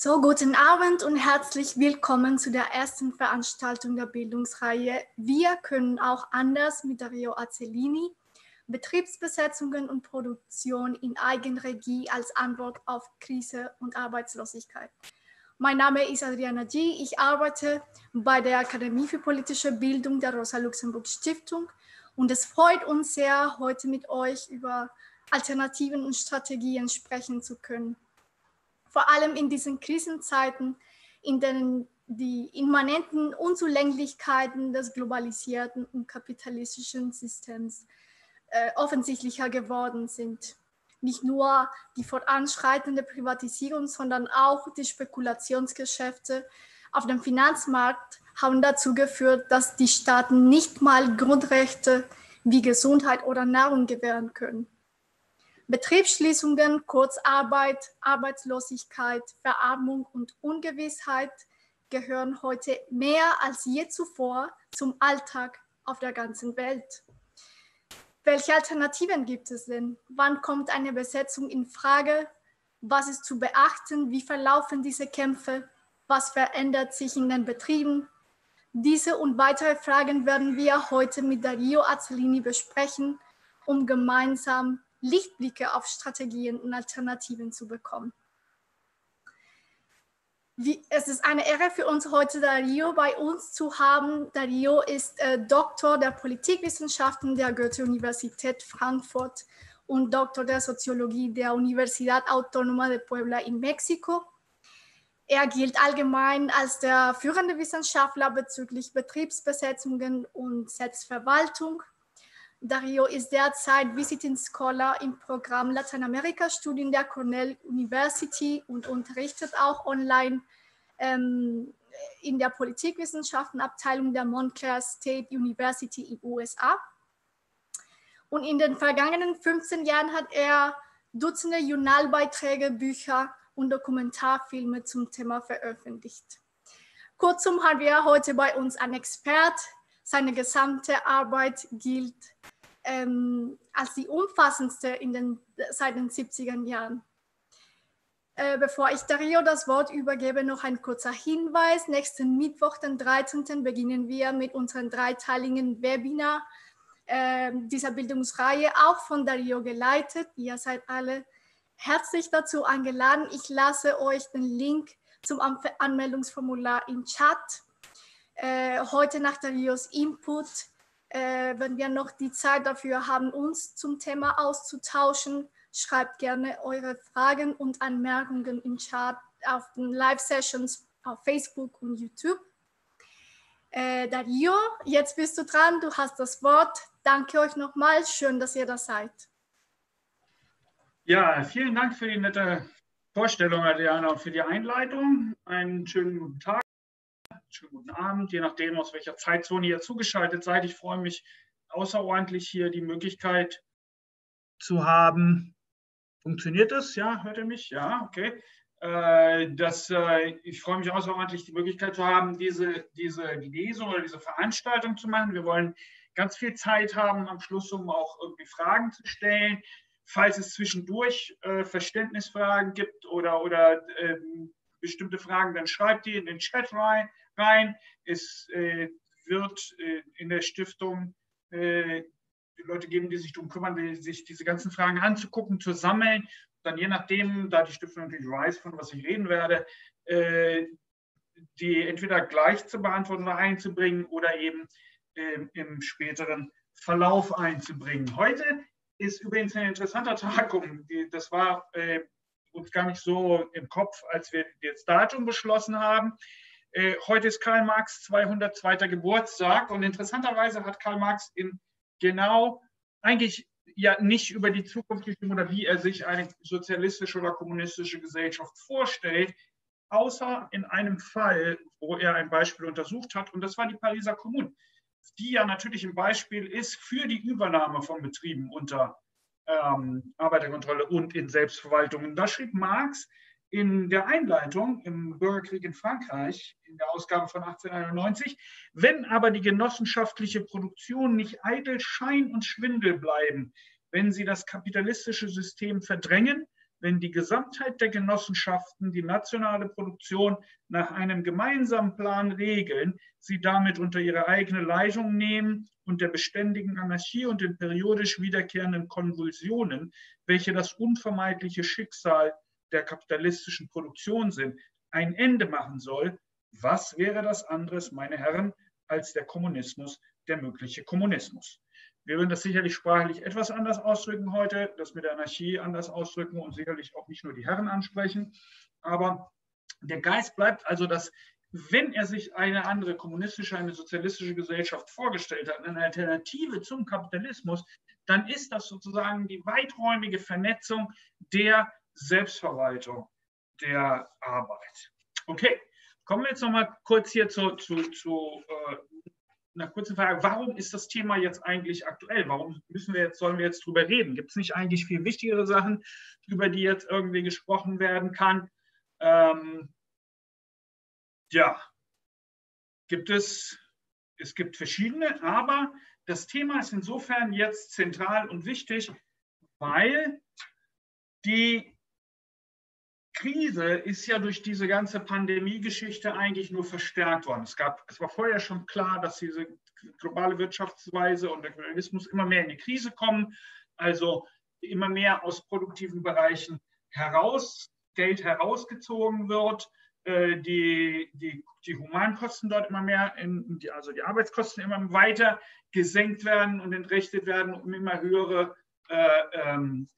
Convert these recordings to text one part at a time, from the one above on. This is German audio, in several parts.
So, guten Abend und herzlich willkommen zu der ersten Veranstaltung der Bildungsreihe Wir können auch anders mit Dario Azzellini, Betriebsbesetzungen und Produktion in Eigenregie als Antwort auf Krise und Arbeitslosigkeit. Mein Name ist Adriana G. Ich arbeite bei der Akademie für politische Bildung der Rosa-Luxemburg-Stiftung und es freut uns sehr, heute mit euch über Alternativen und Strategien sprechen zu können. Vor allem in diesen Krisenzeiten, in denen die immanenten Unzulänglichkeiten des globalisierten und kapitalistischen Systems offensichtlicher geworden sind. Nicht nur die voranschreitende Privatisierung, sondern auch die Spekulationsgeschäfte auf dem Finanzmarkt haben dazu geführt, dass die Staaten nicht mal Grundrechte wie Gesundheit oder Nahrung gewähren können. Betriebsschließungen, Kurzarbeit, Arbeitslosigkeit, Verarmung und Ungewissheit gehören heute mehr als je zuvor zum Alltag auf der ganzen Welt. Welche Alternativen gibt es denn? Wann kommt eine Besetzung in Frage? Was ist zu beachten? Wie verlaufen diese Kämpfe? Was verändert sich in den Betrieben? Diese und weitere Fragen werden wir heute mit Dario Azzellini besprechen, um gemeinsam Lichtblicke auf Strategien und Alternativen zu bekommen. Es ist eine Ehre für uns heute, Dario bei uns zu haben. Dario ist Doktor der Politikwissenschaften der Goethe-Universität Frankfurt und Doktor der Soziologie der Universidad Autónoma de Puebla in Mexiko. Er gilt allgemein als der führende Wissenschaftler bezüglich Betriebsbesetzungen und Selbstverwaltung. Dario ist derzeit Visiting Scholar im Programm Lateinamerika-Studien der Cornell University und unterrichtet auch online in der Politikwissenschaftenabteilung der Montclair State University in den USA. Und in den vergangenen 15 Jahren hat er Dutzende Journalbeiträge, Bücher und Dokumentarfilme zum Thema veröffentlicht. Kurzum haben wir heute bei uns einen Experten. Seine gesamte Arbeit gilt als die umfassendste seit den 70er Jahren. Bevor ich Dario das Wort übergebe, noch ein kurzer Hinweis. Nächsten Mittwoch, den 13. beginnen wir mit unserem dreiteiligen Webinar dieser Bildungsreihe, auch von Dario geleitet. Ihr seid alle herzlich dazu eingeladen. Ich lasse euch den Link zum Anmeldungsformular im Chat. Heute nach Darios Input, wenn wir noch die Zeit dafür haben, uns zum Thema auszutauschen, schreibt gerne eure Fragen und Anmerkungen im Chat auf den Live-Sessions auf Facebook und YouTube. Dario, jetzt bist du dran, du hast das Wort. Danke euch nochmal, schön, dass ihr da seid. Ja, vielen Dank für die nette Vorstellung, Adriana, und für die Einleitung. Einen schönen guten Tag. Schönen guten Abend, je nachdem, aus welcher Zeitzone ihr zugeschaltet seid. Ich freue mich außerordentlich, hier die Möglichkeit zu haben. Funktioniert das? Ja, hört ihr mich? Ja, okay. Ich freue mich außerordentlich, die Möglichkeit zu haben, diese Lesung oder diese Veranstaltung zu machen. Wir wollen ganz viel Zeit haben am Schluss, um auch irgendwie Fragen zu stellen. Falls es zwischendurch Verständnisfragen gibt oder bestimmte Fragen, dann schreibt die in den Chat rein. Es wird in der Stiftung Leute geben, die sich darum kümmern, sich diese ganzen Fragen anzugucken, zu sammeln. Dann je nachdem, da die Stiftung natürlich weiß, von was ich reden werde, die entweder gleich zu beantworten oder einzubringen oder eben im späteren Verlauf einzubringen. Heute ist übrigens ein interessanter Tag. Das war uns gar nicht so im Kopf, als wir das Datum beschlossen haben. Heute ist Karl Marx 202. Geburtstag und interessanterweise hat Karl Marx eigentlich ja nicht über die Zukunft geschrieben oder wie er sich eine sozialistische oder kommunistische Gesellschaft vorstellt, außer in einem Fall, wo er ein Beispiel untersucht hat und das war die Pariser Kommune, die ja natürlich ein Beispiel ist für die Übernahme von Betrieben unter Arbeiterkontrolle und in Selbstverwaltungen. Da schrieb Marx in der Einleitung im Bürgerkrieg in Frankreich, in der Ausgabe von 1891, wenn aber die genossenschaftliche Produktion nicht eitel Schein und Schwindel bleiben, wenn sie das kapitalistische System verdrängen wenn die Gesamtheit der Genossenschaften die nationale Produktion nach einem gemeinsamen Plan regeln, sie damit unter ihre eigene Leitung nehmen und der beständigen Anarchie und den periodisch wiederkehrenden Konvulsionen, welche das unvermeidliche Schicksal der kapitalistischen Produktion sind, ein Ende machen soll, was wäre das anderes, meine Herren, als der Kommunismus, der mögliche Kommunismus? Wir würden das sicherlich sprachlich etwas anders ausdrücken heute, das mit der Anarchie anders ausdrücken und sicherlich auch nicht nur die Herren ansprechen. Aber der Geist bleibt also, dass wenn er sich eine andere kommunistische, eine sozialistische Gesellschaft vorgestellt hat, eine Alternative zum Kapitalismus, dann ist das sozusagen die weiträumige Vernetzung der Selbstverwaltung, der Arbeit. Okay, kommen wir jetzt nochmal kurz hier zu einer kurzen Frage, warum ist das Thema jetzt eigentlich aktuell? Warum sollen wir jetzt drüber reden? Gibt es nicht eigentlich viel wichtigere Sachen, über die jetzt irgendwie gesprochen werden kann? Ja, es gibt verschiedene, aber das Thema ist insofern jetzt zentral und wichtig, weil die Krise ist ja durch diese ganze Pandemie-Geschichte eigentlich nur verstärkt worden. Es war vorher schon klar, dass diese globale Wirtschaftsweise und der Kapitalismus immer mehr in die Krise kommen, also immer mehr aus produktiven Bereichen heraus, Geld herausgezogen wird, die Humankosten dort immer mehr, also die Arbeitskosten immer weiter gesenkt werden und entrichtet werden, um immer höhere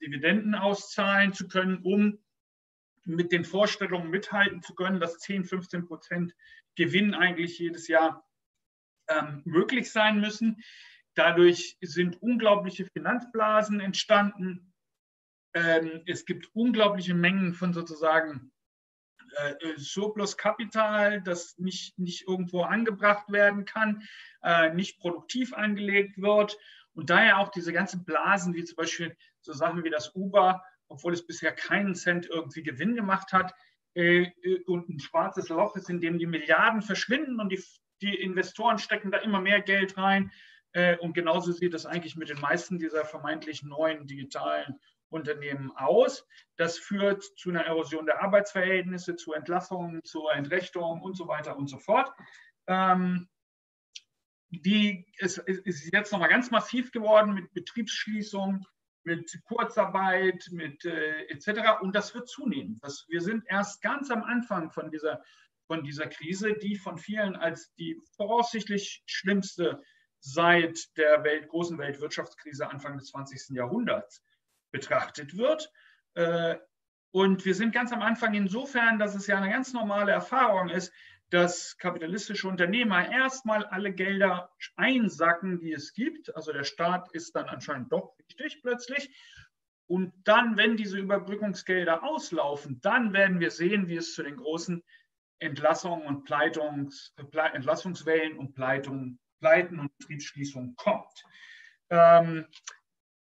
Dividenden auszahlen zu können, um mit den Vorstellungen mithalten zu können, dass 10–15% Gewinn eigentlich jedes Jahr möglich sein müssen. Dadurch sind unglaubliche Finanzblasen entstanden. Es gibt unglaubliche Mengen von sozusagen Surplus-Kapital, das nicht irgendwo angebracht werden kann, nicht produktiv angelegt wird. Und daher auch diese ganzen Blasen, wie zum Beispiel so Sachen wie das Uber, obwohl es bisher keinen Cent irgendwie Gewinn gemacht hat, und ein schwarzes Loch ist, in dem die Milliarden verschwinden und die Investoren stecken da immer mehr Geld rein. Und genauso sieht das eigentlich mit den meisten dieser vermeintlich neuen digitalen Unternehmen aus. Das führt zu einer Erosion der Arbeitsverhältnisse, zu Entlassungen, zu Entrechtungen und so weiter und so fort. Es ist jetzt nochmal ganz massiv geworden mit Betriebsschließungen, mit Kurzarbeit, mit etc. Und das wird zunehmen. Wir sind erst ganz am Anfang von dieser Krise, die von vielen als die voraussichtlich schlimmste seit der großen Weltwirtschaftskrise Anfang des 20. Jahrhunderts betrachtet wird. Und wir sind ganz am Anfang insofern, dass es ja eine ganz normale Erfahrung ist, dass kapitalistische Unternehmer erstmal alle Gelder einsacken, die es gibt. Also der Staat ist dann anscheinend doch wichtig plötzlich. Und dann, wenn diese Überbrückungsgelder auslaufen, dann werden wir sehen, wie es zu den großen Entlassungen und Entlassungswellen und Pleiten und Betriebsschließungen kommt.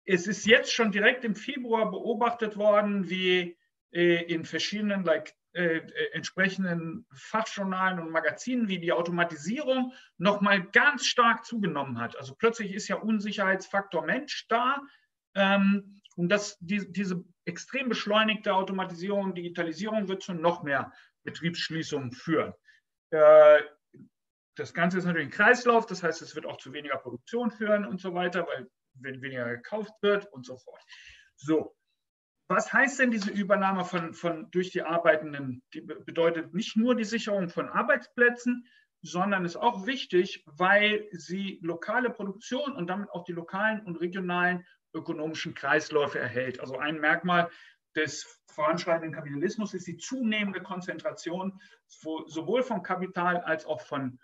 Es ist jetzt schon direkt im Februar beobachtet worden, wie in verschiedenen entsprechenden Fachjournalen und Magazinen, wie die Automatisierung nochmal ganz stark zugenommen hat. Also plötzlich ist ja Unsicherheitsfaktor Mensch da. Und diese extrem beschleunigte Automatisierung und Digitalisierung wird zu noch mehr Betriebsschließungen führen. Das Ganze ist natürlich ein Kreislauf, das heißt, es wird auch zu weniger Produktion führen und so weiter, weil weniger gekauft wird und so fort. So. Was heißt denn diese Übernahme durch die Arbeitenden? Die bedeutet nicht nur die Sicherung von Arbeitsplätzen, sondern ist auch wichtig, weil sie lokale Produktion und damit auch die lokalen und regionalen ökonomischen Kreisläufe erhält. Also ein Merkmal des voranschreitenden Kapitalismus ist die zunehmende Konzentration sowohl von Kapital als auch von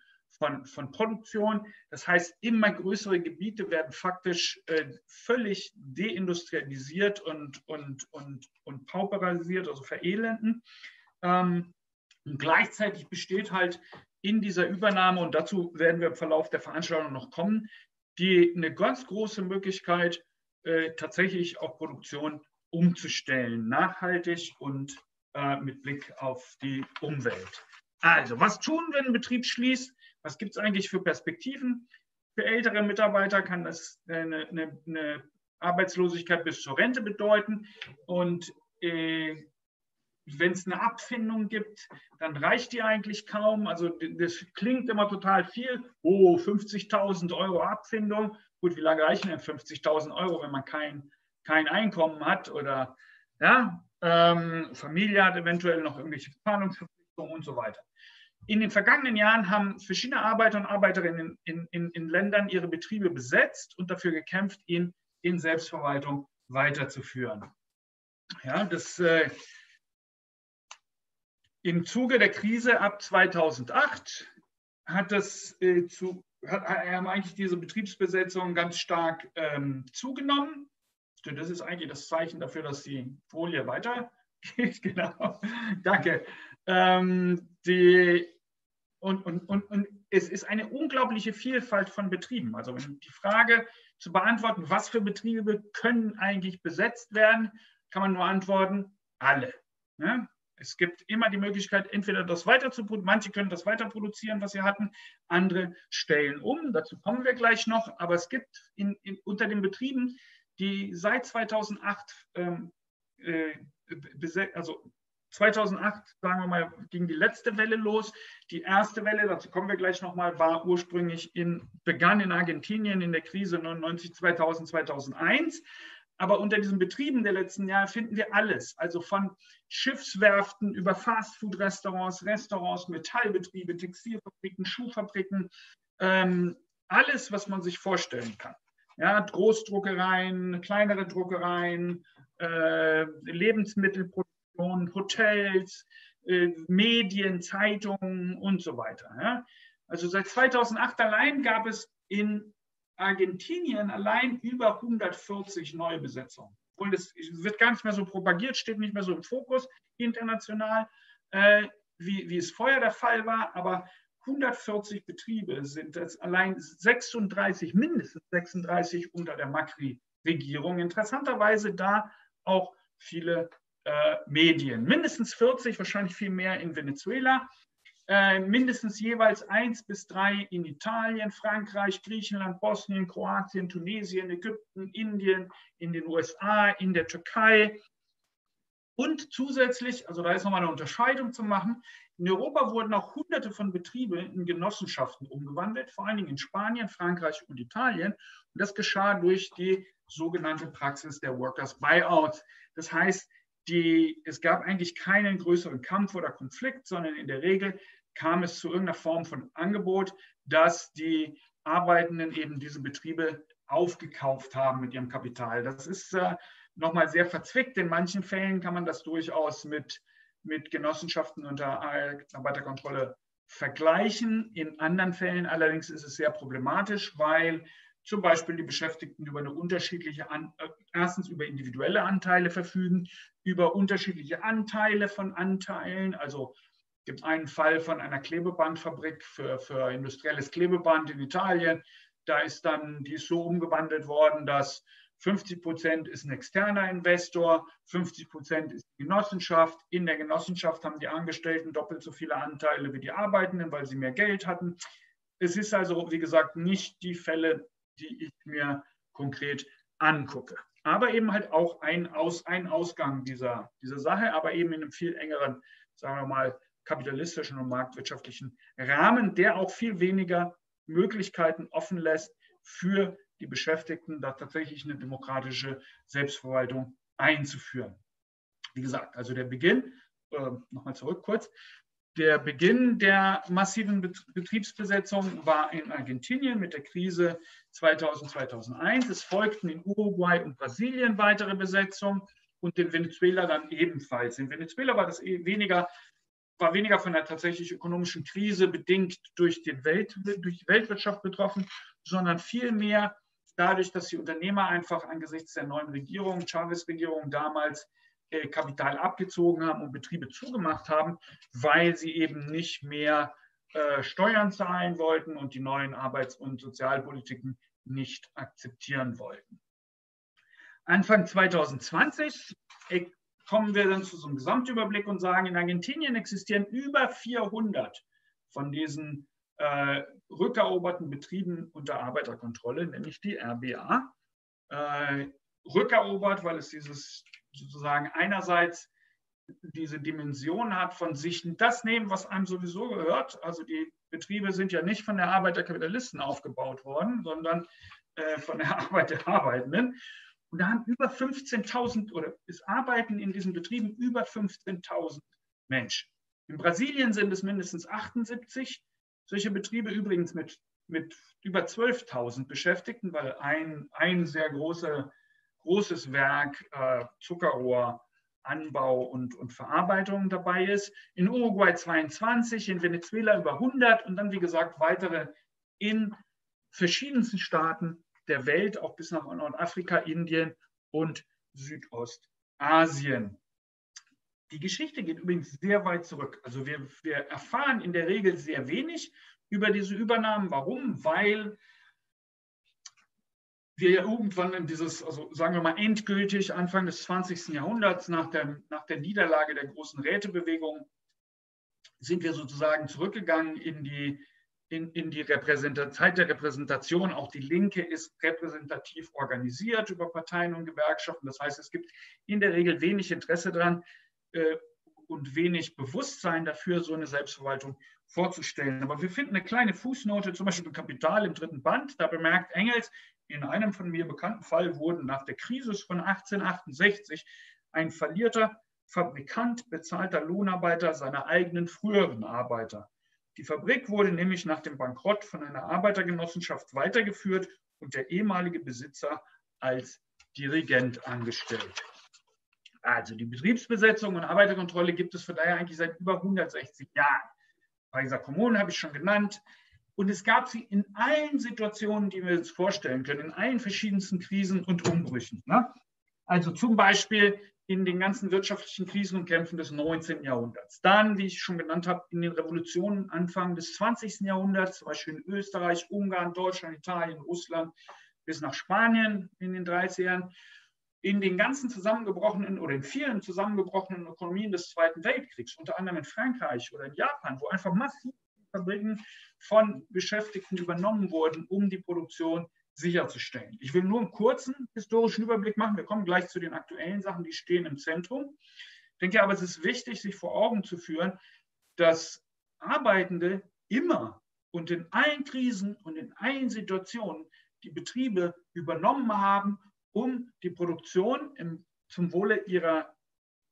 Produktion. Das heißt, immer größere Gebiete werden faktisch völlig deindustrialisiert und pauperisiert, also verelenden. Und gleichzeitig besteht halt in dieser Übernahme, und dazu werden wir im Verlauf der Veranstaltung noch kommen, eine ganz große Möglichkeit, tatsächlich auch Produktion umzustellen, nachhaltig und mit Blick auf die Umwelt. Also, was tun, wenn ein Betrieb schließt? Was gibt es eigentlich für Perspektiven? Für ältere Mitarbeiter kann das eine Arbeitslosigkeit bis zur Rente bedeuten. Und wenn es eine Abfindung gibt, dann reicht die eigentlich kaum. Also das klingt immer total viel. Oh, 50.000 Euro Abfindung. Gut, wie lange reichen denn 50.000 Euro, wenn man kein Einkommen hat oder ja, Familie hat eventuell noch irgendwelche Zahlungsverpflichtungen und so weiter. In den vergangenen Jahren haben verschiedene Arbeiter und Arbeiterinnen in Ländern ihre Betriebe besetzt und dafür gekämpft, ihn in Selbstverwaltung weiterzuführen. Ja, das im Zuge der Krise ab 2008 haben eigentlich diese Betriebsbesetzungen ganz stark zugenommen. Das ist eigentlich das Zeichen dafür, dass die Folie weitergeht. Genau, danke. Und es ist eine unglaubliche Vielfalt von Betrieben. Also die Frage zu beantworten, was für Betriebe können eigentlich besetzt werden, kann man nur antworten, alle. Ja? Es gibt immer die Möglichkeit, entweder das weiter zu produzieren, manche können das weiter produzieren, was sie hatten, andere stellen um, dazu kommen wir gleich noch, aber es gibt unter den Betrieben, die seit 2008, sagen wir mal, ging die letzte Welle los. Die erste Welle, dazu kommen wir gleich nochmal, war ursprünglich begann in Argentinien in der Krise 99, 2000, 2001. Aber unter diesen Betrieben der letzten Jahre finden wir alles. Also von Schiffswerften über Fastfood-Restaurants, Restaurants, Metallbetriebe, Textilfabriken, Schuhfabriken. Alles, was man sich vorstellen kann. Ja, Großdruckereien, kleinere Druckereien, Lebensmittelproduktion, Hotels, Medien, Zeitungen und so weiter. Ja. Also seit 2008 allein gab es in Argentinien allein über 140 Neubesetzungen. Und es wird gar nicht mehr so propagiert, steht nicht mehr so im Fokus international, wie es vorher der Fall war, aber 140 Betriebe sind es, allein 36, mindestens 36 unter der Macri-Regierung. Interessanterweise da auch viele Medien. Mindestens 40, wahrscheinlich viel mehr in Venezuela. Mindestens jeweils 1 bis 3 in Italien, Frankreich, Griechenland, Bosnien, Kroatien, Tunesien, Ägypten, Indien, in den USA, in der Türkei. Und zusätzlich, also da ist nochmal eine Unterscheidung zu machen, in Europa wurden auch hunderte von Betrieben in Genossenschaften umgewandelt, vor allen Dingen in Spanien, Frankreich und Italien. Und das geschah durch die sogenannte Praxis der Workers' Buyouts. Das heißt, es gab eigentlich keinen größeren Kampf oder Konflikt, sondern in der Regel kam es zu irgendeiner Form von Angebot, dass die Arbeitenden eben diese Betriebe aufgekauft haben mit ihrem Kapital. Das ist nochmal sehr verzwickt. In manchen Fällen kann man das durchaus mit Genossenschaften unter Arbeiterkontrolle vergleichen. In anderen Fällen allerdings ist es sehr problematisch, weil zum Beispiel die Beschäftigten über eine unterschiedliche, erstens über individuelle Anteile verfügen, über unterschiedliche Anteile von Anteilen. Also es gibt einen Fall von einer Klebebandfabrik für industrielles Klebeband in Italien. Die ist so umgewandelt worden, dass 50% ist ein externer Investor, 50% ist die Genossenschaft. In der Genossenschaft haben die Angestellten doppelt so viele Anteile wie die Arbeitenden, weil sie mehr Geld hatten. Es ist also, wie gesagt, nicht die Fälle, die ich mir konkret angucke. Aber eben halt auch ein Ausgang dieser Sache, aber eben in einem viel engeren, sagen wir mal, kapitalistischen und marktwirtschaftlichen Rahmen, der auch viel weniger Möglichkeiten offen lässt für die Beschäftigten, da tatsächlich eine demokratische Selbstverwaltung einzuführen. Wie gesagt, also der Beginn, nochmal zurück kurz, der Beginn der massiven Betriebsbesetzung war in Argentinien mit der Krise 2000-2001. Es folgten in Uruguay und Brasilien weitere Besetzungen und in Venezuela dann ebenfalls. In Venezuela war das weniger von der tatsächlich ökonomischen Krise bedingt durch die Weltwirtschaft betroffen, sondern vielmehr dadurch, dass die Unternehmer einfach angesichts der neuen Regierung, Chavez-Regierung damals, Kapital abgezogen haben und Betriebe zugemacht haben, weil sie eben nicht mehr Steuern zahlen wollten und die neuen Arbeits- und Sozialpolitiken nicht akzeptieren wollten. Anfang 2020 kommen wir dann zu so einem Gesamtüberblick und sagen, in Argentinien existieren über 400 von diesen rückeroberten Betrieben unter Arbeiterkontrolle, nämlich die RBA. rückerobert, weil es dieses sozusagen einerseits diese Dimension hat von sich das nehmen, was einem sowieso gehört. Also die Betriebe sind ja nicht von der Arbeit der Kapitalisten aufgebaut worden, sondern von der Arbeit der Arbeitenden. Und da haben über 15.000 oder es arbeiten in diesen Betrieben über 15.000 Menschen. In Brasilien sind es mindestens 78, solche Betriebe übrigens mit über 12.000 Beschäftigten, weil ein sehr großes Werk Zuckerrohranbau und Verarbeitung dabei ist. In Uruguay 22, in Venezuela über 100 und dann, wie gesagt, weitere in verschiedensten Staaten der Welt, auch bis nach Nordafrika, Indien und Südostasien. Die Geschichte geht übrigens sehr weit zurück. Also wir erfahren in der Regel sehr wenig über diese Übernahmen. Warum? Weil wir ja irgendwann in dieses, also sagen wir mal endgültig Anfang des 20. Jahrhunderts nach der Niederlage der großen Rätebewegung sind wir sozusagen zurückgegangen in die Zeit der Repräsentation. Auch die Linke ist repräsentativ organisiert über Parteien und Gewerkschaften. Das heißt, es gibt in der Regel wenig Interesse daran und wenig Bewusstsein dafür, so eine Selbstverwaltung vorzustellen. Aber wir finden eine kleine Fußnote, zum Beispiel im Kapital im 3. Band. Da bemerkt Engels, in einem von mir bekannten Fall wurden nach der Krise von 1868 ein verlierter Fabrikant bezahlter Lohnarbeiter seiner eigenen früheren Arbeiter. Die Fabrik wurde nämlich nach dem Bankrott von einer Arbeitergenossenschaft weitergeführt und der ehemalige Besitzer als Dirigent angestellt. Also die Betriebsbesetzung und Arbeiterkontrolle gibt es von daher eigentlich seit über 160 Jahren. Pariser Kommune habe ich schon genannt. Und es gab sie in allen Situationen, die wir uns vorstellen können, in allen verschiedensten Krisen und Umbrüchen. Ne? Also zum Beispiel in den ganzen wirtschaftlichen Krisen und Kämpfen des 19. Jahrhunderts. Dann, wie ich schon genannt habe, in den Revolutionen Anfang des 20. Jahrhunderts, zum Beispiel in Österreich, Ungarn, Deutschland, Italien, Russland bis nach Spanien in den 30ern. In den ganzen zusammengebrochenen oder in vielen zusammengebrochenen Ökonomien des Zweiten Weltkriegs, unter anderem in Frankreich oder in Japan, wo einfach massiv Fabriken von Beschäftigten übernommen wurden, um die Produktion sicherzustellen. Ich will nur einen kurzen historischen Überblick machen. Wir kommen gleich zu den aktuellen Sachen, die stehen im Zentrum. Ich denke aber, es ist wichtig, sich vor Augen zu führen, dass Arbeitende immer und in allen Krisen und in allen Situationen die Betriebe übernommen haben, um die Produktion zum Wohle ihrer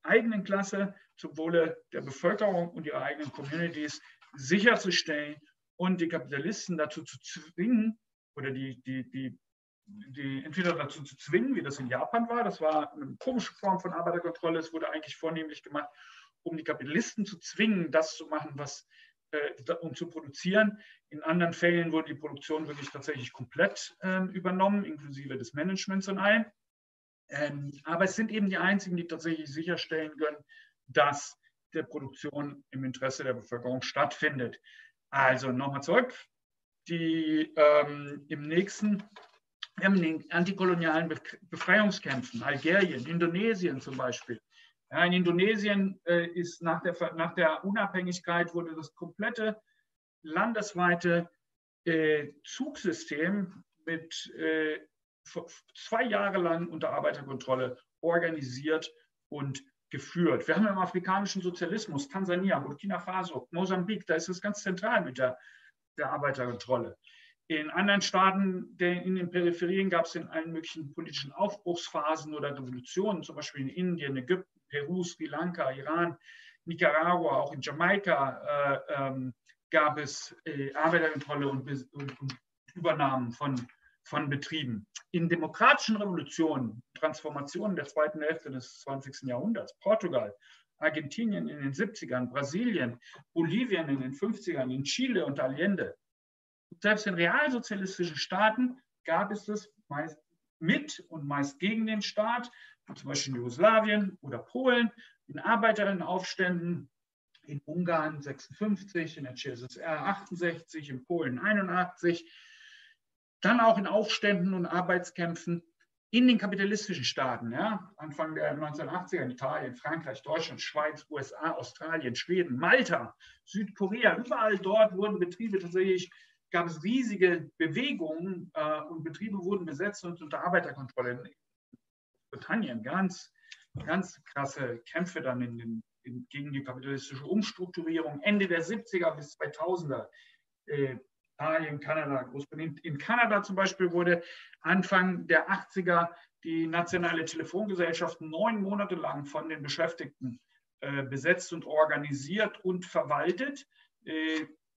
eigenen Klasse, zum Wohle der Bevölkerung und ihrer eigenen Communities sicherzustellen und die Kapitalisten dazu zu zwingen, oder die entweder dazu zu zwingen, wie das in Japan war, das war eine komische Form von Arbeiterkontrolle, es wurde eigentlich vornehmlich gemacht, um die Kapitalisten zu zwingen, das zu machen, was um zu produzieren. In anderen Fällen wurde die Produktion wirklich tatsächlich komplett übernommen, inklusive des Managements und allem. Aber es sind eben die einzigen, die tatsächlich sicherstellen können, dass der Produktion im Interesse der Bevölkerung stattfindet. Also nochmal zurück. Wir haben in den antikolonialen Befreiungskämpfen, Algerien, Indonesien zum Beispiel. Ja, in Indonesien ist nach der Unabhängigkeit wurde das komplette landesweite Zugsystem mit 2 Jahre lang unter Arbeiterkontrolle organisiert und geführt. Wir haben im afrikanischen Sozialismus, Tansania, Burkina Faso, Mosambik, da ist es ganz zentral mit der Arbeiterkontrolle. In anderen Staaten, in den Peripherien gab es in allen möglichen politischen Aufbruchsphasen oder Revolutionen, zum Beispiel in Indien, Ägypten, Peru, Sri Lanka, Iran, Nicaragua, auch in Jamaika gab es Arbeiterkontrolle und Übernahmen von Betrieben. In demokratischen Revolutionen, Transformationen der zweiten Hälfte des 20. Jahrhunderts, Portugal, Argentinien in den 70ern, Brasilien, Bolivien in den 50ern, in Chile und Allende. Selbst in realsozialistischen Staaten gab es das meist mit und meist gegen den Staat, zum Beispiel in Jugoslawien oder Polen, in Arbeiterinnen-Aufständen, in Ungarn 56, in der CSSR 68, in Polen 81, dann auch in Aufständen und Arbeitskämpfen in den kapitalistischen Staaten, ja, Anfang der 1980er in Italien, Frankreich, Deutschland, Schweiz, USA, Australien, Schweden, Malta, Südkorea, überall dort wurden Betriebe tatsächlich, gab es riesige Bewegungen und Betriebe wurden besetzt und unter Arbeiterkontrolle Großbritannien ganz, ganz krasse Kämpfe dann gegen die kapitalistische Umstrukturierung, Ende der 70er bis 2000er. Italien, Kanada, Großbritannien. In Kanada zum Beispiel wurde Anfang der 80er die nationale Telefongesellschaft 9 Monate lang von den Beschäftigten besetzt und organisiert und verwaltet.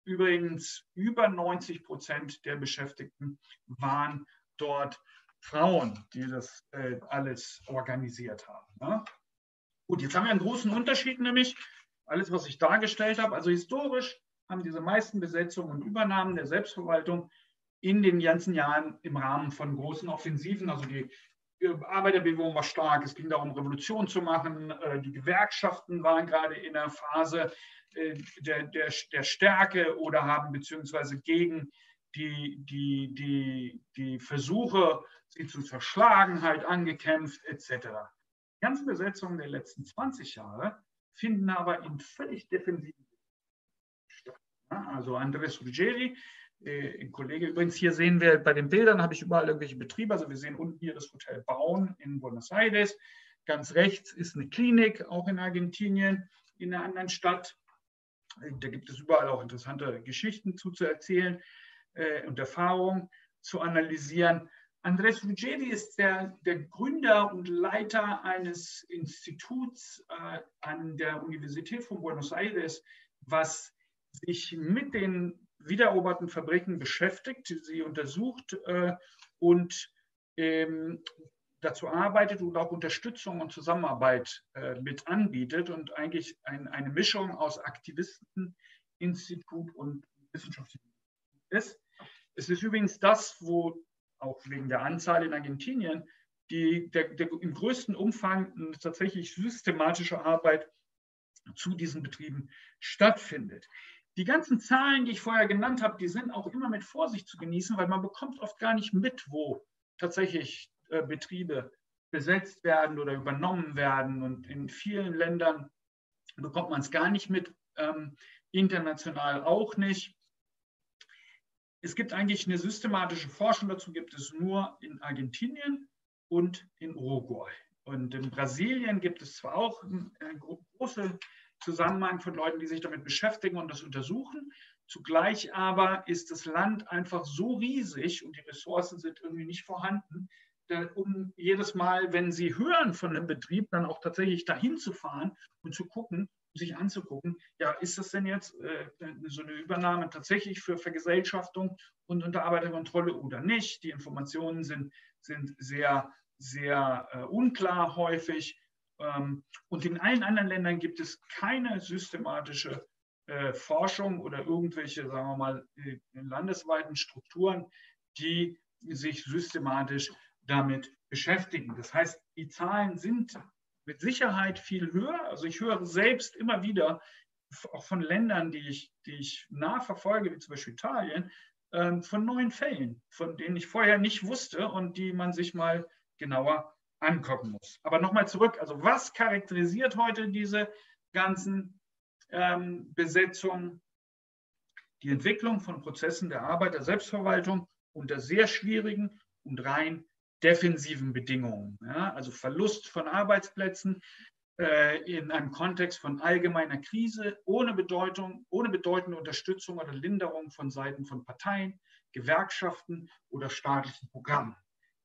Übrigens über 90% der Beschäftigten waren dort Frauen, die das alles organisiert haben. Ne? Gut, jetzt haben wir einen großen Unterschied, nämlich alles, was ich dargestellt habe. Also historisch haben diese meisten Besetzungen und Übernahmen der Selbstverwaltung in den ganzen Jahren im Rahmen von großen Offensiven, also die Arbeiterbewegung war stark, es ging darum, Revolution zu machen, die Gewerkschaften waren gerade in der Phase der Stärke oder haben beziehungsweise gegen die Versuche, sie zu zerschlagen, halt angekämpft, etc. Die ganzen Besetzungen der letzten 20 Jahre finden aber in völlig defensiven statt. Also Andres Ruggeri, ein Kollege, übrigens hier sehen wir bei den Bildern, habe ich überall irgendwelche Betriebe, also wir sehen unten hier das Hotel Bauen in Buenos Aires, ganz rechts ist eine Klinik, auch in Argentinien, in einer anderen Stadt, da gibt es überall auch interessante Geschichten zu erzählen und Erfahrungen zu analysieren. Andres Ruggeri ist der Gründer und Leiter eines Instituts an der Universität von Buenos Aires, was sich mit den wiedereroberten Fabriken beschäftigt, sie untersucht und dazu arbeitet und auch Unterstützung und Zusammenarbeit mit anbietet und eigentlich eine Mischung aus Aktivisten, Institut und Wissenschaftlichen ist. Es ist übrigens das, wo auch wegen der Anzahl in Argentinien der im größten Umfang eine tatsächlich systematische Arbeit zu diesen Betrieben stattfindet. Die ganzen Zahlen, die ich vorher genannt habe, die sind auch immer mit Vorsicht zu genießen, weil man bekommt oft gar nicht mit, wo tatsächlich Betriebe besetzt werden oder übernommen werden. Und in vielen Ländern bekommt man es gar nicht mit, international auch nicht. Es gibt eigentlich eine systematische Forschung dazu, gibt es nur in Argentinien und in Uruguay. Und in Brasilien gibt es zwar auch eine große Zusammenhang von Leuten, die sich damit beschäftigen und das untersuchen. Zugleich aber ist das Land einfach so riesig und die Ressourcen sind irgendwie nicht vorhanden, um jedes Mal, wenn sie hören von einem Betrieb, dann auch tatsächlich dahin zu fahren und zu gucken, sich anzugucken, ja, ist das denn jetzt so eine Übernahme tatsächlich für Vergesellschaftung und unter Arbeiterkontrolle oder nicht? Die Informationen sind sehr, sehr unklar häufig. Und in allen anderen Ländern gibt es keine systematische Forschung oder irgendwelche, sagen wir mal, landesweiten Strukturen, die sich systematisch damit beschäftigen. Das heißt, die Zahlen sind mit Sicherheit viel höher. Also ich höre selbst immer wieder, auch von Ländern, die ich nah verfolge, wie zum Beispiel Italien, von neuen Fällen, von denen ich vorher nicht wusste und die man sich mal genauer angucken muss. Aber nochmal zurück, also was charakterisiert heute diese ganzen Besetzungen? Die Entwicklung von Prozessen der Arbeit, der Selbstverwaltung unter sehr schwierigen und rein defensiven Bedingungen. Ja? Also Verlust von Arbeitsplätzen in einem Kontext von allgemeiner Krise, ohne Bedeutung, ohne bedeutende Unterstützung oder Linderung von Seiten von Parteien, Gewerkschaften oder staatlichen Programmen.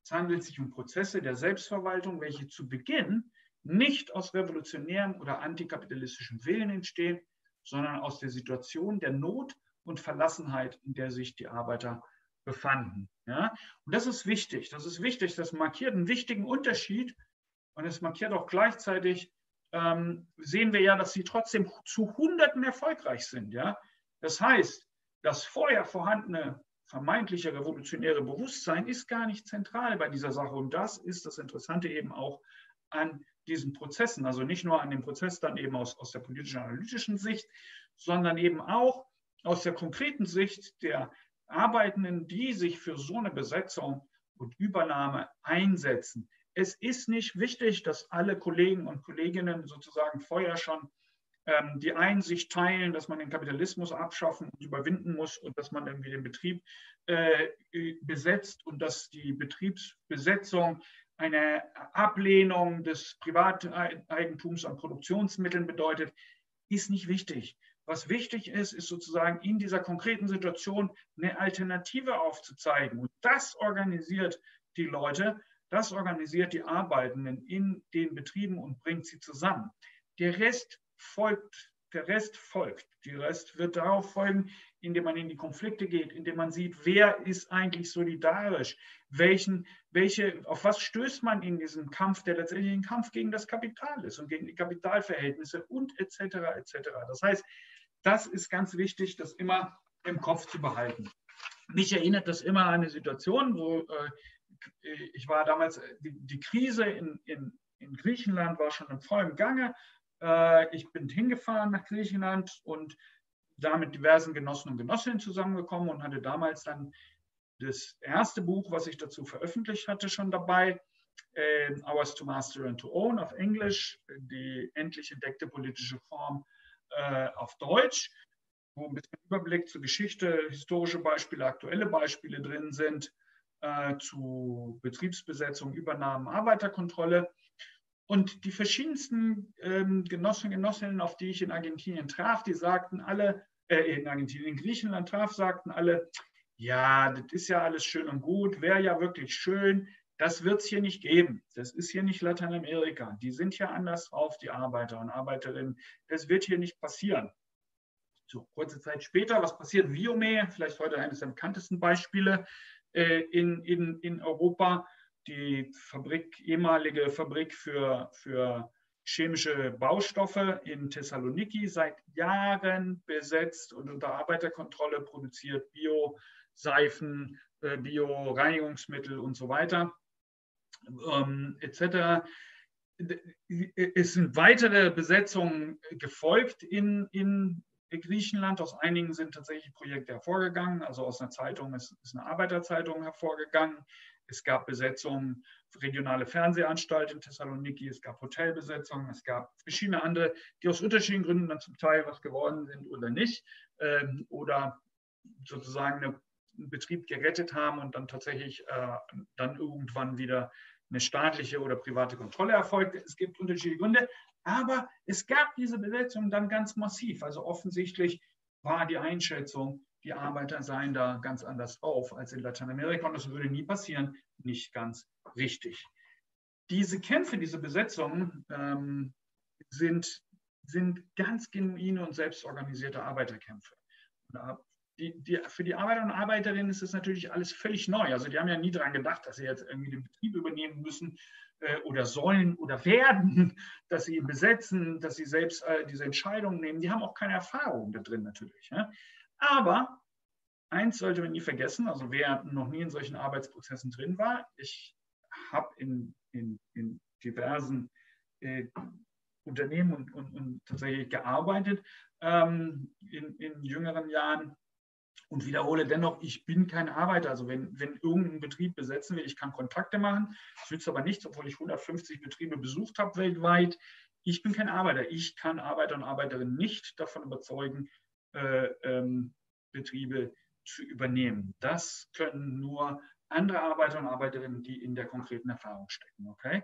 Es handelt sich um Prozesse der Selbstverwaltung, welche zu Beginn nicht aus revolutionärem oder antikapitalistischem Willen entstehen, sondern aus der Situation der Not und Verlassenheit, in der sich die Arbeiter befanden. Ja? Und das ist wichtig. Das ist wichtig. Das markiert einen wichtigen Unterschied. Und es markiert auch gleichzeitig, sehen wir ja, dass sie trotzdem zu Hunderten erfolgreich sind. Ja? Das heißt, das vorher vorhandene vermeintliche revolutionäre Bewusstsein ist gar nicht zentral bei dieser Sache. Und das ist das Interessante eben auch an diesen Prozessen. Also nicht nur an dem Prozess dann eben aus der politisch-analytischen Sicht, sondern eben auch aus der konkreten Sicht der Arbeitenden, die sich für so eine Besetzung und Übernahme einsetzen. Es ist nicht wichtig, dass alle Kollegen und Kolleginnen sozusagen vorher schon die Einsicht teilen, dass man den Kapitalismus abschaffen und überwinden muss und dass man irgendwie den Betrieb besetzt und dass die Betriebsbesetzung eine Ablehnung des Privateigentums an Produktionsmitteln bedeutet, ist nicht wichtig. Was wichtig ist, ist sozusagen in dieser konkreten Situation eine Alternative aufzuzeigen. Und das organisiert die Leute, das organisiert die Arbeitenden in den Betrieben und bringt sie zusammen. Der Rest folgt. Der Rest wird darauf folgen, indem man in die Konflikte geht, indem man sieht, wer ist eigentlich solidarisch, auf was stößt man in diesem Kampf, der letztendlich ein Kampf gegen das Kapital ist und gegen die Kapitalverhältnisse und etc. etc. Das heißt, das ist ganz wichtig, das immer im Kopf zu behalten. Mich erinnert das immer an eine Situation, wo ich war damals, die Krise in Griechenland war schon im vollen Gange. Ich bin hingefahren nach Griechenland und da mit diversen Genossen und Genossinnen zusammengekommen und hatte damals dann das erste Buch, was ich dazu veröffentlicht hatte, schon dabei, Ours to Master and to Own auf Englisch, die endlich entdeckte politische Form auf Deutsch, wo ein bisschen Überblick zur Geschichte, historische Beispiele, aktuelle Beispiele drin sind, zu Betriebsbesetzung, Übernahmen, Arbeiterkontrolle. Und die verschiedensten Genossen und Genossinnen, auf die ich in Argentinien traf, die sagten alle, in Griechenland traf, sagten alle, ja, das ist ja alles schön und gut, wäre ja wirklich schön, das wird es hier nicht geben. Das ist hier nicht Lateinamerika, die sind hier anders drauf, die Arbeiter und Arbeiterinnen, das wird hier nicht passieren. So, kurze Zeit später, was passiert? Viome, vielleicht heute eines der bekanntesten Beispiele in Europa, die Fabrik, ehemalige Fabrik für chemische Baustoffe in Thessaloniki, seit Jahren besetzt und unter Arbeiterkontrolle, produziert Bio-Seifen, Bio-Reinigungsmittel und so weiter, etc. Es sind weitere Besetzungen gefolgt in Griechenland. Aus einigen sind tatsächlich Projekte hervorgegangen, also aus einer Zeitung ist eine Arbeiterzeitung hervorgegangen. Es gab Besetzungen, regionale Fernsehanstalten in Thessaloniki, es gab Hotelbesetzungen, es gab verschiedene andere, die aus unterschiedlichen Gründen dann zum Teil was geworden sind oder nicht, oder sozusagen einen Betrieb gerettet haben und dann tatsächlich dann irgendwann wieder eine staatliche oder private Kontrolle erfolgte. Es gibt unterschiedliche Gründe, aber es gab diese Besetzung dann ganz massiv. Also offensichtlich war die Einschätzung, die Arbeiter seien da ganz anders auf als in Lateinamerika und das würde nie passieren, nicht ganz richtig. Diese Kämpfe, diese Besetzungen sind ganz genuine und selbstorganisierte Arbeiterkämpfe. Für die Arbeiter und Arbeiterinnen ist das natürlich alles völlig neu. Also die haben ja nie daran gedacht, dass sie jetzt irgendwie den Betrieb übernehmen müssen oder sollen oder werden, dass sie ihn besetzen, dass sie selbst diese Entscheidungen nehmen. Die haben auch keine Erfahrung da drin natürlich, ja? Aber eins sollte man nie vergessen, also wer noch nie in solchen Arbeitsprozessen drin war, ich habe in diversen Unternehmen und tatsächlich gearbeitet in jüngeren Jahren und wiederhole dennoch, ich bin kein Arbeiter. Also wenn irgendein Betrieb besetzen will, ich kann Kontakte machen, ich will es aber nicht, obwohl ich 150 Betriebe besucht habe weltweit. Ich bin kein Arbeiter, ich kann Arbeiter und Arbeiterinnen nicht davon überzeugen, Betriebe zu übernehmen. Das können nur andere Arbeiter und Arbeiterinnen, die in der konkreten Erfahrung stecken. Okay?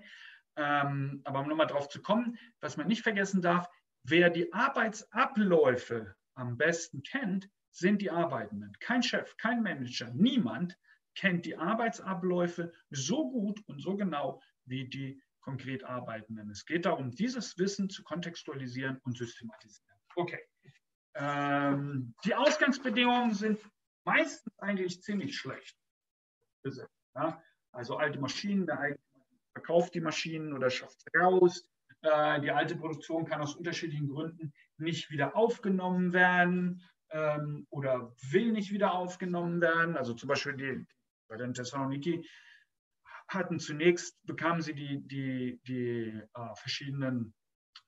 Aber um nochmal drauf zu kommen, was man nicht vergessen darf, wer die Arbeitsabläufe am besten kennt, sind die Arbeitenden. Kein Chef, kein Manager, niemand kennt die Arbeitsabläufe so gut und so genau wie die konkret Arbeitenden. Es geht darum, dieses Wissen zu kontextualisieren und systematisieren. Okay. Die Ausgangsbedingungen sind meistens eigentlich ziemlich schlecht besetzt. Ja? Also alte Maschinen, der Eigentümer verkauft die Maschinen oder schafft sie raus. Die alte Produktion kann aus unterschiedlichen Gründen nicht wieder aufgenommen werden oder will nicht wieder aufgenommen werden. Also zum Beispiel bei den Thessaloniki bekamen sie die verschiedenen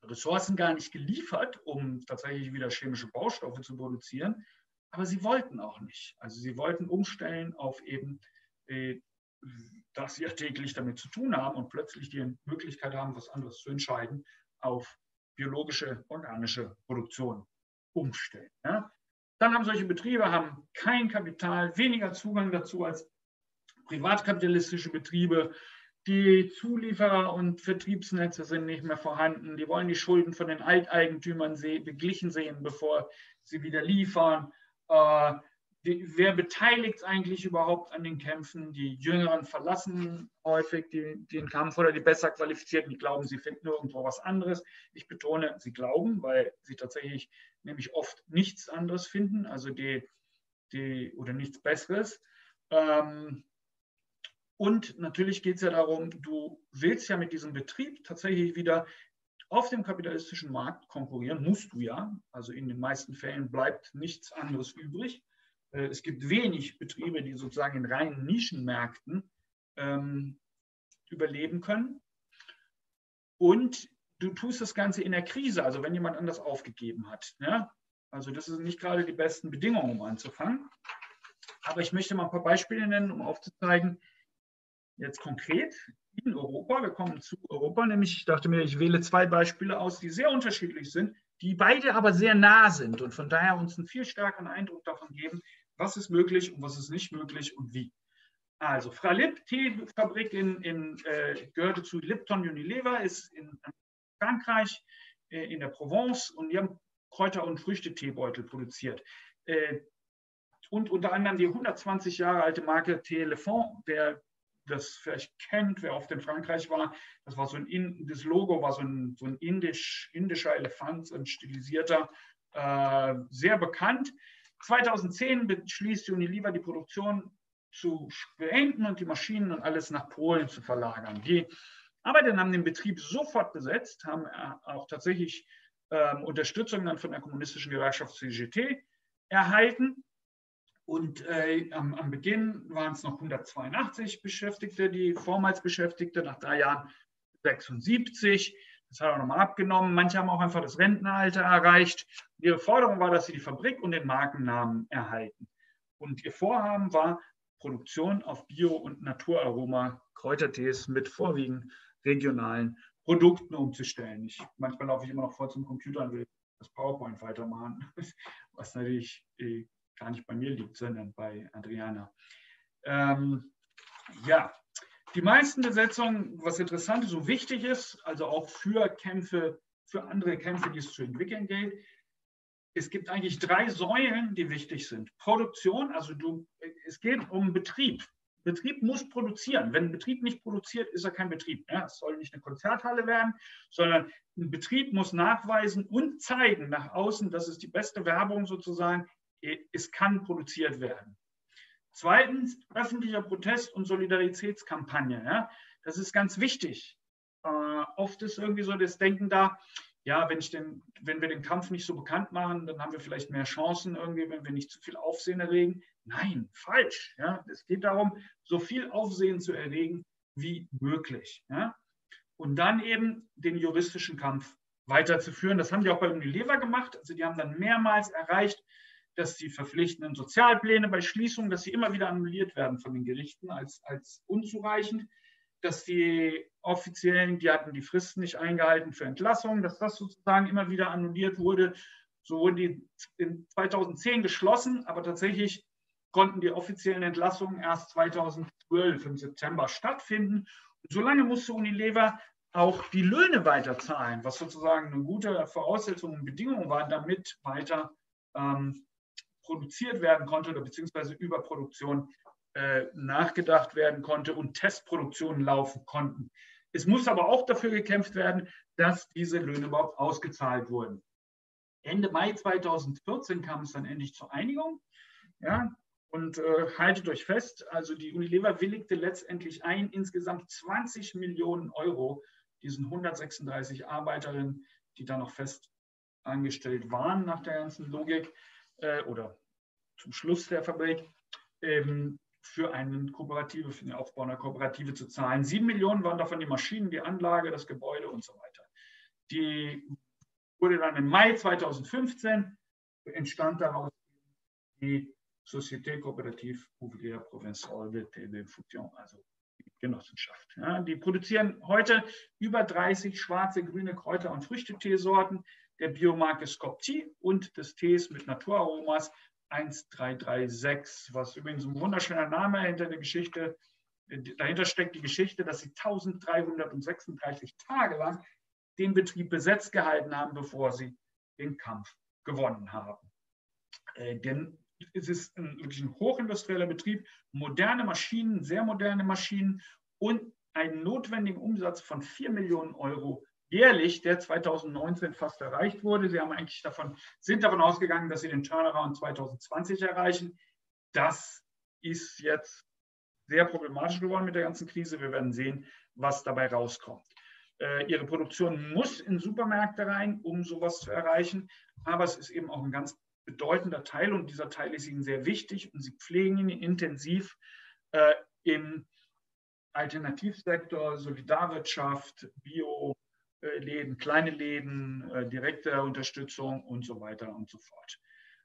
Ressourcen gar nicht geliefert, um tatsächlich wieder chemische Baustoffe zu produzieren, aber sie wollten auch nicht. Also sie wollten umstellen auf eben, dass sie ja täglich damit zu tun haben und plötzlich die Möglichkeit haben, was anderes zu entscheiden, auf biologische, organische Produktion umstellen. Ja? Dann haben solche Betriebe kein Kapital, weniger Zugang dazu als privatkapitalistische Betriebe, Die Zulieferer und Vertriebsnetze sind nicht mehr vorhanden. Die wollen die Schulden von den Alteigentümern beglichen sehen, bevor sie wieder liefern. Wer beteiligt eigentlich überhaupt an den Kämpfen? Die Jüngeren verlassen häufig den Kampf, oder die besser Qualifizierten, die glauben, sie finden irgendwo was anderes. Ich betone, sie glauben, weil sie tatsächlich nämlich oft nichts anderes finden, also oder nichts Besseres. Und natürlich geht es ja darum, du willst ja mit diesem Betrieb tatsächlich wieder auf dem kapitalistischen Markt konkurrieren, musst du ja. Also in den meisten Fällen bleibt nichts anderes übrig. Es gibt wenig Betriebe, die sozusagen in reinen Nischenmärkten überleben können. Und du tust das Ganze in der Krise, also wenn jemand anders aufgegeben hat. Ja? Also das sind nicht gerade die besten Bedingungen, um anzufangen. Aber ich möchte mal ein paar Beispiele nennen, um aufzuzeigen, jetzt konkret in Europa, wir kommen zu Europa, nämlich ich dachte mir, ich wähle zwei Beispiele aus, die sehr unterschiedlich sind, die beide aber sehr nah sind und von daher uns einen viel stärkeren Eindruck davon geben, was ist möglich und was ist nicht möglich und wie. Also Fralib, Teefabrik gehörte zu Lipton Unilever, ist in Frankreich, in der Provence, und die haben Kräuter- und Früchte-Teebeutel produziert. Und unter anderem die 120 Jahre alte Marke Thé Éléphant, der das vielleicht kennt, wer oft in Frankreich war, das war so ein, das Logo war so ein indischer Elefant, ein stilisierter, sehr bekannt. 2010 beschließt Unilever, die Produktion zu beenden und die Maschinen und alles nach Polen zu verlagern. Die Arbeiter haben den Betrieb sofort besetzt, haben auch tatsächlich Unterstützung dann von der kommunistischen Gewerkschaft CGT erhalten. Und am Beginn waren es noch 182 Beschäftigte, die vormals Beschäftigte, nach 3 Jahren 76. Das hat auch nochmal abgenommen. Manche haben auch einfach das Rentenalter erreicht. Und ihre Forderung war, dass sie die Fabrik und den Markennamen erhalten. Und ihr Vorhaben war, Produktion auf Bio- und Naturaroma Kräutertees mit vorwiegend regionalen Produkten umzustellen. Manchmal laufe ich immer noch vor zum Computer und will das PowerPoint weitermachen, was natürlich gar nicht bei mir liegt, sondern bei Adriana. Ja, die meisten Besetzungen, was interessant ist und wichtig ist, also auch für Kämpfe, für andere Kämpfe, die es zu entwickeln gilt, es gibt eigentlich 3 Säulen, die wichtig sind. Produktion, also es geht um Betrieb. Betrieb muss produzieren. Wenn ein Betrieb nicht produziert, ist er kein Betrieb. Ja, es soll nicht eine Konzerthalle werden, sondern ein Betrieb muss nachweisen und zeigen nach außen, das ist die beste Werbung sozusagen, es kann produziert werden. Zweitens, öffentlicher Protest und Solidaritätskampagne. Ja? Das ist ganz wichtig. Oft ist irgendwie so das Denken da, ja, wenn wir den Kampf nicht so bekannt machen, dann haben wir vielleicht mehr Chancen irgendwie, wenn wir nicht zu viel Aufsehen erregen. Nein, falsch. Ja? Es geht darum, so viel Aufsehen zu erregen wie möglich. Ja? Und dann eben den juristischen Kampf weiterzuführen. Das haben die auch bei Unilever gemacht. Also die haben dann mehrmals erreicht, dass die verpflichtenden Sozialpläne bei Schließung, dass sie immer wieder annulliert werden von den Gerichten als unzureichend, dass die Offiziellen, die hatten die Fristen nicht eingehalten für Entlassungen, dass das sozusagen immer wieder annulliert wurde. So wurden die in 2010 geschlossen, aber tatsächlich konnten die offiziellen Entlassungen erst 2012 im September stattfinden. Und solange musste Unilever auch die Löhne weiterzahlen, was sozusagen eine gute Voraussetzung und Bedingung war, damit weiter produziert werden konnte oder beziehungsweise über Produktion nachgedacht werden konnte und Testproduktionen laufen konnten. Es muss aber auch dafür gekämpft werden, dass diese Löhne überhaupt ausgezahlt wurden. Ende Mai 2014 kam es dann endlich zur Einigung. Ja, und haltet euch fest, also die Unilever willigte letztendlich ein, insgesamt 20 Millionen Euro diesen 136 Arbeiterinnen, die dann noch fest angestellt waren nach der ganzen Logik, oder zum Schluss der Fabrik, für den Aufbau einer Kooperative zu zahlen. 7 Millionen waren davon die Maschinen, die Anlage, das Gebäude und so weiter. Die wurde dann im Mai 2015, entstand daraus die Société Coopérative Ouvrière Provinciale de Téléfusion, also die Genossenschaft. Ja, die produzieren heute über 30 schwarze, grüne Kräuter- und Früchteteesorten, der Biomarke Skopti und des Tees mit Naturaromas 1336, was übrigens ein wunderschöner Name hinter der Geschichte dahinter steckt die Geschichte, dass sie 1336 Tage lang den Betrieb besetzt gehalten haben, bevor sie den Kampf gewonnen haben. Denn es ist wirklich ein hochindustrieller Betrieb, moderne Maschinen, sehr moderne Maschinen und einen notwendigen Umsatz von 4 Millionen Euro jährlich, der 2019 fast erreicht wurde. Sie haben eigentlich sind davon ausgegangen, dass sie den Turnaround 2020 erreichen. Das ist jetzt sehr problematisch geworden mit der ganzen Krise. Wir werden sehen, was dabei rauskommt. Ihre Produktion muss in Supermärkte rein, um sowas zu erreichen. Aber es ist eben auch ein ganz bedeutender Teil und dieser Teil ist ihnen sehr wichtig und sie pflegen ihn intensiv im Alternativsektor, Solidarwirtschaft, Bio-Läden, kleine Läden, direkte Unterstützung und so weiter und so fort.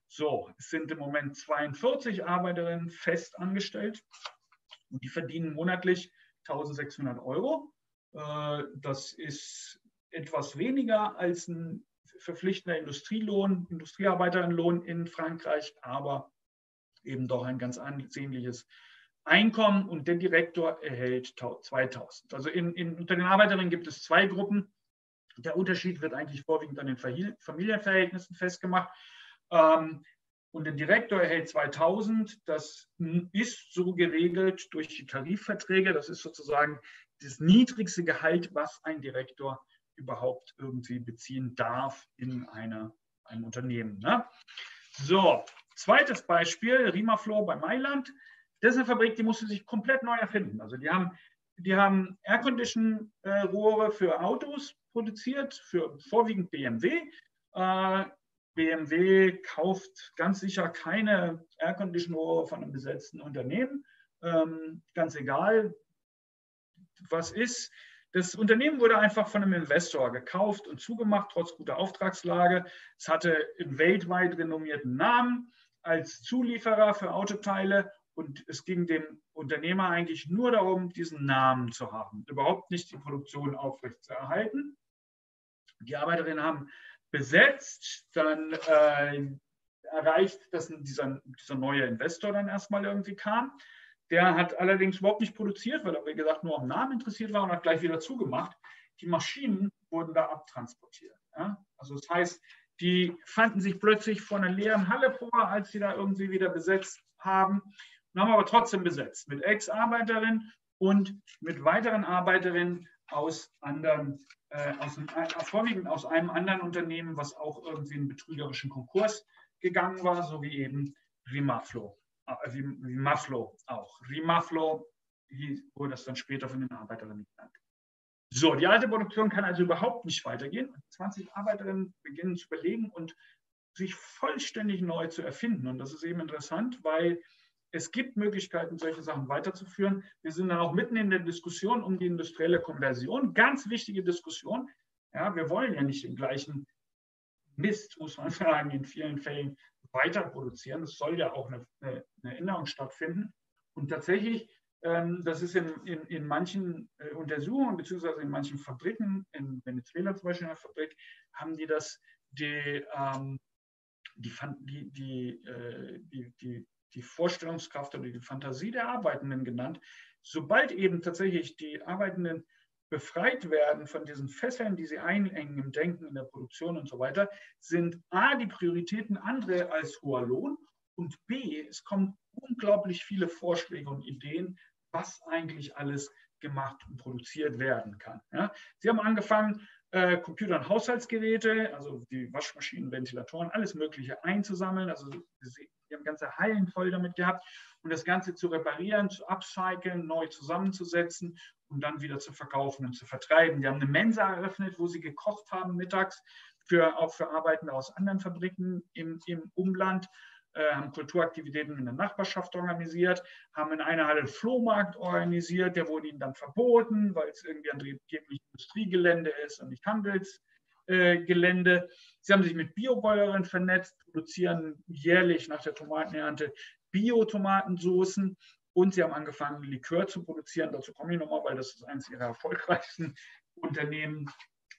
So, es sind im Moment 42 Arbeiterinnen fest angestellt und die verdienen monatlich 1.600 Euro. Das ist etwas weniger als ein verpflichtender Industrielohn, Industriearbeiterinnenlohn in Frankreich, aber eben doch ein ganz ansehnliches Einkommen und der Direktor erhält 2.000. Also unter den Arbeiterinnen gibt es zwei Gruppen. Der Unterschied wird eigentlich vorwiegend an den Familienverhältnissen festgemacht. Und der Direktor erhält 2.000. Das ist so geregelt durch die Tarifverträge. Das ist sozusagen das niedrigste Gehalt, was ein Direktor überhaupt irgendwie beziehen darf in einem Unternehmen. Ne? So, zweites Beispiel, Rimaflow bei Mailand. Das ist eine Fabrik, die musste sich komplett neu erfinden. Also die haben Aircondition-Rohre für Autos produziert, für vorwiegend BMW. BMW kauft ganz sicher keine Aircondition-Rohre von einem besetzten Unternehmen. Ganz egal, was ist. Das Unternehmen wurde einfach von einem Investor gekauft und zugemacht, trotz guter Auftragslage. Es hatte einen weltweit renommierten Namen als Zulieferer für Autoteile. Und es ging dem Unternehmer eigentlich nur darum, diesen Namen zu haben, überhaupt nicht die Produktion aufrechtzuerhalten. Die Arbeiterinnen haben besetzt, dann erreicht, dass dieser neue Investor dann erstmal irgendwie kam. Der hat allerdings überhaupt nicht produziert, weil er, wie gesagt, nur am Namen interessiert war und hat gleich wieder zugemacht. Die Maschinen wurden da abtransportiert. Ja? Also das heißt, die fanden sich plötzlich vor einer leeren Halle vor, als sie da irgendwie wieder besetzt haben. Und haben aber trotzdem besetzt mit Ex-Arbeiterinnen und mit weiteren Arbeiterinnen aus anderen, vorwiegend aus einem anderen Unternehmen, was auch irgendwie in betrügerischen Konkurs gegangen war, so wie eben Rimaflow. Rimaflow auch. Rimaflow wurde das dann später von den Arbeiterinnen genannt. So, die alte Produktion kann also überhaupt nicht weitergehen. 20 Arbeiterinnen beginnen zu überlegen und sich vollständig neu zu erfinden. Und das ist eben interessant, weil es gibt Möglichkeiten, solche Sachen weiterzuführen. Wir sind dann auch mitten in der Diskussion um die industrielle Konversion. Ganz wichtige Diskussion. Ja, wir wollen ja nicht den gleichen Mist, muss man sagen, in vielen Fällen weiter produzieren. Es soll ja auch eine Änderung stattfinden. Und tatsächlich, das ist in manchen Untersuchungen, beziehungsweise in manchen Fabriken, in Venezuela zum Beispiel in der Fabrik, haben die das, die Vorstellungskraft oder die Fantasie der Arbeitenden genannt. Sobald eben tatsächlich die Arbeitenden befreit werden von diesen Fesseln, die sie einengen im Denken, in der Produktion und so weiter, sind A, die Prioritäten andere als hoher Lohn und B, es kommen unglaublich viele Vorschläge und Ideen, was eigentlich alles gemacht und produziert werden kann. Ja? Sie haben angefangen, Computer und Haushaltsgeräte, also die Waschmaschinen, Ventilatoren, alles Mögliche einzusammeln. Also sie haben ganze Hallen voll damit gehabt und das Ganze zu reparieren, zu upcyclen, neu zusammenzusetzen und dann wieder zu verkaufen und zu vertreiben. Die haben eine Mensa eröffnet, wo sie gekocht haben mittags, auch für Arbeitende aus anderen Fabriken im Umland, haben Kulturaktivitäten in der Nachbarschaft organisiert, haben in einer Halle einen Flohmarkt organisiert, der wurde ihnen dann verboten, weil es irgendwie angeblich Industriegelände ist und nicht Handelsgelände. Sie haben sich mit Biobäuerinnen vernetzt, produzieren jährlich nach der Tomatenernte Bio-Tomatensoßen und sie haben angefangen, Likör zu produzieren. Dazu komme ich nochmal, weil das ist eines ihrer erfolgreichsten Unternehmen.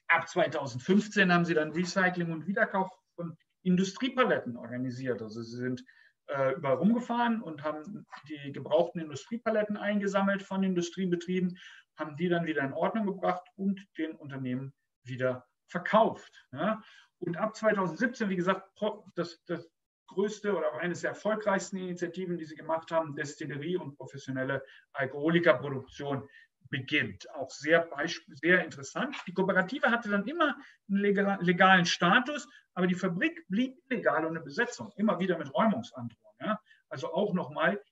Ab 2015 haben sie dann Recycling und Wiederkauf von Industriepaletten organisiert. Also sie sind überall rumgefahren und haben die gebrauchten Industriepaletten eingesammelt von Industriebetrieben, haben die dann wieder in Ordnung gebracht und den Unternehmen wieder verkauft. Ja. Und ab 2017, wie gesagt, das größte oder eines der erfolgreichsten Initiativen, die sie gemacht haben, Destillerie und professionelle Alkoholikerproduktion beginnt. Auch sehr interessant. Die Kooperative hatte dann immer einen legalen Status, aber die Fabrik blieb illegal ohne Besetzung, immer wieder mit Räumungsandrohung. Ja? Also auch nochmal,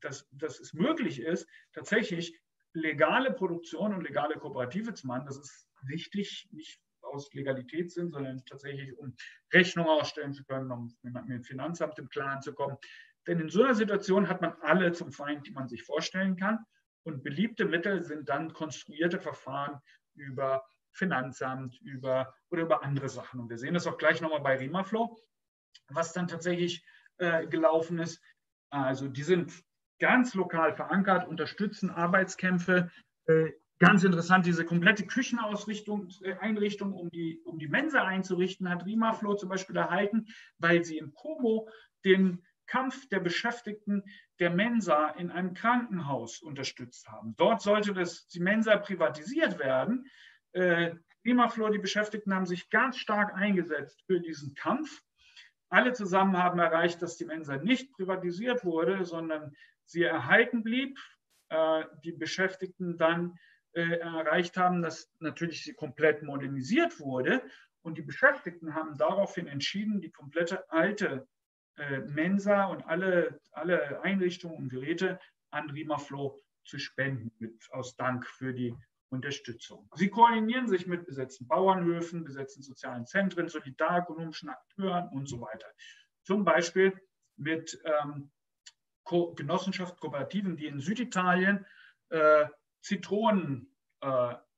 dass es möglich ist, tatsächlich legale Produktion und legale Kooperative zu machen. Das ist wichtig, nicht aus Legalitätssinn, sondern tatsächlich, um Rechnung ausstellen zu können, um mit dem Finanzamt im Klaren zu kommen. Denn in so einer Situation hat man alle zum Feind, die man sich vorstellen kann. Und beliebte Mittel sind dann konstruierte Verfahren über Finanzamt oder über andere Sachen. Und wir sehen das auch gleich nochmal bei Rimaflow, was dann tatsächlich gelaufen ist. Also die sind ganz lokal verankert, unterstützen Arbeitskämpfe. Ganz interessant, diese komplette Kücheneinrichtung, um die Mensa einzurichten, hat Rimaflow zum Beispiel erhalten, weil sie in Como den Kampf der Beschäftigten der Mensa in einem Krankenhaus unterstützt haben. Dort sollte die Mensa privatisiert werden. Rimaflow, die Beschäftigten haben sich ganz stark eingesetzt für diesen Kampf. Alle zusammen haben erreicht, dass die Mensa nicht privatisiert wurde, sondern sie erhalten blieb. Die Beschäftigten dann erreicht haben, dass natürlich sie komplett modernisiert wurde. Und die Beschäftigten haben daraufhin entschieden, die komplette alte Mensa und alle Einrichtungen und Geräte an Rimaflow zu spenden, aus Dank für die Unterstützung. Sie koordinieren sich mit besetzten Bauernhöfen, besetzten sozialen Zentren, solidarökonomischen Akteuren und so weiter. Zum Beispiel mit Genossenschaften, Kooperativen, die in Süditalien Zitronen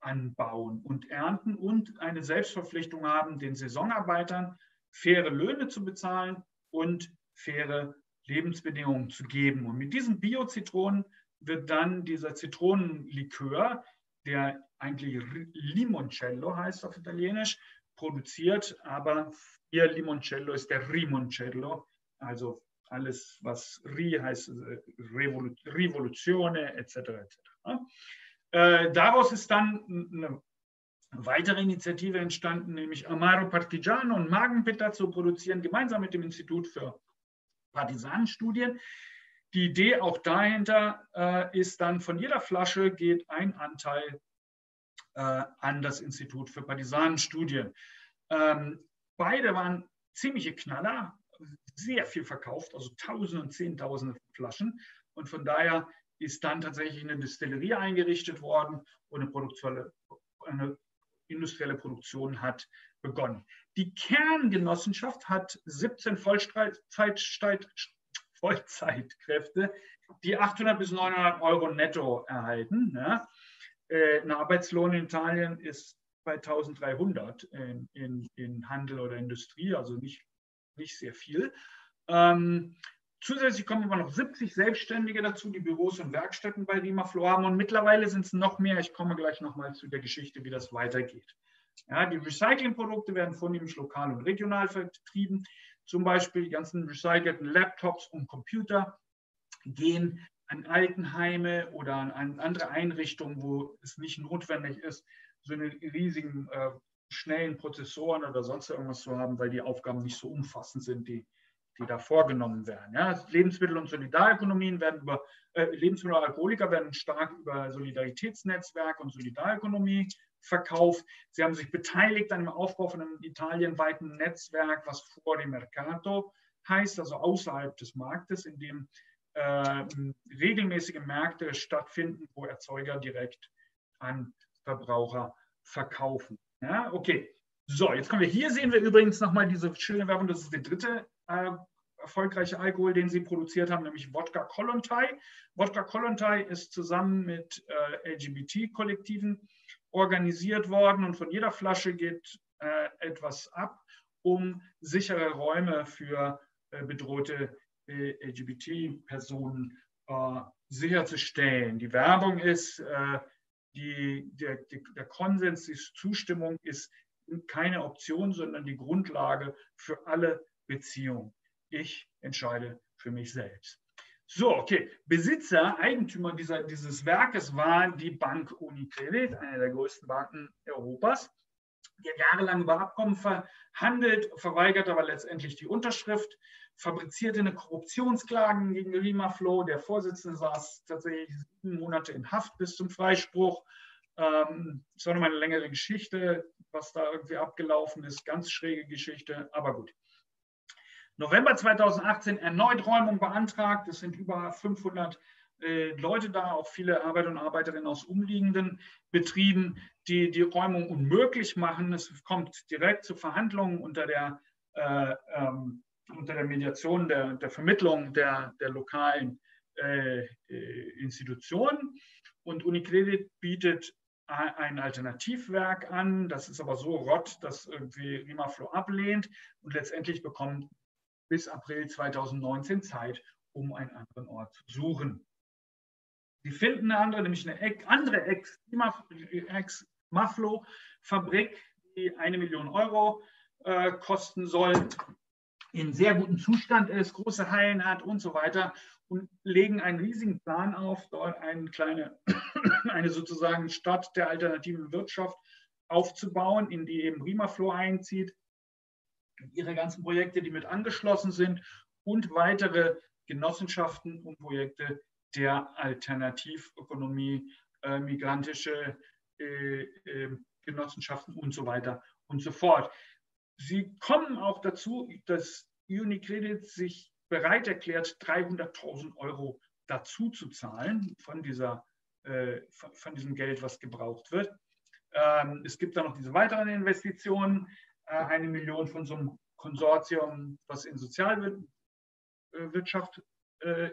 anbauen und ernten und eine Selbstverpflichtung haben, den Saisonarbeitern faire Löhne zu bezahlen und faire Lebensbedingungen zu geben. Und mit diesen Bio-Zitronen wird dann dieser Zitronenlikör, der eigentlich Limoncello heißt auf Italienisch, produziert. Aber hier Limoncello ist der Rimoncello, also alles, was Ri heißt, Revolutione etc. etc. Daraus ist dann eine weitere Initiative entstanden, nämlich Amaro Partigiano und Magenpizza zu produzieren, gemeinsam mit dem Institut für Partisanenstudien. Die Idee auch dahinter ist dann, von jeder Flasche geht ein Anteil an das Institut für Partisanenstudien. Beide waren ziemliche Knaller, sehr viel verkauft, also Tausende und Zehntausende Flaschen. Und von daher ist dann tatsächlich eine Destillerie eingerichtet worden und eine industrielle Produktion hat begonnen. Die Kerngenossenschaft hat 17 Vollzeitkräfte, die 800 bis 900 Euro netto erhalten. Ja. Ein Arbeitslohn in Italien ist bei 1300 in Handel oder Industrie, also nicht sehr viel. Zusätzlich kommen immer noch 70 Selbstständige dazu, die Büros und Werkstätten bei Rimaflow haben. Und mittlerweile sind es noch mehr. Ich komme gleich nochmal zu der Geschichte, wie das weitergeht. Ja, die Recyclingprodukte werden vornehmlich lokal und regional vertrieben. Zum Beispiel die ganzen recycelten Laptops und Computer gehen an Altenheime oder an andere Einrichtungen, wo es nicht notwendig ist, so einen riesigen, schnellen Prozessoren oder sonst irgendwas zu haben, weil die Aufgaben nicht so umfassend sind, die da vorgenommen werden. Ja, Lebensmittel- und Solidarökonomien werden Lebensmittel- und Alkoholiker werden stark über Solidaritätsnetzwerk und Solidarökonomie verkauft. Sie haben sich beteiligt an dem Aufbau von einem italienweiten Netzwerk, was fuori mercato heißt, also außerhalb des Marktes, in dem regelmäßige Märkte stattfinden, wo Erzeuger direkt an Verbraucher verkaufen. Ja, okay, so, jetzt kommen wir, hier sehen wir übrigens nochmal diese schöne Werbung, das ist der dritte erfolgreiche Alkohol, den sie produziert haben, nämlich Wodka Kollontai. Wodka Kollontai ist zusammen mit LGBT-Kollektiven organisiert worden und von jeder Flasche geht etwas ab, um sichere Räume für bedrohte LGBT-Personen sicherzustellen. Die Werbung ist, der Konsens, die Zustimmung ist keine Option, sondern die Grundlage für alle Beziehungen. Ich entscheide für mich selbst. So, okay. Besitzer, Eigentümer dieses Werkes war die Bank UniCredit, eine der größten Banken Europas. Die hat jahrelang über Abkommen verhandelt, verweigerte aber letztendlich die Unterschrift, fabrizierte eine Korruptionsklagen gegen Rimaflow. Der Vorsitzende saß tatsächlich 7 Monate in Haft bis zum Freispruch. Das war nochmal eine längere Geschichte, was da irgendwie abgelaufen ist. Ganz schräge Geschichte, aber gut. November 2018 erneut Räumung beantragt. Es sind über 500 Leute da, auch viele Arbeiter und Arbeiterinnen aus umliegenden Betrieben, die die Räumung unmöglich machen. Es kommt direkt zu Verhandlungen unter der Mediation, der Vermittlung der lokalen Institutionen. Und UniCredit bietet ein Alternativwerk an. Das ist aber so rot, dass irgendwie Rimaflow ablehnt. Und letztendlich bekommt bis April 2019 Zeit, um einen anderen Ort zu suchen. Sie finden eine andere, nämlich eine andere Ex-Maflow-Fabrik, die 1 Million Euro kosten soll, in sehr gutem Zustand ist, große Hallen hat und so weiter, und legen einen riesigen Plan auf, dort eine sozusagen Stadt der alternativen Wirtschaft aufzubauen, in die eben Rimaflow einzieht, ihre ganzen Projekte, die mit angeschlossen sind, und weitere Genossenschaften und Projekte der Alternativökonomie, migrantische Genossenschaften und so weiter und so fort. Sie kommen auch dazu, dass UniCredit sich bereit erklärt, 300.000 Euro dazu zu zahlen von diesem Geld, was gebraucht wird. Es gibt dann noch diese weiteren Investitionen, 1 Million von so einem Konsortium, was in Sozialwirtschaft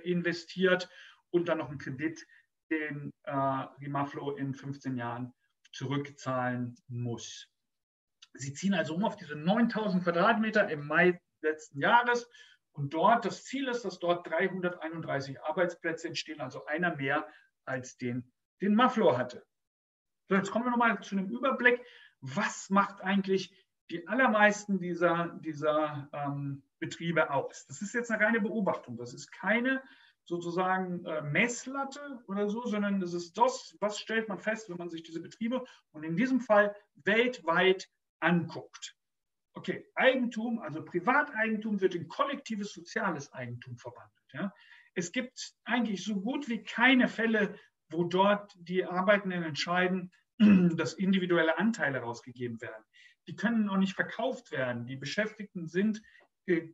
investiert, und dann noch einen Kredit, den Rimaflow in 15 Jahren zurückzahlen muss. Sie ziehen also um auf diese 9.000 Quadratmeter im Mai letzten Jahres, und dort, das Ziel ist, dass dort 331 Arbeitsplätze entstehen, also einer mehr als den Rimaflow hatte. So, jetzt kommen wir nochmal zu einem Überblick. Was macht eigentlich die allermeisten dieser Betriebe aus? Das ist jetzt eine reine Beobachtung. Das ist keine sozusagen Messlatte oder so, sondern das ist das, was stellt man fest, wenn man sich diese Betriebe und in diesem Fall weltweit anguckt. Okay, Eigentum, also Privateigentum, wird in kollektives soziales Eigentum verwandelt. Ja. Es gibt eigentlich so gut wie keine Fälle, wo dort die Arbeitenden entscheiden, dass individuelle Anteile rausgegeben werden. Die können noch nicht verkauft werden. Die Beschäftigten sind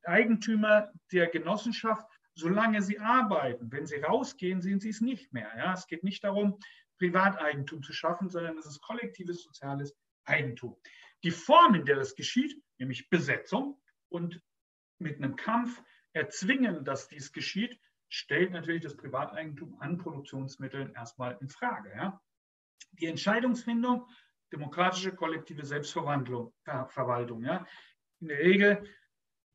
Eigentümer der Genossenschaft, solange sie arbeiten. Wenn sie rausgehen, sind sie es nicht mehr. Ja. Es geht nicht darum, Privateigentum zu schaffen, sondern es ist kollektives soziales Eigentum. Die Form, in der das geschieht, nämlich Besetzung und mit einem Kampf erzwingen, dass dies geschieht, stellt natürlich das Privateigentum an Produktionsmitteln erstmal in Frage. Ja. Die Entscheidungsfindung, demokratische kollektive Selbstverwaltung. Ja. In der Regel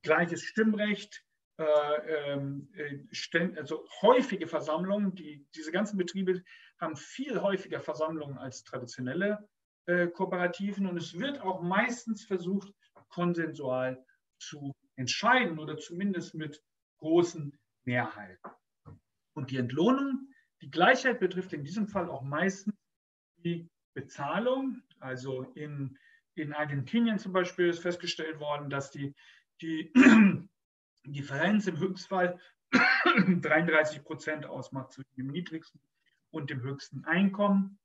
gleiches Stimmrecht, also häufige Versammlungen. Diese ganzen Betriebe haben viel häufiger Versammlungen als traditionelle Kooperativen, und es wird auch meistens versucht, konsensual zu entscheiden oder zumindest mit großen Mehrheiten. Und die Entlohnung, die Gleichheit betrifft in diesem Fall auch meistens die Bezahlung. Also in Argentinien zum Beispiel ist festgestellt worden, dass die Differenz im Höchstfall 33% ausmacht zwischen dem niedrigsten und dem höchsten Einkommen.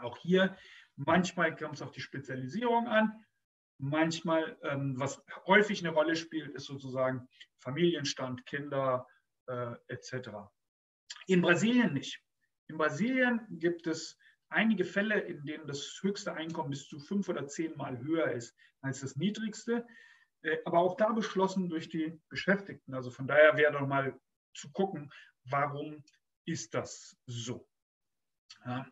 Auch hier manchmal kommt es auf die Spezialisierung an, manchmal, was häufig eine Rolle spielt, ist sozusagen Familienstand, Kinder etc. In Brasilien nicht. In Brasilien gibt es einige Fälle, in denen das höchste Einkommen bis zu 5 oder 10 Mal höher ist als das niedrigste, aber auch da beschlossen durch die Beschäftigten. Also von daher wäre doch mal zu gucken, warum ist das so? Ja.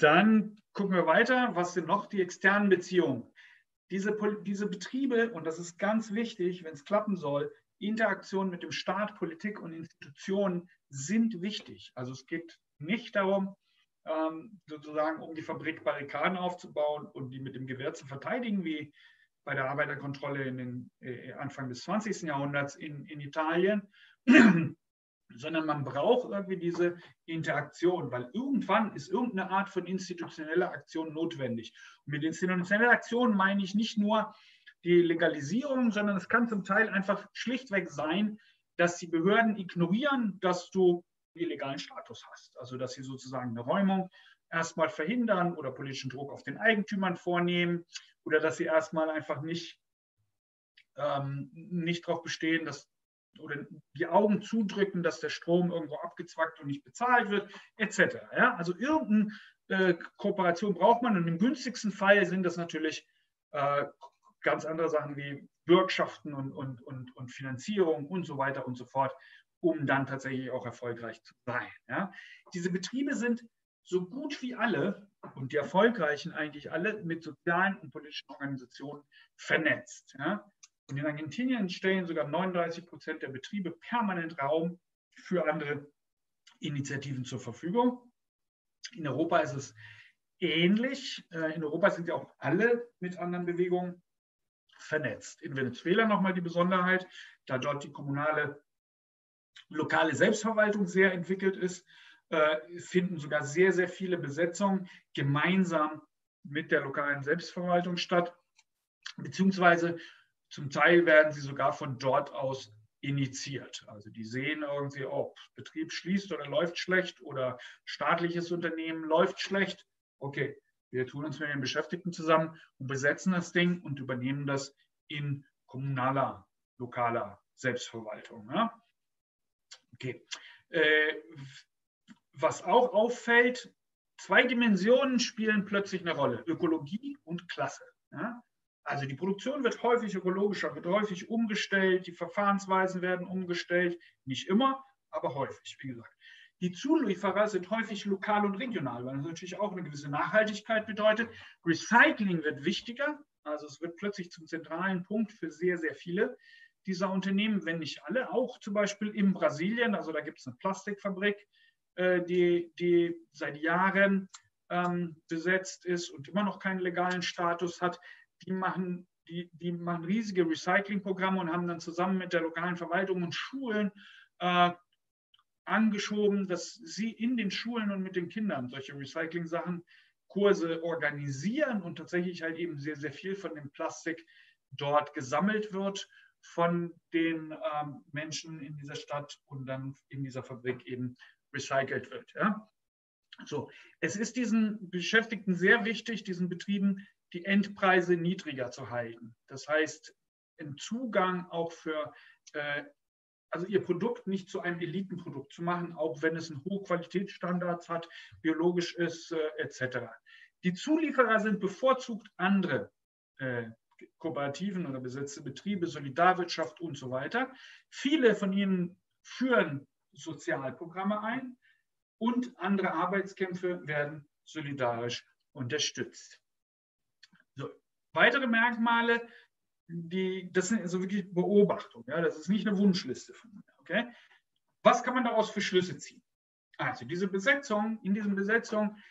Dann gucken wir weiter, was sind noch die externen Beziehungen? Diese Betriebe, und das ist ganz wichtig, wenn es klappen soll, Interaktion mit dem Staat, Politik und Institutionen sind wichtig. Also es geht nicht darum, sozusagen um die Fabrik Barrikaden aufzubauen und die mit dem Gewehr zu verteidigen, wie bei der Arbeiterkontrolle in den, Anfang des 20. Jahrhunderts in Italien, sondern man braucht irgendwie diese Interaktion, weil irgendwann ist irgendeine Art von institutioneller Aktion notwendig. Und mit institutioneller Aktion meine ich nicht nur die Legalisierung, sondern es kann zum Teil einfach schlichtweg sein, dass die Behörden ignorieren, dass du illegalen Status hast. Also dass sie sozusagen eine Räumung erstmal verhindern oder politischen Druck auf den Eigentümern vornehmen oder dass sie erstmal einfach nicht, nicht darauf bestehen, dass oder die Augen zudrücken, dass der Strom irgendwo abgezwackt und nicht bezahlt wird, etc. Ja? Also irgendeine Kooperation braucht man und im günstigsten Fall sind das natürlich ganz andere Sachen wie Bürgschaften und Finanzierung und so weiter und so fort, um dann tatsächlich auch erfolgreich zu sein. Ja? Diese Betriebe sind so gut wie alle und die erfolgreichen eigentlich alle mit sozialen und politischen Organisationen vernetzt. Ja? Und in Argentinien stellen sogar 39% der Betriebe permanent Raum für andere Initiativen zur Verfügung. In Europa ist es ähnlich. In Europa sind ja auch alle mit anderen Bewegungen vernetzt. In Venezuela nochmal die Besonderheit, da dort die kommunale, lokale Selbstverwaltung sehr entwickelt ist, finden sogar sehr, sehr viele Besetzungen gemeinsam mit der lokalen Selbstverwaltung statt, beziehungsweise zum Teil werden sie sogar von dort aus initiiert. Also die sehen irgendwie, ob Betrieb schließt oder läuft schlecht oder staatliches Unternehmen läuft schlecht. Okay, wir tun uns mit den Beschäftigten zusammen und besetzen das Ding und übernehmen das in kommunaler, lokaler Selbstverwaltung. Ja? Okay. Was auch auffällt, zwei Dimensionen spielen plötzlich eine Rolle, Ökologie und Klasse. Ja? Also die Produktion wird häufig ökologischer, wird häufig umgestellt, die Verfahrensweisen werden umgestellt, nicht immer, aber häufig, wie gesagt. Die Zulieferer sind häufig lokal und regional, weil das natürlich auch eine gewisse Nachhaltigkeit bedeutet. Recycling wird wichtiger, also es wird plötzlich zum zentralen Punkt für sehr, sehr viele dieser Unternehmen, wenn nicht alle, auch zum Beispiel in Brasilien, also da gibt es eine Plastikfabrik, die seit Jahren besetzt ist und immer noch keinen legalen Status hat. Die machen riesige Recyclingprogramme und haben dann zusammen mit der lokalen Verwaltung und Schulen angeschoben, dass sie in den Schulen und mit den Kindern solche Recycling-Sachen, Kurse organisieren und tatsächlich halt eben sehr, sehr viel von dem Plastik dort gesammelt wird von den Menschen in dieser Stadt und dann in dieser Fabrik eben recycelt wird. Ja? So, es ist diesen Beschäftigten sehr wichtig, diesen Betrieben die Endpreise niedriger zu halten. Das heißt, einen Zugang auch für, also ihr Produkt nicht zu einem Elitenprodukt zu machen, auch wenn es einen hohen Qualitätsstandard hat, biologisch ist, etc. Die Zulieferer sind bevorzugt andere Kooperativen oder besetzte Betriebe, Solidarwirtschaft und so weiter. Viele von ihnen führen Sozialprogramme ein und andere Arbeitskämpfe werden solidarisch unterstützt. Weitere Merkmale, das sind also wirklich Beobachtungen. Ja? Das ist nicht eine Wunschliste von mir. Okay? Was kann man daraus für Schlüsse ziehen? Also diese Besetzung, in diesen Besetzungen,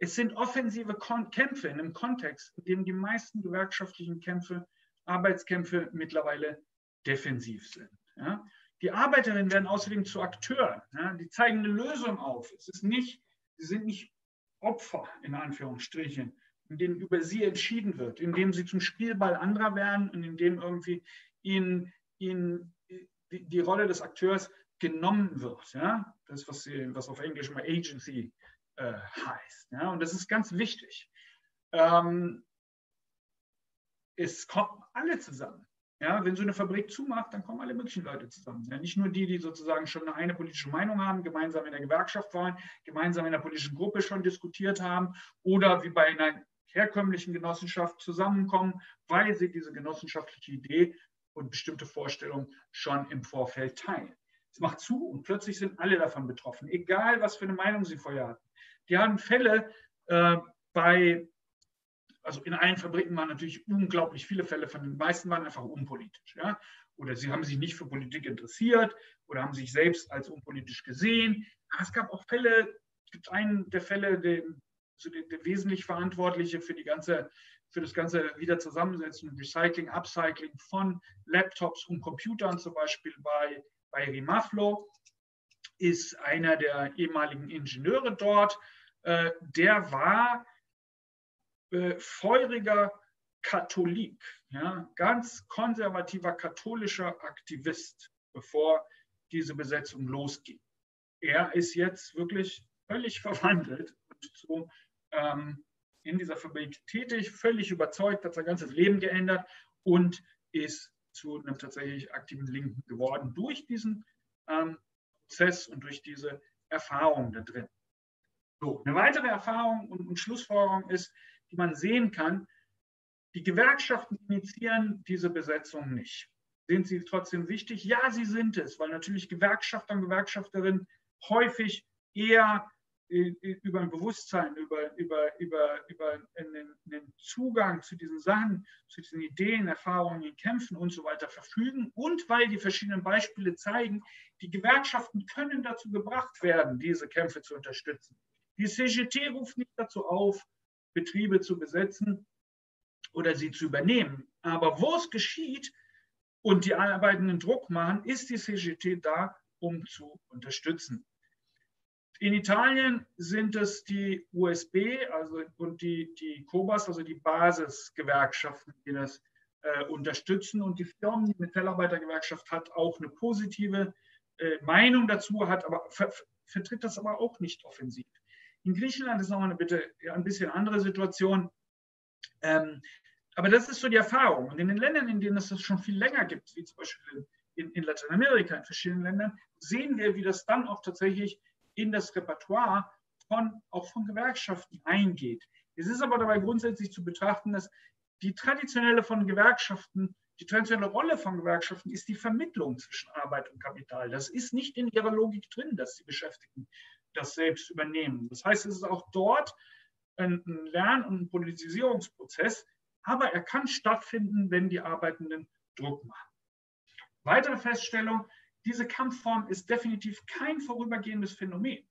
es sind offensive Kämpfe in einem Kontext, in dem die meisten gewerkschaftlichen Kämpfe, Arbeitskämpfe mittlerweile defensiv sind. Ja? Die Arbeiterinnen werden außerdem zu Akteuren. Ja? Die zeigen eine Lösung auf. Es ist nicht, sie sind nicht Opfer, in Anführungsstrichen, in dem über sie entschieden wird, indem sie zum Spielball anderer werden und indem irgendwie ihnen die Rolle des Akteurs genommen wird. Ja? Das, was auf Englisch mal Agency heißt. Ja? Und das ist ganz wichtig. Es kommen alle zusammen. Ja? Wenn so eine Fabrik zumacht, dann kommen alle möglichen Leute zusammen. Ja? Nicht nur die, die sozusagen schon eine politische Meinung haben, gemeinsam in der Gewerkschaft waren, gemeinsam in der politischen Gruppe schon diskutiert haben oder wie bei einer herkömmlichen Genossenschaft zusammenkommen, weil sie diese genossenschaftliche Idee und bestimmte Vorstellungen schon im Vorfeld teilen. Es macht zu und plötzlich sind alle davon betroffen, egal was für eine Meinung sie vorher hatten. Die haben Fälle also in allen Fabriken waren natürlich unglaublich viele Fälle, von den meisten waren einfach unpolitisch. Ja? Oder sie haben sich nicht für Politik interessiert oder haben sich selbst als unpolitisch gesehen. Aber es gab auch Fälle, es gibt einen der Fälle, der wesentlich Verantwortliche für die ganze für das ganze Wiederzusammensetzen und Recycling, Upcycling von Laptops und Computern, zum Beispiel bei Rimaflow, ist einer der ehemaligen Ingenieure dort. Der war feuriger Katholik, ja, ganz konservativer katholischer Aktivist, bevor diese Besetzung losging. Er ist jetzt wirklich völlig verwandelt und so in dieser Fabrik tätig, völlig überzeugt, hat sein ganzes Leben geändert und ist zu einem tatsächlich aktiven Linken geworden durch diesen Prozess und durch diese Erfahrung da drin. So, eine weitere Erfahrung und Schlussfolgerung ist, die man sehen kann: Die Gewerkschaften initiieren diese Besetzung nicht. Sind sie trotzdem wichtig? Ja, sie sind es, weil natürlich Gewerkschafter und Gewerkschafterinnen häufig eher über ein Bewusstsein, über einen Zugang zu diesen Sachen, zu diesen Ideen, Erfahrungen, Kämpfen und so weiter verfügen. Und weil die verschiedenen Beispiele zeigen, die Gewerkschaften können dazu gebracht werden, diese Kämpfe zu unterstützen. Die CGT ruft nicht dazu auf, Betriebe zu besetzen oder sie zu übernehmen. Aber wo es geschieht und die Arbeitenden Druck machen, ist die CGT da, um zu unterstützen. In Italien sind es die USB und die COBAS, also die Basisgewerkschaften, die das unterstützen. Und die Firmen, die Metallarbeitergewerkschaft hat auch eine positive Meinung dazu, hat aber, vertritt das aber auch nicht offensiv. In Griechenland ist nochmal ein bisschen andere Situation. Aber das ist so die Erfahrung. Und in den Ländern, in denen es das schon viel länger gibt, wie zum Beispiel in Lateinamerika, in verschiedenen Ländern, sehen wir, wie das dann auch tatsächlich in das Repertoire auch von Gewerkschaften eingeht. Es ist aber dabei grundsätzlich zu betrachten, dass die traditionelle Rolle von Gewerkschaften ist die Vermittlung zwischen Arbeit und Kapital. Das ist nicht in ihrer Logik drin, dass die Beschäftigten das selbst übernehmen. Das heißt, es ist auch dort ein Lern- und Politisierungsprozess, aber er kann stattfinden, wenn die Arbeitenden Druck machen. Weitere Feststellung: Diese Kampfform ist definitiv kein vorübergehendes Phänomen.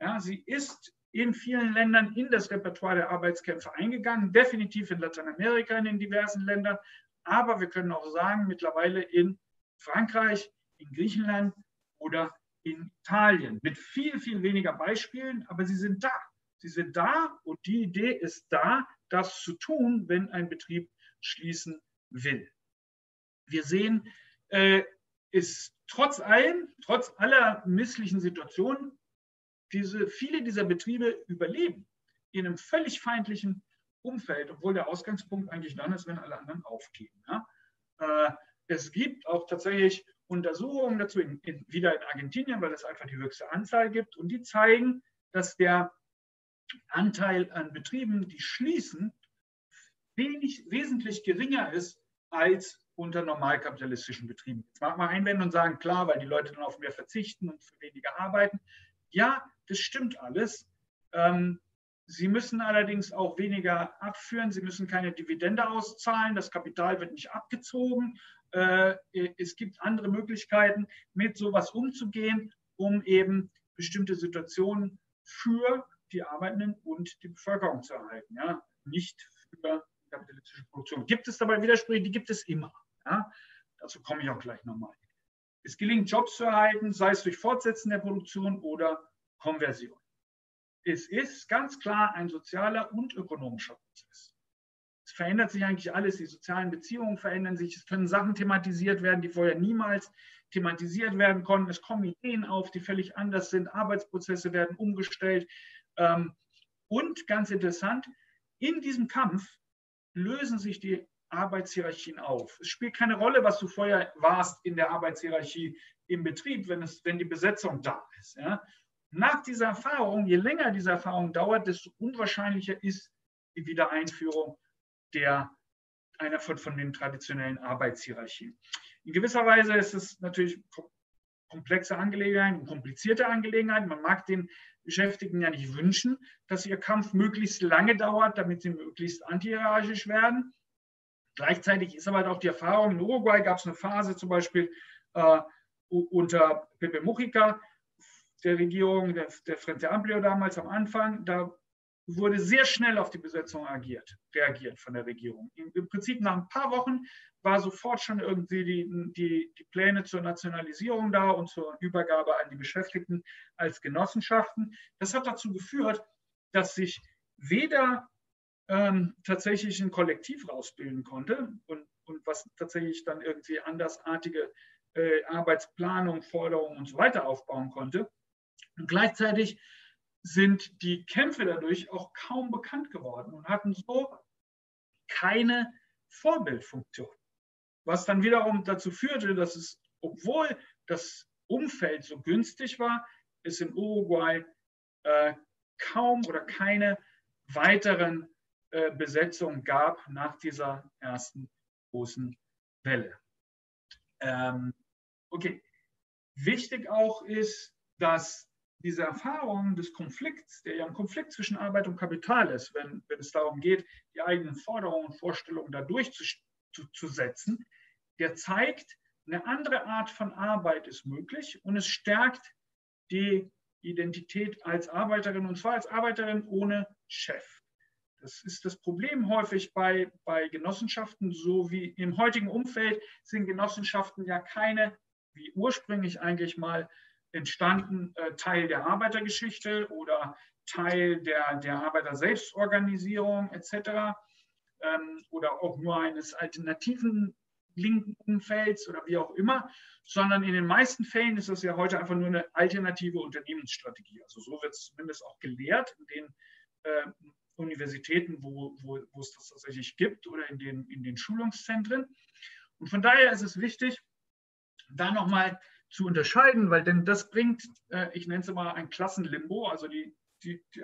Ja, sie ist in vielen Ländern in das Repertoire der Arbeitskämpfe eingegangen, definitiv in Lateinamerika, in den diversen Ländern, aber wir können auch sagen, mittlerweile in Frankreich, in Griechenland oder in Italien, mit viel, viel weniger Beispielen, aber sie sind da. Sie sind da und die Idee ist da, das zu tun, wenn ein Betrieb schließen will. Wir sehen, ist trotz allem, trotz aller misslichen Situationen, viele dieser Betriebe überleben in einem völlig feindlichen Umfeld, obwohl der Ausgangspunkt eigentlich dann ist, wenn alle anderen aufgeben. Ja? Es gibt auch tatsächlich Untersuchungen dazu, wieder in Argentinien, weil es einfach die höchste Anzahl gibt, und die zeigen, dass der Anteil an Betrieben, die schließen, wesentlich geringer ist als unter normalkapitalistischen Betrieben. Jetzt mag man einwenden und sagen, klar, weil die Leute dann auf mehr verzichten und für weniger arbeiten. Ja, das stimmt alles. Sie müssen allerdings auch weniger abführen. Sie müssen keine Dividende auszahlen. Das Kapital wird nicht abgezogen. Es gibt andere Möglichkeiten, mit sowas umzugehen, um eben bestimmte Situationen für die Arbeitenden und die Bevölkerung zu erhalten, ja? Nicht für die kapitalistische Produktion. Gibt es dabei Widersprüche? Die gibt es immer. Ja? Dazu komme ich auch gleich nochmal. Es gelingt, Jobs zu erhalten, sei es durch Fortsetzen der Produktion oder Konversion. Es ist ganz klar ein sozialer und ökonomischer Prozess. Es verändert sich eigentlich alles, die sozialen Beziehungen verändern sich, es können Sachen thematisiert werden, die vorher niemals thematisiert werden konnten, es kommen Ideen auf, die völlig anders sind, Arbeitsprozesse werden umgestellt. Und ganz interessant, in diesem Kampf lösen sich die Arbeitshierarchien auf. Es spielt keine Rolle, was du vorher warst in der Arbeitshierarchie im Betrieb, wenn die Besetzung da ist. Ja. Nach dieser Erfahrung, je länger diese Erfahrung dauert, desto unwahrscheinlicher ist die Wiedereinführung von den traditionellen Arbeitshierarchien. In gewisser Weise ist es natürlich komplexe Angelegenheiten und komplizierte Angelegenheiten. Man mag den Beschäftigten ja nicht wünschen, dass ihr Kampf möglichst lange dauert, damit sie möglichst antihierarchisch werden. Gleichzeitig ist aber halt auch die Erfahrung, in Uruguay gab es eine Phase zum Beispiel unter Pepe Mujica, der Regierung der Frente Amplio damals am Anfang, da wurde sehr schnell auf die Besetzung reagiert von der Regierung. Im Prinzip nach ein paar Wochen war sofort schon irgendwie die Pläne zur Nationalisierung da und zur Übergabe an die Beschäftigten als Genossenschaften. Das hat dazu geführt, dass sich weder tatsächlich ein Kollektiv rausbilden konnte und was tatsächlich dann irgendwie andersartige Arbeitsplanung, Forderungen und so weiter aufbauen konnte. Und gleichzeitig sind die Kämpfe dadurch auch kaum bekannt geworden und hatten so keine Vorbildfunktion. Was dann wiederum dazu führte, dass es, obwohl das Umfeld so günstig war, es in Uruguay kaum oder keine weiteren Besetzungen gab nach dieser ersten großen Welle. Okay, wichtig auch ist, dass diese Erfahrung des Konflikts, der ja ein Konflikt zwischen Arbeit und Kapital ist, wenn es darum geht, die eigenen Forderungen und Vorstellungen da durchzusetzen, der zeigt, eine andere Art von Arbeit ist möglich und es stärkt die Identität als Arbeiterin, und zwar als Arbeiterin ohne Chef. Das ist das Problem häufig bei Genossenschaften, so wie im heutigen Umfeld sind Genossenschaften ja keine, wie ursprünglich eigentlich mal, entstanden, Teil der Arbeitergeschichte oder Teil der Arbeiter-Selbstorganisierung etc. Oder auch nur eines alternativen linken Umfelds oder wie auch immer, sondern in den meisten Fällen ist das ja heute einfach nur eine alternative Unternehmensstrategie. Also so wird es zumindest auch gelehrt in den Universitäten, wo es das tatsächlich gibt oder in den Schulungszentren. Und von daher ist es wichtig, da nochmal zu unterscheiden, weil denn das bringt, ich nenne es mal ein Klassenlimbo, also die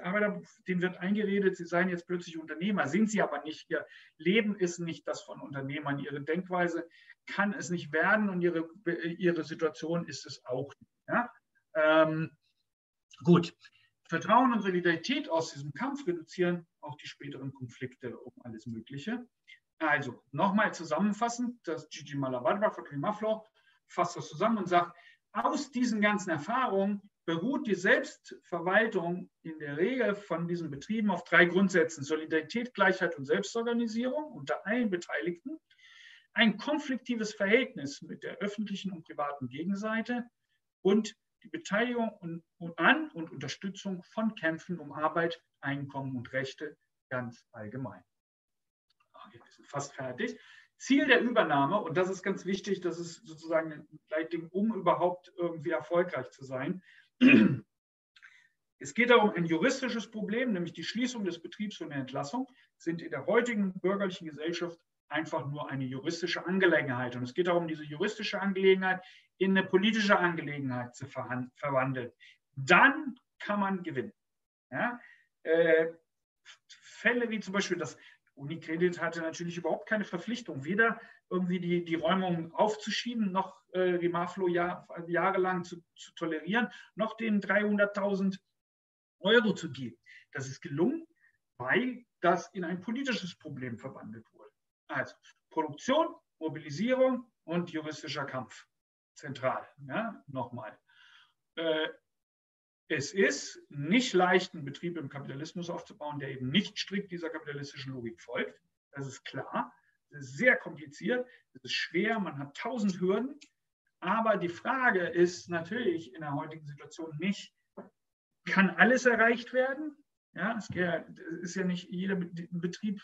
Arbeiter, denen wird eingeredet, sie seien jetzt plötzlich Unternehmer, sind sie aber nicht, ihr Leben ist nicht das von Unternehmern, ihre Denkweise kann es nicht werden und ihre Situation ist es auch nicht. Ja? Gut, Vertrauen und Solidarität aus diesem Kampf reduzieren auch die späteren Konflikte um alles Mögliche. Also nochmal zusammenfassend, das Gigi Malabar von Rimaflow fasst das zusammen und sagt, aus diesen ganzen Erfahrungen beruht die Selbstverwaltung in der Regel von diesen Betrieben auf drei Grundsätzen: Solidarität, Gleichheit und Selbstorganisierung unter allen Beteiligten, ein konfliktives Verhältnis mit der öffentlichen und privaten Gegenseite und die Beteiligung an und Unterstützung von Kämpfen um Arbeit, Einkommen und Rechte ganz allgemein. Okay, wir sind fast fertig. Ziel der Übernahme, und das ist ganz wichtig, das ist sozusagen ein Leitding, um überhaupt irgendwie erfolgreich zu sein. Es geht darum, ein juristisches Problem, nämlich die Schließung des Betriebs und der Entlassung, sind in der heutigen bürgerlichen Gesellschaft einfach nur eine juristische Angelegenheit. Und es geht darum, diese juristische Angelegenheit in eine politische Angelegenheit zu verwandeln. Dann kann man gewinnen. Ja? Fälle wie zum Beispiel das UniCredit hatte natürlich überhaupt keine Verpflichtung, weder irgendwie die Räumung aufzuschieben, noch Rimaflow jahrelang zu tolerieren, noch denen 300.000 € zu geben. Das ist gelungen, weil das in ein politisches Problem verwandelt wurde. Also Produktion, Mobilisierung und juristischer Kampf. Zentral. Ja? Nochmal. Es ist nicht leicht, einen Betrieb im Kapitalismus aufzubauen, der eben nicht strikt dieser kapitalistischen Logik folgt. Das ist klar. Das ist sehr kompliziert. Das ist schwer. Man hat 1000 Hürden. Aber die Frage ist natürlich in der heutigen Situation nicht, kann alles erreicht werden? Ja, es ist ja nicht jeder Betrieb,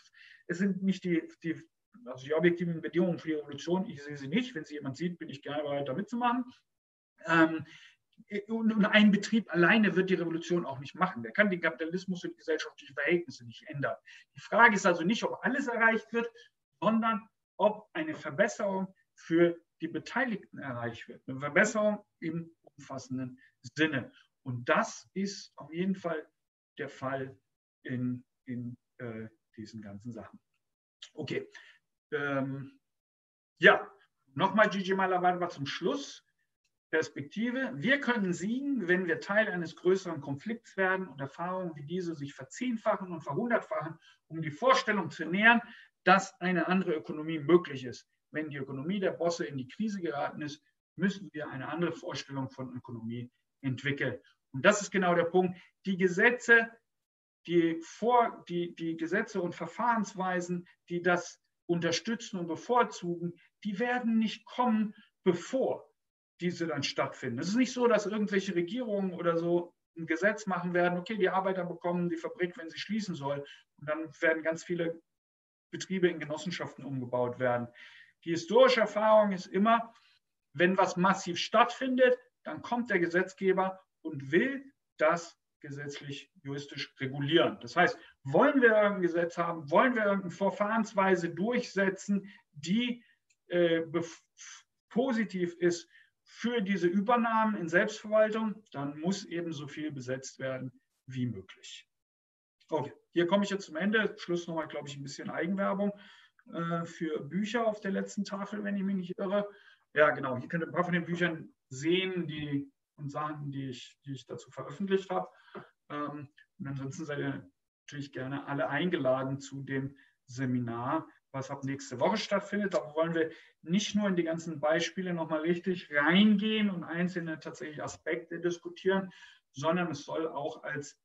es sind nicht also die objektiven Bedingungen für die Revolution. Ich sehe sie nicht. Wenn sie jemand sieht, bin ich gerne bereit, da mitzumachen. Und ein Betrieb alleine wird die Revolution auch nicht machen. Der kann den Kapitalismus und die gesellschaftlichen Verhältnisse nicht ändern. Die Frage ist also nicht, ob alles erreicht wird, sondern ob eine Verbesserung für die Beteiligten erreicht wird. Eine Verbesserung im umfassenden Sinne. Und das ist auf jeden Fall der Fall in diesen ganzen Sachen. Okay. Ja, nochmal Gigi Malabar zum Schluss. Perspektive. Wir können siegen, wenn wir Teil eines größeren Konflikts werden und Erfahrungen wie diese sich verzehnfachen und verhundertfachen, um die Vorstellung zu nähern, dass eine andere Ökonomie möglich ist. Wenn die Ökonomie der Bosse in die Krise geraten ist, müssen wir eine andere Vorstellung von Ökonomie entwickeln. Und das ist genau der Punkt. Die Gesetze die Gesetze und Verfahrensweisen, die das unterstützen und bevorzugen, die werden nicht kommen, bevor diese dann stattfinden. Es ist nicht so, dass irgendwelche Regierungen oder so ein Gesetz machen werden, okay, die Arbeiter bekommen die Fabrik, wenn sie schließen soll, und dann werden ganz viele Betriebe in Genossenschaften umgebaut werden. Die historische Erfahrung ist immer, wenn was massiv stattfindet, dann kommt der Gesetzgeber und will das gesetzlich, juristisch regulieren. Das heißt, wollen wir irgendein Gesetz haben, wollen wir irgendeine Verfahrensweise durchsetzen, die positiv ist für diese Übernahmen in Selbstverwaltung, dann muss eben so viel besetzt werden wie möglich. Okay, hier komme ich jetzt zum Ende. Schluss nochmal, glaube ich, ein bisschen Eigenwerbung für Bücher auf der letzten Tafel, wenn ich mich nicht irre. Ja, genau, hier könnt ihr ein paar von den Büchern sehen, die ich dazu veröffentlicht habe. Und ansonsten seid ihr natürlich gerne alle eingeladen zu dem Seminar, was ab nächste Woche stattfindet. Da wollen wir nicht nur in die ganzen Beispiele nochmal richtig reingehen und einzelne tatsächlich Aspekte diskutieren, sondern es soll auch als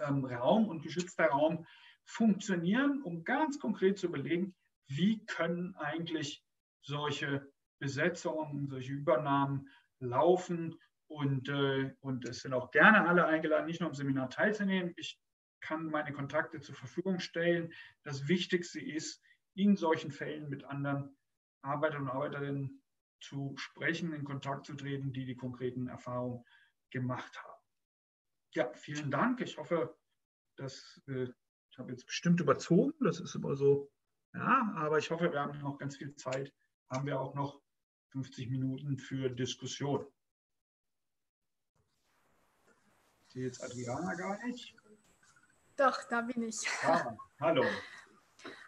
Raum und geschützter Raum funktionieren, um ganz konkret zu überlegen, wie können eigentlich solche Besetzungen, solche Übernahmen laufen. Und es sind auch gerne alle eingeladen, nicht nur am Seminar teilzunehmen. Ich kann meine Kontakte zur Verfügung stellen. Das Wichtigste ist, in solchen Fällen mit anderen Arbeitern und Arbeiterinnen zu sprechen, in Kontakt zu treten, die die konkreten Erfahrungen gemacht haben. Ja, vielen Dank. Ich hoffe, dass ich habe jetzt bestimmt überzogen. Das ist immer so, ja, aber ich hoffe, wir haben noch ganz viel Zeit. Haben wir auch noch 50 Minuten für Diskussion. Ich sehe jetzt Adriana gar nicht. Doch, da bin ich. Ah, hallo.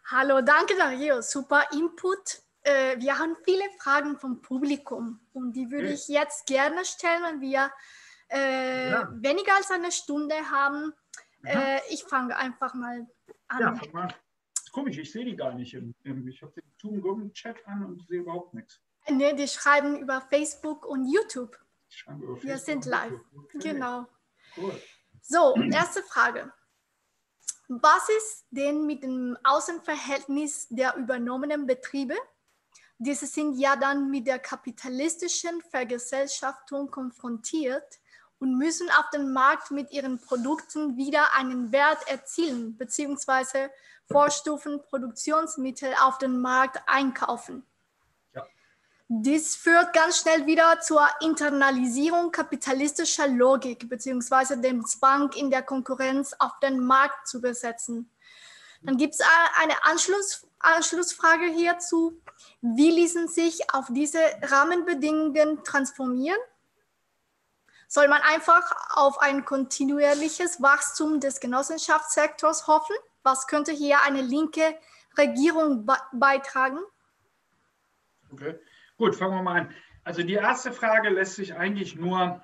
Hallo, danke Dario, super Input. Wir haben viele Fragen vom Publikum und die würde ich jetzt gerne stellen, wenn wir weniger als eine Stunde haben. Ich fange einfach mal an. Ja, fang mal. Komisch, ich sehe die gar nicht. Ich habe den Zoom-Chat an und sehe überhaupt nichts. Nee, die schreiben über Facebook und YouTube. Wir sind live. Okay. Genau. Cool. So, erste Frage. Was ist denn mit dem Außenverhältnis der übernommenen Betriebe? Diese sind ja dann mit der kapitalistischen Vergesellschaftung konfrontiert und müssen auf dem Markt mit ihren Produkten wieder einen Wert erzielen, beziehungsweise Vorstufen, Produktionsmittel auf den Markt einkaufen. Ja. Dies führt ganz schnell wieder zur Internalisierung kapitalistischer Logik beziehungsweise dem Zwang, in der Konkurrenz auf den Markt zu besetzen. Dann gibt es eine Anschlussfrage hierzu. Wie ließen sich auf diese Rahmenbedingungen transformieren? Soll man einfach auf ein kontinuierliches Wachstum des Genossenschaftssektors hoffen? Was könnte hier eine linke Regierung beitragen? Okay, gut, fangen wir mal an. Also die erste Frage lässt sich eigentlich nur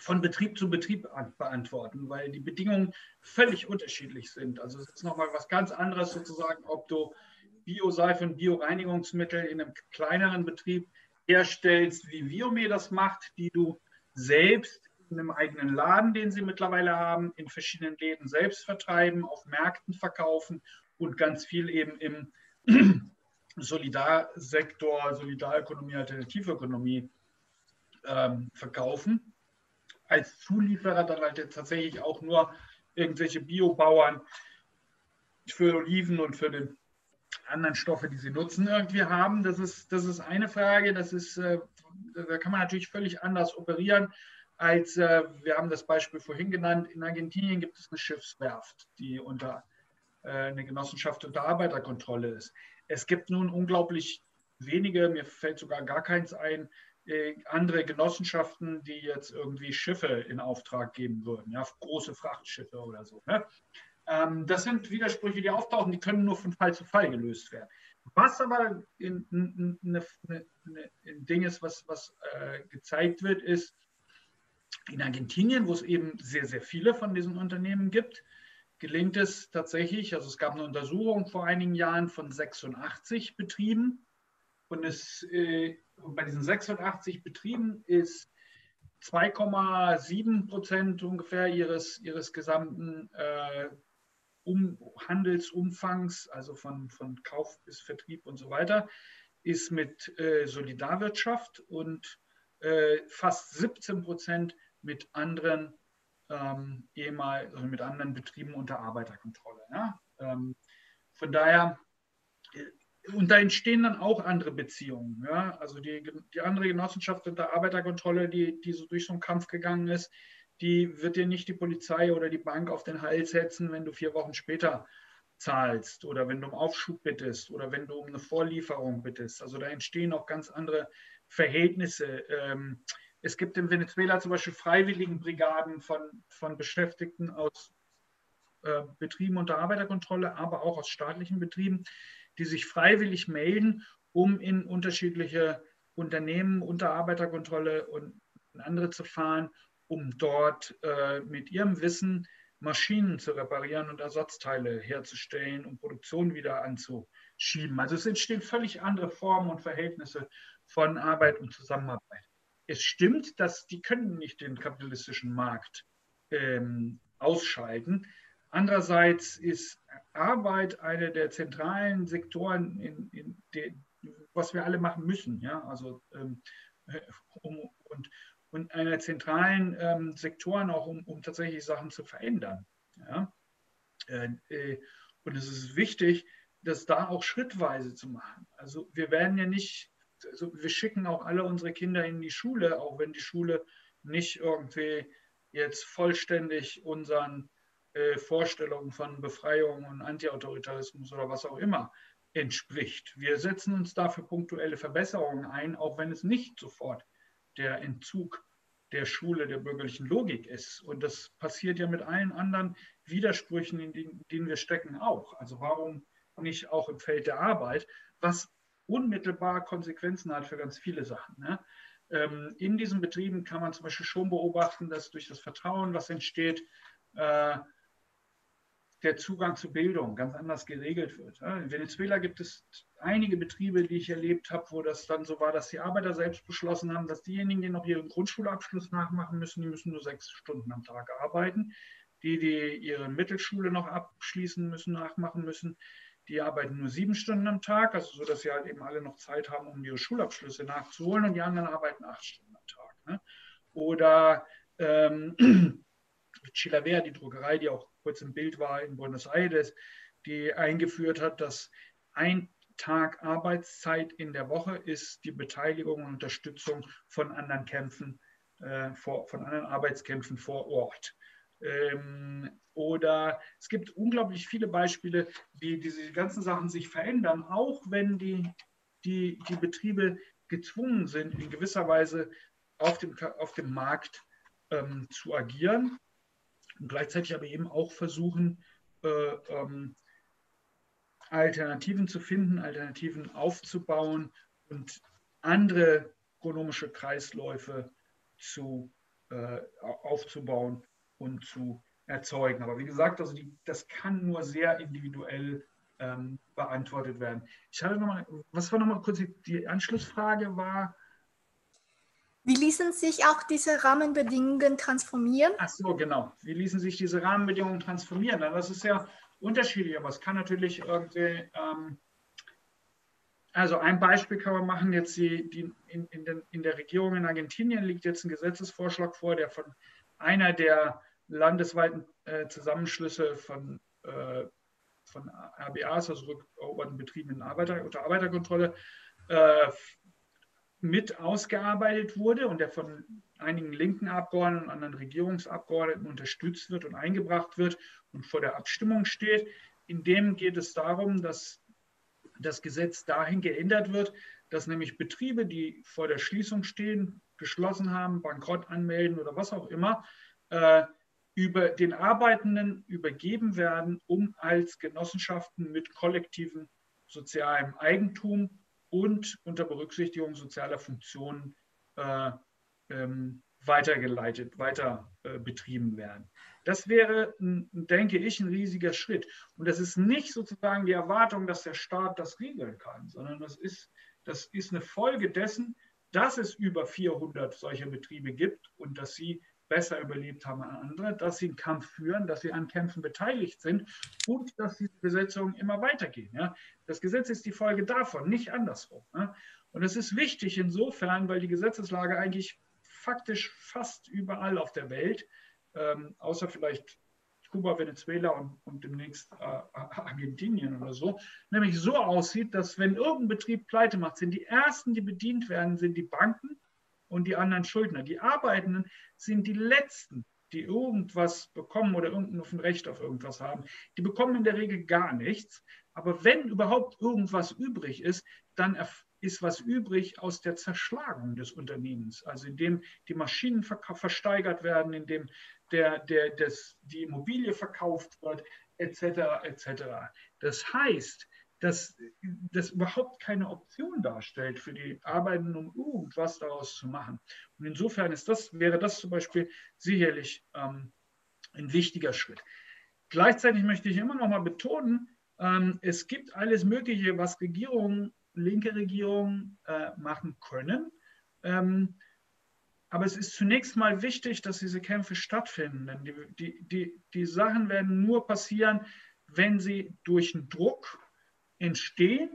von Betrieb zu Betrieb beantworten, weil die Bedingungen völlig unterschiedlich sind. Also es ist nochmal was ganz anderes sozusagen, ob du Bioseife und Bioreinigungsmittel in einem kleineren Betrieb herstellst, wie Viome das macht, die du selbst in einem eigenen Laden, den sie mittlerweile haben, in verschiedenen Läden selbst vertreiben, auf Märkten verkaufen und ganz viel eben im Solidarsektor, Solidarökonomie, Alternativökonomie verkaufen. Als Zulieferer dann halt jetzt tatsächlich auch nur irgendwelche Biobauern für Oliven und für die anderen Stoffe, die sie nutzen, irgendwie haben. Das ist eine Frage, da kann man natürlich völlig anders operieren. Als wir haben das Beispiel vorhin genannt, in Argentinien gibt es eine Schiffswerft, die unter eine Genossenschaft unter Arbeiterkontrolle ist. Es gibt nun unglaublich wenige, mir fällt sogar gar keins ein, andere Genossenschaften, die jetzt irgendwie Schiffe in Auftrag geben würden, ja, große Frachtschiffe oder so. Ne? Das sind Widersprüche, die auftauchen, die können nur von Fall zu Fall gelöst werden. Was aber ein Ding ist, was gezeigt wird, ist, in Argentinien, wo es eben sehr, sehr viele von diesen Unternehmen gibt, gelingt es tatsächlich, also es gab eine Untersuchung vor einigen Jahren von 86 Betrieben und bei diesen 86 Betrieben ist 2,7% ungefähr ihres gesamten Handelsumfangs, also von Kauf bis Vertrieb und so weiter, ist mit Solidarwirtschaft und fast 17% mit anderen mit anderen Betrieben unter Arbeiterkontrolle. Ja? Von daher, und da entstehen dann auch andere Beziehungen. Ja? Also die andere Genossenschaft unter Arbeiterkontrolle, die so durch so einen Kampf gegangen ist, die wird dir nicht die Polizei oder die Bank auf den Hals setzen, wenn du 4 Wochen später zahlst oder wenn du um Aufschub bittest oder wenn du um eine Vorlieferung bittest. Also da entstehen auch ganz andere Verhältnisse. Es gibt in Venezuela zum Beispiel Freiwilligenbrigaden von Beschäftigten aus Betrieben unter Arbeiterkontrolle, aber auch aus staatlichen Betrieben, die sich freiwillig melden, um in unterschiedliche Unternehmen unter Arbeiterkontrolle und andere zu fahren, um dort mit ihrem Wissen Maschinen zu reparieren und Ersatzteile herzustellen und Produktion wieder anzuschieben. Also es entstehen völlig andere Formen und Verhältnisse von Arbeit und Zusammenarbeit. Es stimmt, dass die können nicht den kapitalistischen Markt ausschalten. Andererseits ist Arbeit einer der zentralen Sektoren, was wir alle machen müssen, ja? Also, und einer zentralen Sektoren auch, um tatsächlich Sachen zu verändern. Ja? Und es ist wichtig, das da auch schrittweise zu machen. Also wir werden ja nicht, also wir schicken auch alle unsere Kinder in die Schule, auch wenn die Schule nicht irgendwie jetzt vollständig unseren Vorstellungen von Befreiung und Antiautoritarismus oder was auch immer entspricht. Wir setzen uns dafür punktuelle Verbesserungen ein, auch wenn es nicht sofort der Entzug der Schule, der bürgerlichen Logik ist. Und das passiert ja mit allen anderen Widersprüchen, in denen wir stecken, auch. Also warum nicht auch im Feld der Arbeit, was unmittelbar Konsequenzen hat für ganz viele Sachen. Ne? In diesen Betrieben kann man zum Beispiel schon beobachten, dass durch das Vertrauen, was entsteht, der Zugang zu Bildung ganz anders geregelt wird. In Venezuela gibt es einige Betriebe, die ich erlebt habe, wo das dann so war, dass die Arbeiter selbst beschlossen haben, dass diejenigen, die noch ihren Grundschulabschluss nachmachen müssen, die müssen nur 6 Stunden am Tag arbeiten. Die, die ihre Mittelschule noch abschließen müssen, nachmachen müssen, die arbeiten nur 7 Stunden am Tag, also so, dass sie halt eben alle noch Zeit haben, um ihre Schulabschlüsse nachzuholen, und die anderen arbeiten 8 Stunden am Tag. Ne? Oder Chilavert, die Druckerei, die auch kurz im Bild war in Buenos Aires, die eingeführt hat, dass ein Tag Arbeitszeit in der Woche ist die Beteiligung und Unterstützung von anderen Kämpfen, von anderen Arbeitskämpfen vor Ort. Oder es gibt unglaublich viele Beispiele, wie diese ganzen Sachen sich verändern, auch wenn die Betriebe gezwungen sind, in gewisser Weise auf dem Markt zu agieren und gleichzeitig aber eben auch versuchen, Alternativen zu finden, Alternativen aufzubauen und andere ökonomische Kreisläufe aufzubauen und zu erzeugen. Aber wie gesagt, also das kann nur sehr individuell beantwortet werden. Ich hatte nochmal, was war nochmal kurz die Anschlussfrage war? Wie ließen sich auch diese Rahmenbedingungen transformieren? Ach so, genau. Wie ließen sich diese Rahmenbedingungen transformieren? Das ist ja unterschiedlich, aber es kann natürlich irgendwie, also ein Beispiel kann man machen, jetzt in der Regierung in Argentinien liegt jetzt ein Gesetzesvorschlag vor, der von einer der landesweiten Zusammenschlüsse von RBAs, also rückeroberten Betrieben unter Arbeiterkontrolle, mit ausgearbeitet wurde und der von einigen linken Abgeordneten und anderen Regierungsabgeordneten unterstützt wird und eingebracht wird und vor der Abstimmung steht. In dem geht es darum, dass das Gesetz dahin geändert wird, dass nämlich Betriebe, die vor der Schließung stehen, geschlossen haben, Bankrott anmelden oder was auch immer, über den Arbeitenden übergeben werden, um als Genossenschaften mit kollektivem sozialem Eigentum und unter Berücksichtigung sozialer Funktionen weiter betrieben werden. Das wäre, denke ich, ein riesiger Schritt. Und das ist nicht sozusagen die Erwartung, dass der Staat das regeln kann, sondern das ist eine Folge dessen, dass es über 400 solcher Betriebe gibt und dass sie besser überlebt haben als andere, dass sie einen Kampf führen, dass sie an Kämpfen beteiligt sind und dass diese Besetzungen immer weitergehen. Ja? Das Gesetz ist die Folge davon, nicht andersrum. Ja? Und es ist wichtig insofern, weil die Gesetzeslage eigentlich faktisch fast überall auf der Welt, außer vielleicht Kuba, Venezuela und demnächst Argentinien oder so, nämlich so aussieht, dass wenn irgendein Betrieb pleite macht, sind die Ersten, die bedient werden, sind die Banken und die anderen Schuldner. Die Arbeitenden sind die Letzten, die irgendwas bekommen oder irgendein Recht auf irgendwas haben. Die bekommen in der Regel gar nichts. Aber wenn überhaupt irgendwas übrig ist, dann ist was übrig aus der Zerschlagung des Unternehmens. Also indem die Maschinen versteigert werden, indem die Immobilie verkauft wird, etc. etc. Das heißt, dass das überhaupt keine Option darstellt für die Arbeitenden, um irgendwas daraus zu machen. Und insofern ist wäre das zum Beispiel sicherlich ein wichtiger Schritt. Gleichzeitig möchte ich immer noch mal betonen, es gibt alles Mögliche, was Regierungen, linke Regierungen machen können. Aber es ist zunächst mal wichtig, dass diese Kämpfe stattfinden. Denn die Sachen werden nur passieren, wenn sie durch einen Druck entstehen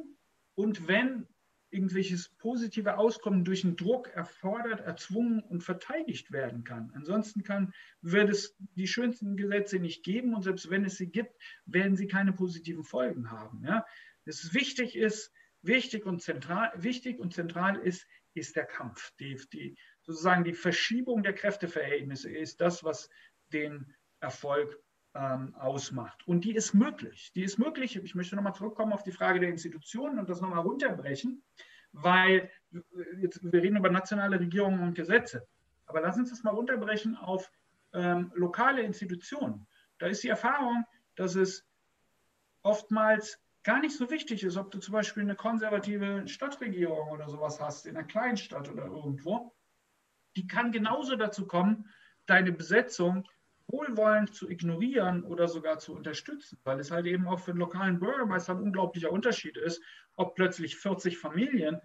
und wenn irgendwelches positive Auskommen durch einen Druck erfordert, erzwungen und verteidigt werden kann. Ansonsten wird es die schönsten Gesetze nicht geben und selbst wenn es sie gibt, werden sie keine positiven Folgen haben. Ja? Das wichtig ist, wichtig und zentral ist der Kampf. Sozusagen die Verschiebung der Kräfteverhältnisse ist das, was den Erfolg ausmacht. Und die ist möglich. Die ist möglich. Ich möchte nochmal zurückkommen auf die Frage der Institutionen und das nochmal runterbrechen, weil wir reden über nationale Regierungen und Gesetze. Aber lass uns das mal runterbrechen auf lokale Institutionen. Da ist die Erfahrung, dass es oftmals gar nicht so wichtig ist, ob du zum Beispiel eine konservative Stadtregierung oder sowas hast, in einer Kleinstadt oder irgendwo. Die kann genauso dazu kommen, deine Besetzung wohlwollend zu ignorieren oder sogar zu unterstützen, weil es halt eben auch für den lokalen Bürgermeister ein unglaublicher Unterschied ist, ob plötzlich 40 Familien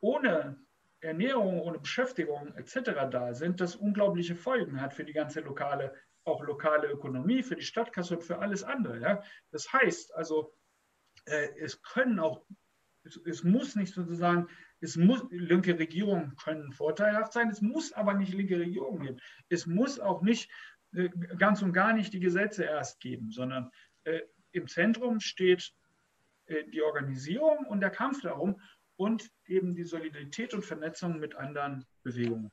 ohne Ernährung, ohne Beschäftigung etc. da sind, das unglaubliche Folgen hat für die ganze lokale Ökonomie, für die Stadtkasse und für alles andere. Ja? Das heißt also, linke Regierungen können vorteilhaft sein, es muss aber nicht linke Regierungen geben. Es muss auch nicht ganz und gar nicht die Gesetze erst geben, sondern im Zentrum steht die Organisierung und der Kampf darum und eben die Solidarität und Vernetzung mit anderen Bewegungen.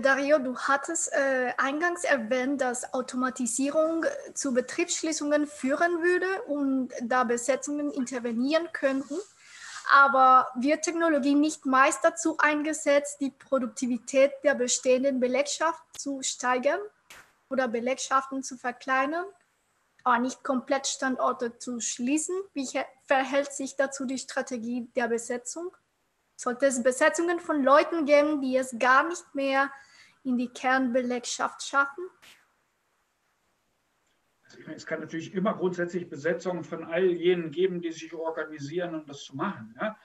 Dario, du hattest eingangs erwähnt, dass Automatisierung zu Betriebsschließungen führen würde und da Besetzungen intervenieren könnten. Aber wird Technologie nicht meist dazu eingesetzt, die Produktivität der bestehenden Belegschaft zu steigern oder Belegschaften zu verkleinern, aber nicht komplett Standorte zu schließen? Wie verhält sich dazu die Strategie der Besetzung? Sollte es Besetzungen von Leuten geben, die es gar nicht mehr in die Kernbelegschaft schaffen? Also es kann natürlich immer grundsätzlich Besetzungen von all jenen geben, die sich organisieren, um das zu machen. Ja?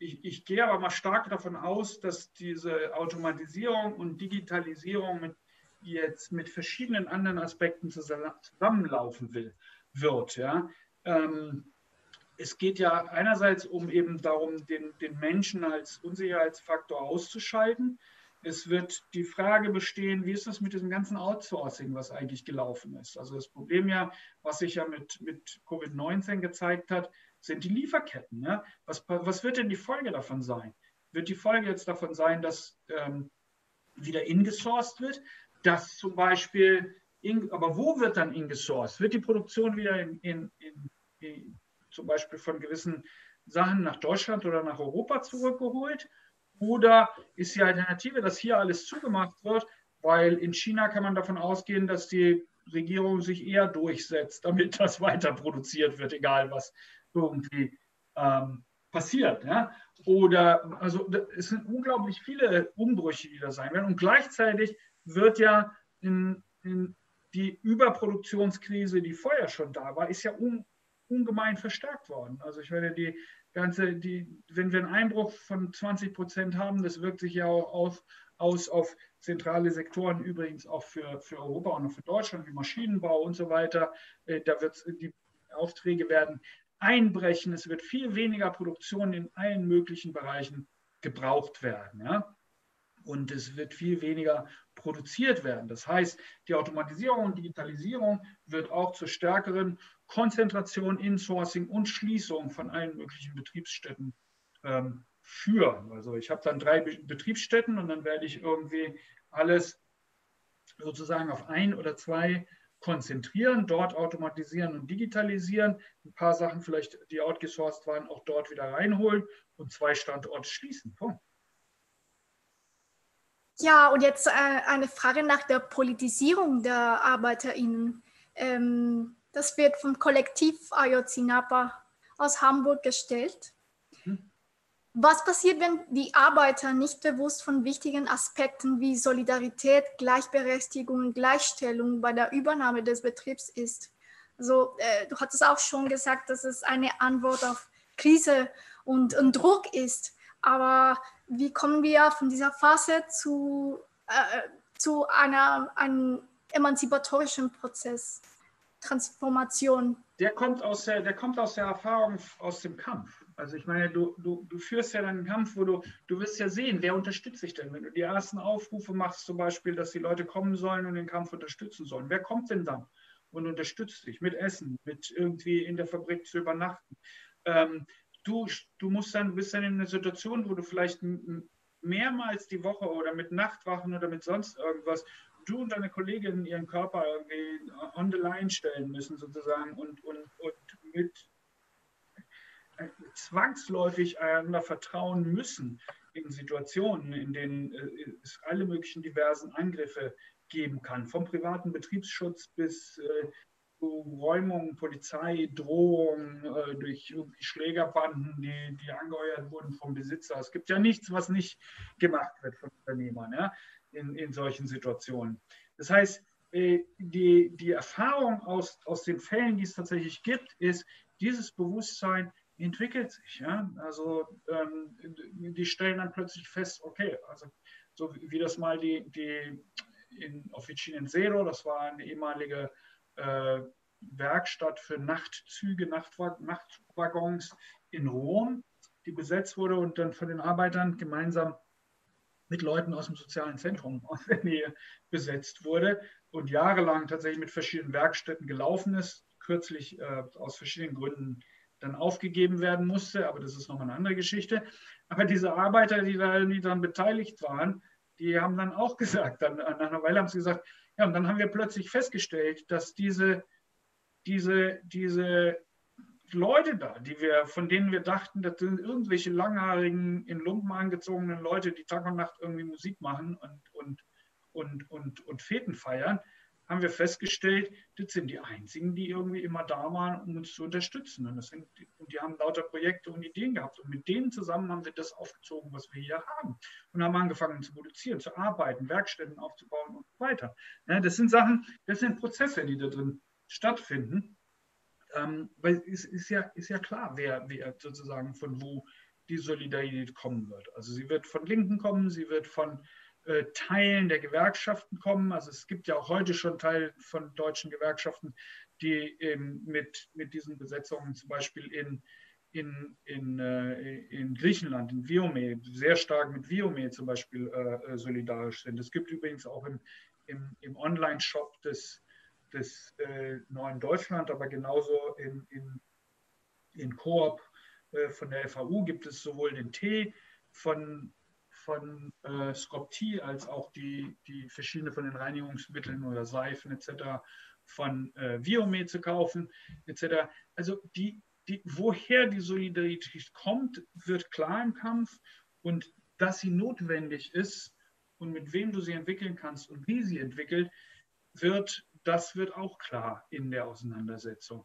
Ich gehe aber mal stark davon aus, dass diese Automatisierung und Digitalisierung jetzt mit verschiedenen anderen Aspekten zusammenlaufen wird. Ja? Es geht ja einerseits darum, den Menschen als Unsicherheitsfaktor auszuschalten. Es wird die Frage bestehen, wie ist das mit diesem ganzen Outsourcing, was eigentlich gelaufen ist? Also das Problem was sich mit Covid-19 gezeigt hat, sind die Lieferketten. Ne? Was wird denn die Folge davon sein? Wird die Folge jetzt davon sein, dass wieder ingesourced wird? Dass zum Beispiel, aber wo wird dann ingesourced? Wird die Produktion wieder zum Beispiel von gewissen Sachen nach Deutschland oder nach Europa zurückgeholt? Oder ist die Alternative, dass hier alles zugemacht wird, weil in China kann man davon ausgehen, dass die Regierung sich eher durchsetzt, damit das weiter produziert wird, egal was irgendwie passiert. Ja? Oder, also es sind unglaublich viele Umbrüche, die da sein werden. Und gleichzeitig wird ja die Überproduktionskrise, die vorher schon da war, ist ja ungemein verstärkt worden. Also ich werde die ganze, wenn wir einen Einbruch von 20% haben, das wirkt sich ja auch auf zentrale Sektoren, übrigens auch für Europa und für Deutschland, wie Maschinenbau und so weiter. Da wird die Aufträge werden einbrechen. Es wird viel weniger Produktion in allen möglichen Bereichen gebraucht werden. Ja? Und es wird viel weniger produziert werden. Das heißt, die Automatisierung und Digitalisierung wird auch zur stärkeren Konzentration, Insourcing und Schließung von allen möglichen Betriebsstätten führen. Also ich habe dann 3 Betriebsstätten und dann werde ich irgendwie alles sozusagen auf 1 oder 2 konzentrieren, dort automatisieren und digitalisieren, ein paar Sachen vielleicht, die outgesourced waren, auch dort wieder reinholen und 2 Standorte schließen. Punkt. Ja, und jetzt eine Frage nach der Politisierung der ArbeiterInnen. Das wird vom Kollektiv Ayotzinapa aus Hamburg gestellt. Was passiert, wenn die Arbeiter nicht bewusst von wichtigen Aspekten wie Solidarität, Gleichberechtigung und Gleichstellung bei der Übernahme des Betriebs ist? Also, du hattest auch schon gesagt, dass es eine Antwort auf Krise und Druck ist. Aber wie kommen wir von dieser Phase zu einem emanzipatorischen Prozess, Transformation? Der kommt aus der Erfahrung, aus dem Kampf. Also ich meine, du führst ja dann einen Kampf, wo du wirst ja sehen, wer unterstützt sich denn? Wenn du die ersten Aufrufe machst, zum Beispiel, dass die Leute kommen sollen und den Kampf unterstützen sollen, wer kommt denn dann und unterstützt dich mit Essen, mit irgendwie in der Fabrik zu übernachten? Du bist dann in einer Situation, wo du vielleicht mehrmals die Woche oder mit Nachtwachen oder mit sonst irgendwas, du und deine Kolleginnen ihren Körper irgendwie on the line stellen müssen sozusagen und mit zwangsläufig einander vertrauen müssen in Situationen, in denen es alle möglichen diversen Angriffe geben kann, vom privaten Betriebsschutz bis Räumung, Polizei, Drohungen durch Schlägerbanden, die angeheuert wurden vom Besitzer. Es gibt ja nichts, was nicht gemacht wird von Unternehmern, ja, in solchen Situationen. Das heißt, die Erfahrung aus den Fällen, die es tatsächlich gibt, ist, dieses Bewusstsein entwickelt sich. Ja? Also die stellen dann plötzlich fest, okay, also so wie das mal in Officinenzero, das war eine ehemalige Werkstatt für Nachtzüge, Nachtwaggons in Rom, die besetzt wurde und dann von den Arbeitern gemeinsam mit Leuten aus dem sozialen Zentrum aus der Nähe besetzt wurde und jahrelang tatsächlich mit verschiedenen Werkstätten gelaufen ist, kürzlich aus verschiedenen Gründen dann aufgegeben werden musste, aber das ist nochmal eine andere Geschichte. Aber diese Arbeiter, die dann beteiligt waren, die haben dann auch gesagt, nach einer Weile haben sie gesagt, ja, und dann haben wir plötzlich festgestellt, dass diese Leute da, von denen wir dachten, das sind irgendwelche langhaarigen, in Lumpen angezogenen Leute, die Tag und Nacht irgendwie Musik machen und Feten feiern, haben wir festgestellt, das sind die einzigen, die irgendwie immer da waren, um uns zu unterstützen. Und die haben lauter Projekte und Ideen gehabt. Und mit denen zusammen haben wir das aufgezogen, was wir hier haben. Und haben angefangen zu produzieren, zu arbeiten, Werkstätten aufzubauen und so weiter. Ja, das sind Sachen, das sind Prozesse, die da drin stattfinden. Weil es ist ja klar, wer sozusagen von wo die Solidarität kommen wird. Also sie wird von Linken kommen, sie wird von Teilen der Gewerkschaften kommen. Also es gibt ja auch heute schon Teile von deutschen Gewerkschaften, die eben mit diesen Besetzungen zum Beispiel in Griechenland, in Viome, sehr stark mit Viome zum Beispiel solidarisch sind. Es gibt übrigens auch im Online-Shop des Neuen Deutschland, aber genauso in Coop von der FAU gibt es sowohl den Tee von Skopti als auch die verschiedenen von den Reinigungsmitteln oder Seifen etc. von Viome zu kaufen etc. Also woher die Solidarität kommt, wird klar im Kampf und dass sie notwendig ist und mit wem du sie entwickeln kannst und wie sie entwickelt, das wird auch klar in der Auseinandersetzung.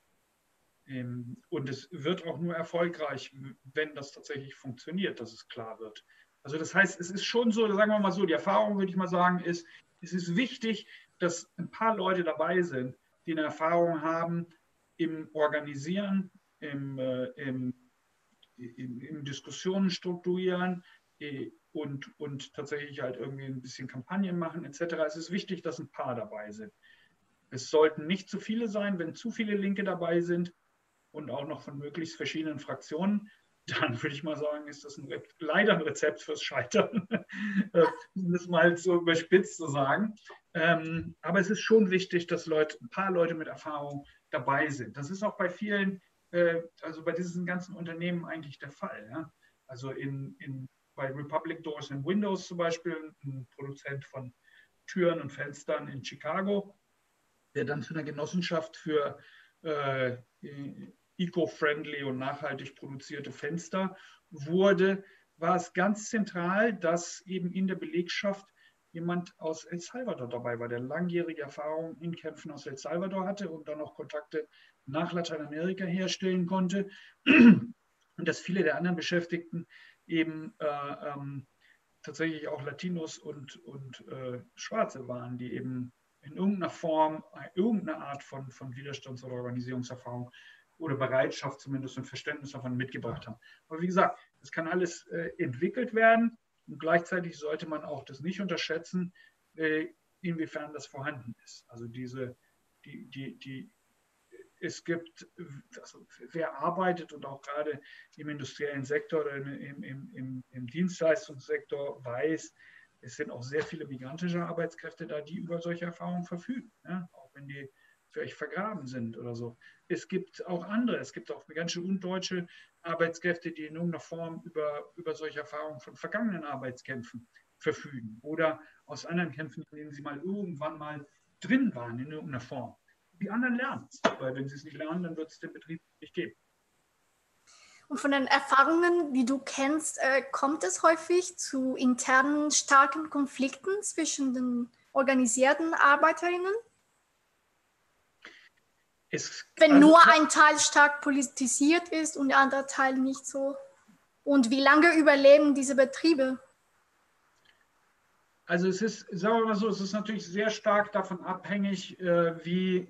Und es wird auch nur erfolgreich, wenn das tatsächlich funktioniert, dass es klar wird. Also das heißt, es ist schon so, sagen wir mal so, die Erfahrung, würde ich mal sagen, ist, es ist wichtig, dass ein paar Leute dabei sind, die eine Erfahrung haben, im Organisieren, im Diskussionen strukturieren und tatsächlich halt irgendwie ein bisschen Kampagnen machen etc. Es ist wichtig, dass ein paar dabei sind. Es sollten nicht zu viele sein. Wenn zu viele Linke dabei sind und auch noch von möglichst verschiedenen Fraktionen, dann würde ich mal sagen, ist das leider ein Rezept fürs Scheitern, um das mal so überspitzt zu sagen. Aber es ist schon wichtig, dass ein paar Leute mit Erfahrung dabei sind. Das ist auch bei vielen, also bei diesen ganzen Unternehmen eigentlich der Fall. Ja? Also bei Republic Doors and Windows zum Beispiel, ein Produzent von Türen und Fenstern in Chicago, der dann zu einer Genossenschaft für eco-friendly und nachhaltig produzierte Fenster wurde, war es ganz zentral, dass eben in der Belegschaft jemand aus El Salvador dabei war, der langjährige Erfahrung in Kämpfen aus El Salvador hatte und dann noch Kontakte nach Lateinamerika herstellen konnte. Und dass viele der anderen Beschäftigten eben tatsächlich auch Latinos und Schwarze waren, die eben in irgendeiner Form, irgendeine Art von Widerstands- oder Organisierungserfahrung oder Bereitschaft zumindest und Verständnis davon mitgebracht haben. Aber wie gesagt, das kann alles entwickelt werden und gleichzeitig sollte man auch das nicht unterschätzen, inwiefern das vorhanden ist. Also es gibt, also wer arbeitet und auch gerade im industriellen Sektor oder im Dienstleistungssektor weiß, es sind auch sehr viele migrantische Arbeitskräfte da, die über solche Erfahrungen verfügen, ja? Auch wenn die vielleicht vergraben sind oder so. Es gibt auch andere, es gibt auch migrantische und deutsche Arbeitskräfte, die in irgendeiner Form über solche Erfahrungen von vergangenen Arbeitskämpfen verfügen oder aus anderen Kämpfen, in denen sie mal irgendwann mal drin waren, in irgendeiner Form. Die anderen lernen es, weil wenn sie es nicht lernen, dann wird es den Betrieb nicht geben. Und von den Erfahrungen, die du kennst, kommt es häufig zu internen starken Konflikten zwischen den organisierten ArbeiterInnen? Wenn nur ein Teil stark politisiert ist und der andere Teil nicht so. Und wie lange überleben diese Betriebe? Also es ist, sagen wir mal so, es ist natürlich sehr stark davon abhängig, wie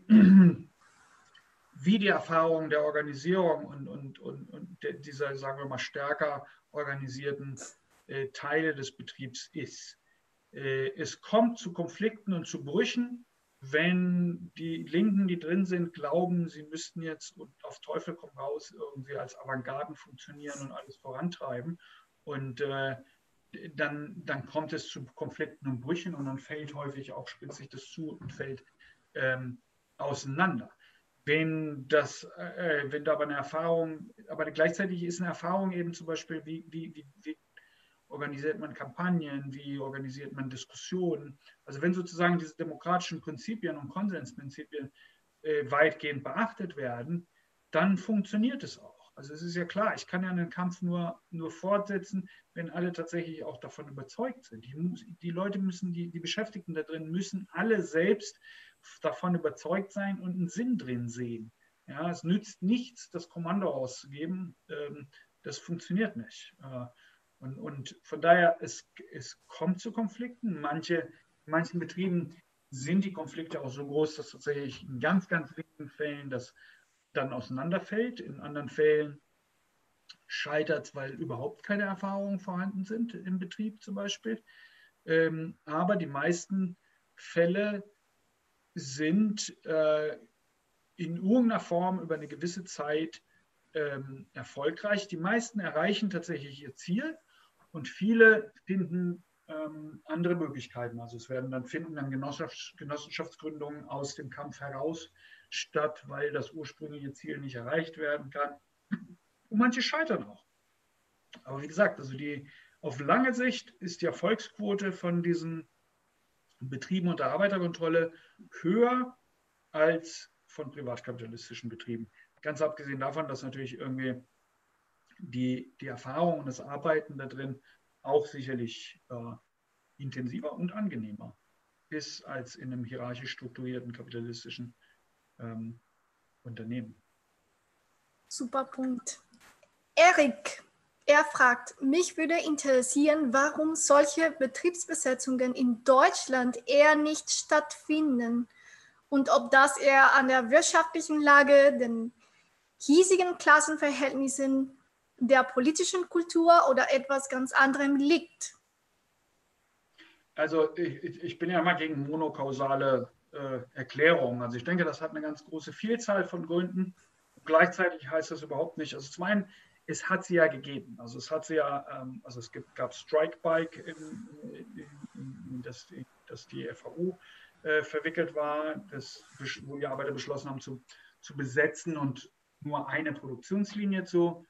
die Erfahrungen der Organisierung und dieser, sagen wir mal, stärker organisierten Teile des Betriebs ist. Es kommt zu Konflikten und zu Brüchen, wenn die Linken, die drin sind, glauben, sie müssten jetzt und auf Teufel komm raus irgendwie als Avantgarden funktionieren und alles vorantreiben. Und dann kommt es zu Konflikten und Brüchen und dann fällt häufig auch, spitzt sich das zu und fällt auseinander. Wenn da aber eine Erfahrung, aber gleichzeitig ist eine Erfahrung eben zum Beispiel, wie organisiert man Kampagnen, wie organisiert man Diskussionen. Also wenn sozusagen diese demokratischen Prinzipien und Konsensprinzipien weitgehend beachtet werden, dann funktioniert es auch. Also es ist ja klar, ich kann ja einen Kampf nur fortsetzen, wenn alle tatsächlich auch davon überzeugt sind. Die Beschäftigten da drin müssen alle selbst davon überzeugt sein und einen Sinn drin sehen. Ja, es nützt nichts, das Kommando auszugeben. Das funktioniert nicht. Und von daher, es kommt zu Konflikten. In manchen Betrieben sind die Konflikte auch so groß, dass tatsächlich in ganz, ganz wenigen Fällen das dann auseinanderfällt. In anderen Fällen scheitert es, weil überhaupt keine Erfahrungen vorhanden sind im Betrieb zum Beispiel. Aber die meisten Fälle sind in irgendeiner Form über eine gewisse Zeit erfolgreich. Die meisten erreichen tatsächlich ihr Ziel. Und viele finden andere Möglichkeiten. Also es werden dann Genossenschaftsgründungen aus dem Kampf heraus statt, weil das ursprüngliche Ziel nicht erreicht werden kann. Und manche scheitern auch. Aber wie gesagt, also auf lange Sicht ist die Erfolgsquote von diesen Betrieben unter Arbeiterkontrolle höher als von privatkapitalistischen Betrieben. Ganz abgesehen davon, dass natürlich irgendwie die Erfahrung und das Arbeiten da drin auch sicherlich intensiver und angenehmer ist als in einem hierarchisch strukturierten kapitalistischen Unternehmen. Super Punkt. Erik, er fragt, mich würde interessieren, warum solche Betriebsbesetzungen in Deutschland eher nicht stattfinden und ob das eher an der wirtschaftlichen Lage, den hiesigen Klassenverhältnissen, der politischen Kultur oder etwas ganz anderem liegt. Also ich bin ja immer gegen monokausale Erklärungen. Also ich denke, das hat eine ganz große Vielzahl von Gründen. Gleichzeitig heißt das überhaupt nicht. Also zum einen, es hat sie ja gegeben. Also es hat sie ja, also es gab Strikebike, dass die FAU verwickelt war, wo die Arbeiter beschlossen haben zu besetzen und nur eine Produktionslinie zu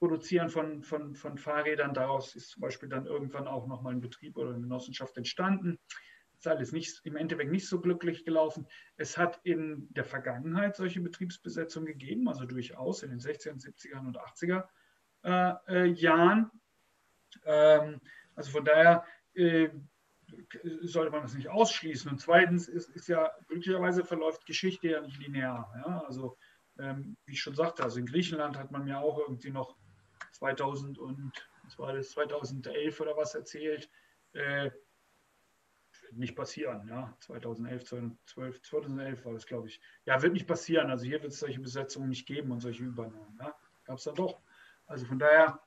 produzieren von Fahrrädern. Daraus ist zum Beispiel dann irgendwann auch nochmal ein Betrieb oder eine Genossenschaft entstanden. Das ist alles nicht, im Endeffekt nicht so glücklich gelaufen. Es hat in der Vergangenheit solche Betriebsbesetzungen gegeben, also durchaus in den 60er, 70er und 80er Jahren. Also von daher sollte man das nicht ausschließen. Und zweitens ist ja, glücklicherweise verläuft Geschichte ja nicht linear. Ja? Also wie ich schon sagte, also in Griechenland hat man ja auch irgendwie noch 2011 oder was erzählt, wird nicht passieren, ja, 2011 war das, glaube ich. Ja, wird nicht passieren, also hier wird es solche Besetzungen nicht geben und solche Übernahmen, ja, gab es dann doch. Also von daher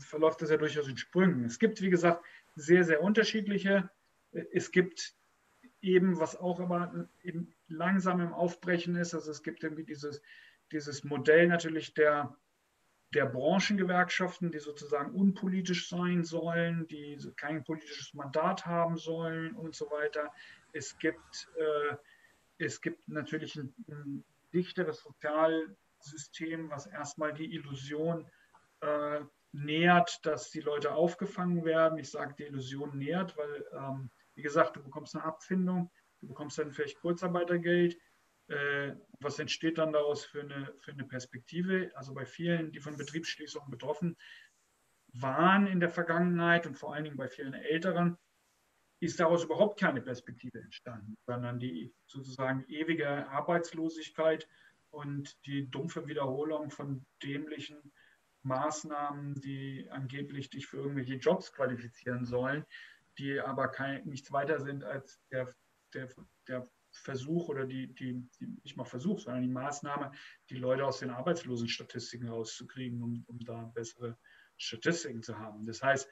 verläuft das ja durchaus in Sprüngen. Es gibt, wie gesagt, sehr, sehr unterschiedliche, es gibt eben, was auch aber eben langsam im Aufbrechen ist, also es gibt irgendwie dieses Modell natürlich der Branchengewerkschaften, die sozusagen unpolitisch sein sollen, die kein politisches Mandat haben sollen und so weiter. Es gibt natürlich ein dichteres Sozialsystem, was erstmal die Illusion nährt, dass die Leute aufgefangen werden. Ich sage, die Illusion nährt, weil, wie gesagt, du bekommst eine Abfindung, du bekommst dann vielleicht Kurzarbeitergeld. Was entsteht dann daraus für eine Perspektive? Also bei vielen, die von Betriebsschließungen betroffen waren in der Vergangenheit und vor allen Dingen bei vielen Älteren, ist daraus überhaupt keine Perspektive entstanden, sondern die sozusagen ewige Arbeitslosigkeit und die dumpfe Wiederholung von dämlichen Maßnahmen, die angeblich dich für irgendwelche Jobs qualifizieren sollen, die aber nichts weiter sind als der Versuch oder die nicht mal Versuch, sondern die Maßnahme, die Leute aus den Arbeitslosenstatistiken rauszukriegen, um da bessere Statistiken zu haben. Das heißt,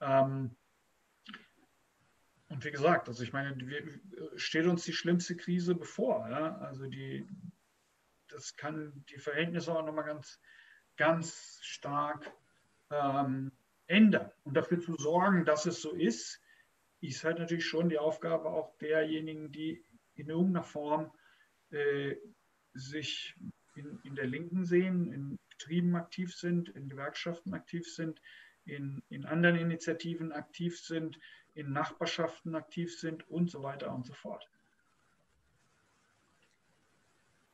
und wie gesagt, also ich meine, steht uns die schlimmste Krise bevor. Ja? Also das kann die Verhältnisse auch nochmal ganz, ganz stark ändern. Und dafür zu sorgen, dass es so ist halt natürlich schon die Aufgabe auch derjenigen, die in irgendeiner Form sich in der Linken sehen, in Betrieben aktiv sind, in Gewerkschaften aktiv sind, in anderen Initiativen aktiv sind, in Nachbarschaften aktiv sind und so weiter und so fort.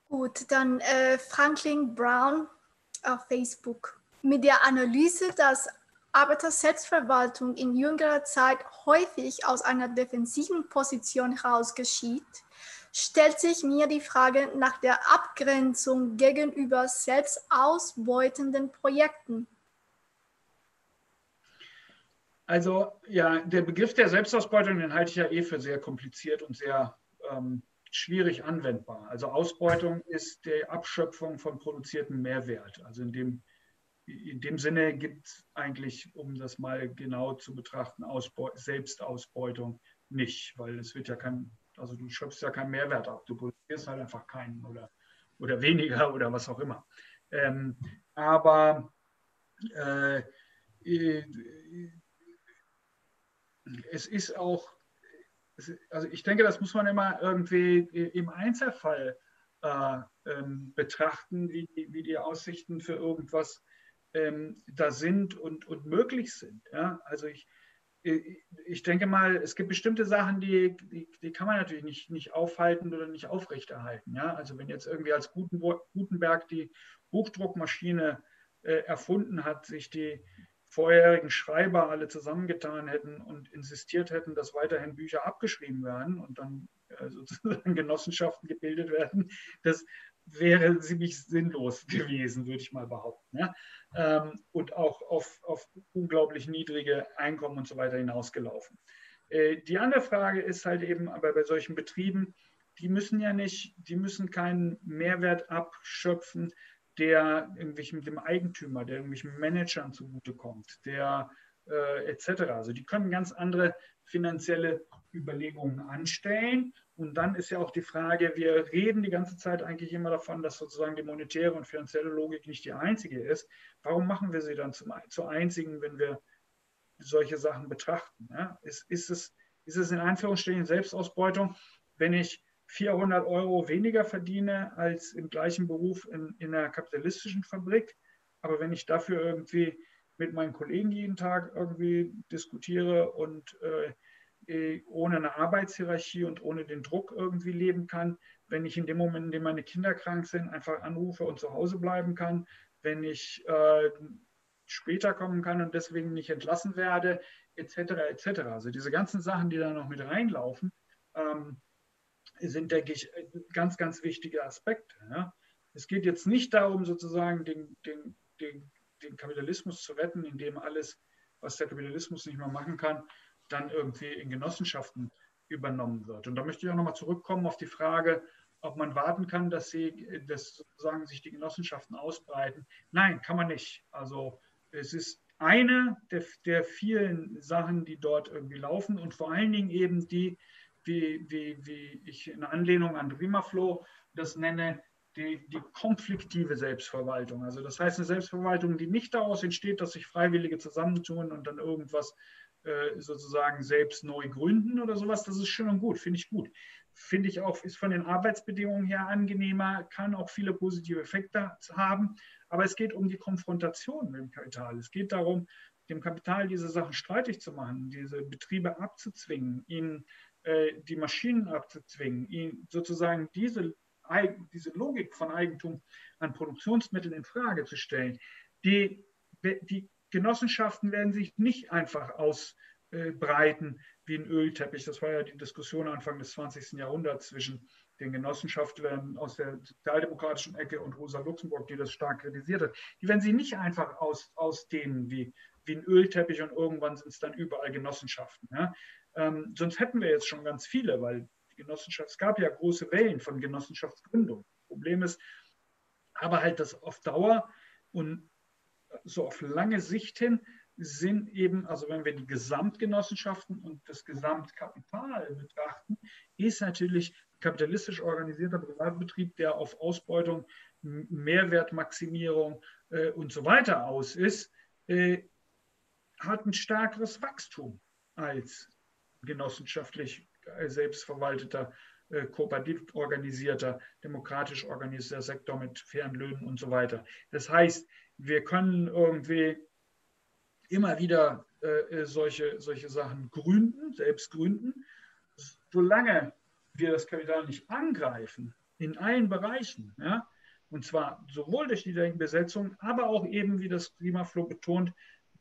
Gut, dann Franklin Brown auf Facebook. Mit der Analyse, dass Arbeiterselbstverwaltung in jüngerer Zeit häufig aus einer defensiven Position heraus geschieht, stellt sich mir die Frage nach der Abgrenzung gegenüber selbstausbeutenden Projekten. Also ja, der Begriff der Selbstausbeutung, den halte ich ja eh für sehr kompliziert und sehr schwierig anwendbar. Also Ausbeutung ist die Abschöpfung von produziertem Mehrwert, also in dem Sinne gibt es eigentlich, um das mal genau zu betrachten, Selbstausbeutung nicht, weil es wird ja kein, also du schöpfst ja keinen Mehrwert ab, du produzierst halt einfach keinen oder weniger oder was auch immer. Es ist auch, also ich denke, das muss man immer irgendwie im Einzelfall betrachten, wie die Aussichten für irgendwas da sind und möglich sind. Ja? Also ich denke mal, es gibt bestimmte Sachen, die kann man natürlich nicht aufhalten oder nicht aufrechterhalten. Ja? Also wenn jetzt irgendwie als Gutenberg die Buchdruckmaschine erfunden hat, sich die vorherigen Schreiber alle zusammengetan hätten und insistiert hätten, dass weiterhin Bücher abgeschrieben werden und dann sozusagen Genossenschaften gebildet werden, das wäre ziemlich sinnlos gewesen, würde ich mal behaupten. Ja? Und auch auf unglaublich niedrige Einkommen und so weiter hinausgelaufen. Die andere Frage ist halt eben, aber bei solchen Betrieben, die müssen keinen Mehrwert abschöpfen, der irgendwelchen dem Eigentümer, der irgendwelchen Managern zugutekommt, der etc. Also die können ganz andere finanzielle Überlegungen anstellen. Und dann ist ja auch die Frage, wir reden die ganze Zeit eigentlich immer davon, dass sozusagen die monetäre und finanzielle Logik nicht die einzige ist. Warum machen wir sie dann zur einzigen, wenn wir solche Sachen betrachten? Ja? Ist es in Anführungsstrichen Selbstausbeutung, wenn ich 400 Euro weniger verdiene als im gleichen Beruf in einer kapitalistischen Fabrik, aber wenn ich dafür irgendwie mit meinen Kollegen jeden Tag irgendwie diskutiere und ohne eine Arbeitshierarchie und ohne den Druck irgendwie leben kann, wenn ich in dem Moment, in dem meine Kinder krank sind, einfach anrufe und zu Hause bleiben kann, wenn ich später kommen kann und deswegen nicht entlassen werde, etc. etc. Also diese ganzen Sachen, die da noch mit reinlaufen, sind, denke ich, ganz, ganz wichtige Aspekte. Ja? Es geht jetzt nicht darum, sozusagen den Kapitalismus zu retten, indem alles, was der Kapitalismus nicht mehr machen kann, dann irgendwie in Genossenschaften übernommen wird. Und da möchte ich auch nochmal zurückkommen auf die Frage, ob man warten kann, dass sozusagen sich die Genossenschaften ausbreiten. Nein, kann man nicht. Also es ist eine der vielen Sachen, die dort irgendwie laufen und vor allen Dingen eben die, wie ich in Anlehnung an Rimaflow das nenne, die konfliktive Selbstverwaltung. Also das heißt eine Selbstverwaltung, die nicht daraus entsteht, dass sich Freiwillige zusammentun und dann irgendwas sozusagen selbst neu gründen oder sowas. Das ist schön und gut, finde ich gut. Finde ich auch, ist von den Arbeitsbedingungen her angenehmer, kann auch viele positive Effekte haben. Aber es geht um die Konfrontation mit dem Kapital. Es geht darum, dem Kapital diese Sachen streitig zu machen, diese Betriebe abzuzwingen, ihnen die Maschinen abzuzwingen, ihnen sozusagen diese Logik von Eigentum an Produktionsmitteln in Frage zu stellen. Die Genossenschaften werden sich nicht einfach ausbreiten wie ein Ölteppich. Das war ja die Diskussion Anfang des 20. Jahrhunderts zwischen den Genossenschaftlern aus der sozialdemokratischen Ecke und Rosa Luxemburg, die das stark kritisiert hat. Die werden sich nicht einfach ausdehnen wie ein Ölteppich und irgendwann sind es dann überall Genossenschaften. Ja? Sonst hätten wir jetzt schon ganz viele, weil es gab ja große Wellen von Genossenschaftsgründung. Das Problem ist aber halt, dass auf Dauer und so auf lange Sicht hin sind eben, also wenn wir die Gesamtgenossenschaften und das Gesamtkapital betrachten, ist natürlich kapitalistisch organisierter Privatbetrieb, der auf Ausbeutung, Mehrwertmaximierung und so weiter aus ist, hat ein stärkeres Wachstum als genossenschaftlich selbstverwalteter, kooperativ organisierter, demokratisch organisierter Sektor mit fairen Löhnen und so weiter. Das heißt, wir können irgendwie immer wieder solche Sachen gründen, selbst gründen, solange wir das Kapital nicht angreifen, in allen Bereichen. Ja? Und zwar sowohl durch die Besetzung, aber auch eben, wie das Rimaflow betont,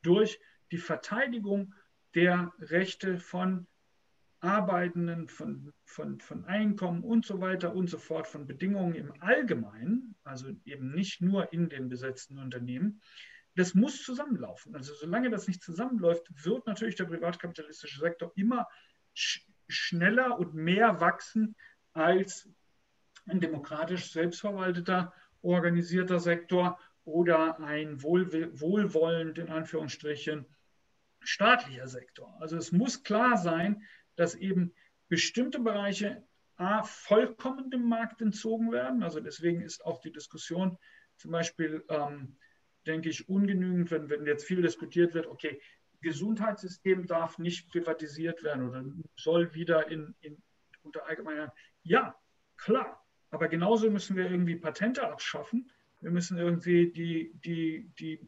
durch die Verteidigung der Rechte von Arbeitenden, von Einkommen und so weiter und so fort, von Bedingungen im Allgemeinen, also eben nicht nur in den besetzten Unternehmen, das muss zusammenlaufen. Also solange das nicht zusammenläuft, wird natürlich der privatkapitalistische Sektor immer schneller und mehr wachsen als ein demokratisch selbstverwalteter, organisierter Sektor oder ein wohlwollend, in Anführungsstrichen, staatlicher Sektor. Also es muss klar sein, dass eben bestimmte Bereiche A, vollkommen dem Markt entzogen werden. Also deswegen ist auch die Diskussion zum Beispiel, denke ich, ungenügend, wenn jetzt viel diskutiert wird, okay, Gesundheitssystem darf nicht privatisiert werden oder soll wieder unter allgemeiner, ja, klar, aber genauso müssen wir irgendwie Patente abschaffen. Wir müssen irgendwie die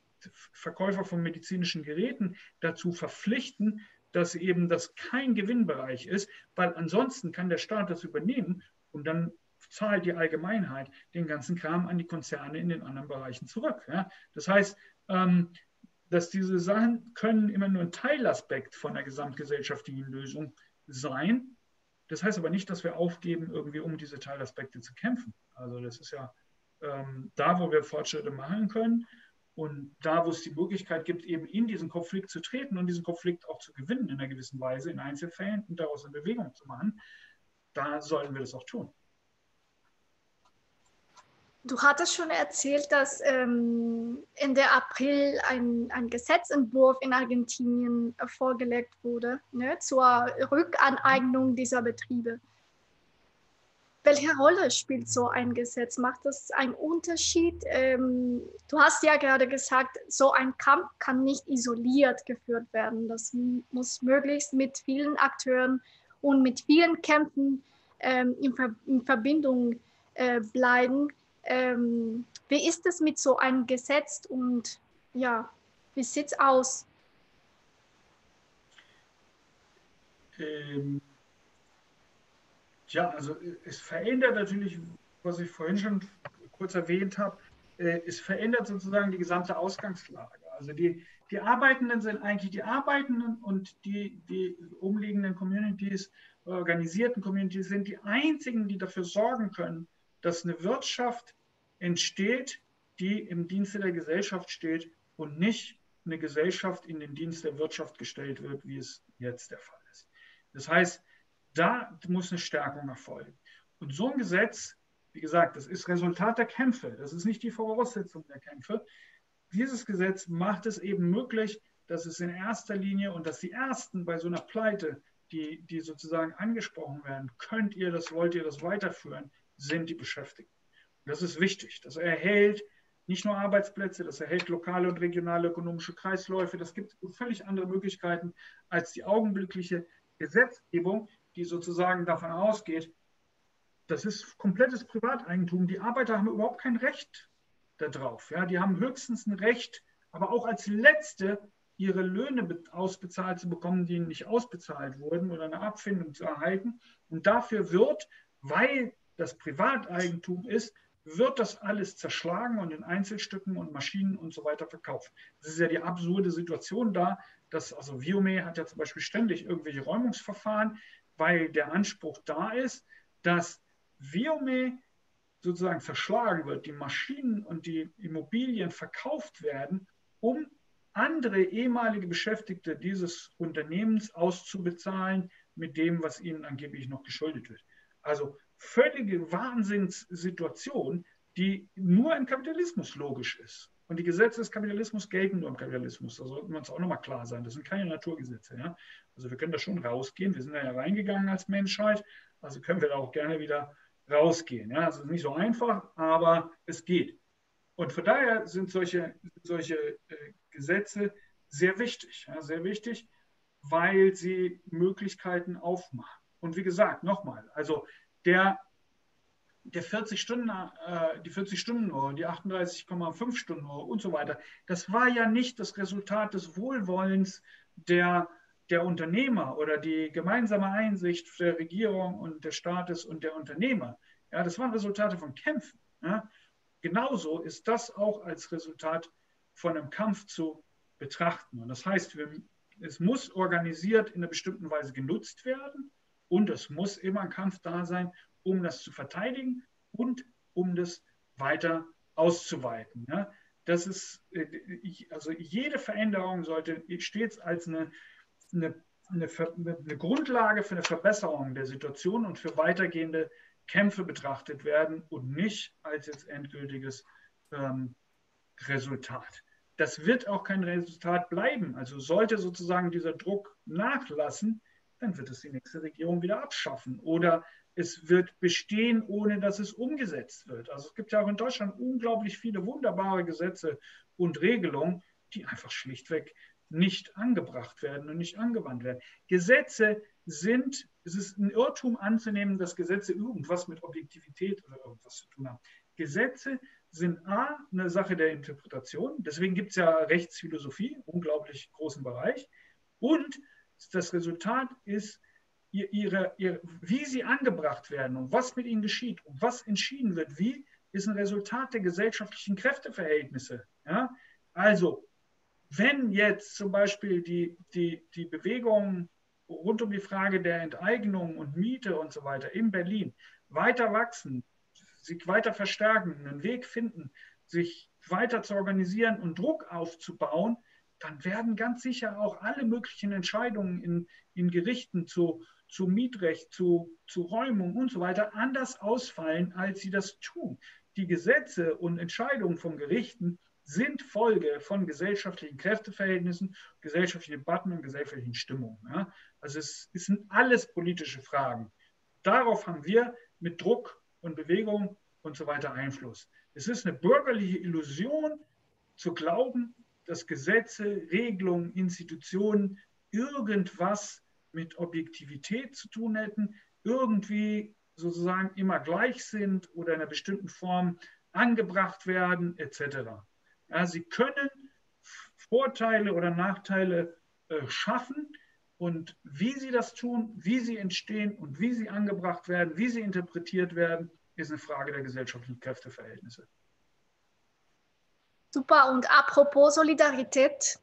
Verkäufer von medizinischen Geräten dazu verpflichten, dass eben das kein Gewinnbereich ist, weil ansonsten kann der Staat das übernehmen und dann zahlt die Allgemeinheit den ganzen Kram an die Konzerne in den anderen Bereichen zurück. Ja? Das heißt, dass diese Sachen können immer nur ein Teilaspekt von der gesamtgesellschaftlichen Lösung sein. Das heißt aber nicht, dass wir aufgeben, irgendwie um diese Teilaspekte zu kämpfen. Also das ist ja da, wo wir Fortschritte machen können Und da, wo es die Möglichkeit gibt, eben in diesen Konflikt zu treten und diesen Konflikt auch zu gewinnen in einer gewissen Weise, in Einzelfällen und daraus eine Bewegung zu machen, da sollen wir das auch tun. Du hattest schon erzählt, dass Ende April ein Gesetzentwurf in Argentinien vorgelegt wurde, ne, zur Rückaneignung dieser Betriebe. Welche Rolle spielt so ein Gesetz? Macht das einen Unterschied? Du hast ja gerade gesagt, so ein Kampf kann nicht isoliert geführt werden. Das muss möglichst mit vielen Akteuren und mit vielen Kämpfen in Verbindung bleiben. Wie ist es mit so einem Gesetz und ja, wie sieht es aus? Ja, also es verändert natürlich, was ich vorhin schon kurz erwähnt habe, es verändert sozusagen die gesamte Ausgangslage. Also die Arbeitenden sind eigentlich die Arbeitenden und die umliegenden Communities, organisierten Communities sind die einzigen, die dafür sorgen können, dass eine Wirtschaft entsteht, die im Dienste der Gesellschaft steht und nicht eine Gesellschaft in den Dienst der Wirtschaft gestellt wird, wie es jetzt der Fall ist. Das heißt, da muss eine Stärkung erfolgen. Und so ein Gesetz, wie gesagt, das ist Resultat der Kämpfe, das ist nicht die Voraussetzung der Kämpfe. Dieses Gesetz macht es eben möglich, dass es in erster Linie und dass die Ersten bei so einer Pleite, die sozusagen angesprochen werden, könnt ihr das, wollt ihr das weiterführen, sind die Beschäftigten. Und das ist wichtig. Das erhält nicht nur Arbeitsplätze, das erhält lokale und regionale ökonomische Kreisläufe. Das gibt völlig andere Möglichkeiten als die augenblickliche Gesetzgebung, die sozusagen davon ausgeht, das ist komplettes Privateigentum. Die Arbeiter haben überhaupt kein Recht darauf. Ja? Die haben höchstens ein Recht, aber auch als Letzte ihre Löhne ausbezahlt zu bekommen, die ihnen nicht ausbezahlt wurden, oder eine Abfindung zu erhalten. Und dafür wird, weil das Privateigentum ist, wird das alles zerschlagen und in Einzelstücken und Maschinen und so weiter verkauft. Das ist ja die absurde Situation da, dass also Viome hat ja zum Beispiel ständig irgendwelche Räumungsverfahren, weil der Anspruch da ist, dass Viome sozusagen zerschlagen wird, die Maschinen und die Immobilien verkauft werden, um andere ehemalige Beschäftigte dieses Unternehmens auszubezahlen mit dem, was ihnen angeblich noch geschuldet wird. Also völlige Wahnsinnssituation, die nur im Kapitalismus logisch ist. Und die Gesetze des Kapitalismus gelten nur im Kapitalismus. Da sollten wir uns auch nochmal klar sein. Das sind keine Naturgesetze. Ja? Also wir können da schon rausgehen. Wir sind da ja reingegangen als Menschheit. Also können wir da auch gerne wieder rausgehen. Ja? Also nicht so einfach, aber es geht. Und von daher sind solche Gesetze sehr wichtig. Ja? Sehr wichtig, weil sie Möglichkeiten aufmachen. Und wie gesagt, nochmal, also die 40-Stunden-Uhr, die 38,5-Stunden-Uhr und so weiter, das war ja nicht das Resultat des Wohlwollens der Unternehmer oder die gemeinsame Einsicht der Regierung und des Staates und der Unternehmer. Ja, das waren Resultate von Kämpfen. Ja. Genauso ist das auch als Resultat von einem Kampf zu betrachten. Und das heißt, es muss organisiert in einer bestimmten Weise genutzt werden. Und es muss immer ein Kampf da sein, um das zu verteidigen und um das weiter auszuweiten. Ja? Das ist, also jede Veränderung sollte stets als eine Grundlage für eine Verbesserung der Situation und für weitergehende Kämpfe betrachtet werden und nicht als jetzt endgültiges Resultat. Das wird auch kein Resultat bleiben. Also sollte sozusagen dieser Druck nachlassen, dann wird es die nächste Regierung wieder abschaffen. Oder es wird bestehen, ohne dass es umgesetzt wird. Also es gibt ja auch in Deutschland unglaublich viele wunderbare Gesetze und Regelungen, die einfach schlichtweg nicht angebracht werden und nicht angewandt werden. Gesetze sind, es ist ein Irrtum anzunehmen, dass Gesetze irgendwas mit Objektivität oder irgendwas zu tun haben. Gesetze sind A, eine Sache der Interpretation, deswegen gibt es ja Rechtsphilosophie, unglaublich großen Bereich, und das Resultat ist, wie sie angebracht werden und was mit ihnen geschieht und was entschieden wird, wie, ist ein Resultat der gesellschaftlichen Kräfteverhältnisse. Ja? Also, wenn jetzt zum Beispiel die Bewegungen rund um die Frage der Enteignung und Miete und so weiter in Berlin weiter wachsen, sich weiter verstärken, einen Weg finden, sich weiter zu organisieren und Druck aufzubauen, dann werden ganz sicher auch alle möglichen Entscheidungen in Gerichten zu Mietrecht, zu Räumung und so weiter anders ausfallen, als sie das tun. Die Gesetze und Entscheidungen von Gerichten sind Folge von gesellschaftlichen Kräfteverhältnissen, gesellschaftlichen Debatten und gesellschaftlichen Stimmungen. Ja? Also es sind alles politische Fragen. Darauf haben wir mit Druck und Bewegung und so weiter Einfluss. Es ist eine bürgerliche Illusion, zu glauben, dass Gesetze, Regelungen, Institutionen irgendwas mit Objektivität zu tun hätten, irgendwie sozusagen immer gleich sind oder in einer bestimmten Form angebracht werden, etc. Ja, sie können Vorteile oder Nachteile schaffen, und wie sie das tun, wie sie entstehen und wie sie angebracht werden, wie sie interpretiert werden, ist eine Frage der gesellschaftlichen Kräfteverhältnisse. Super, und apropos Solidarität,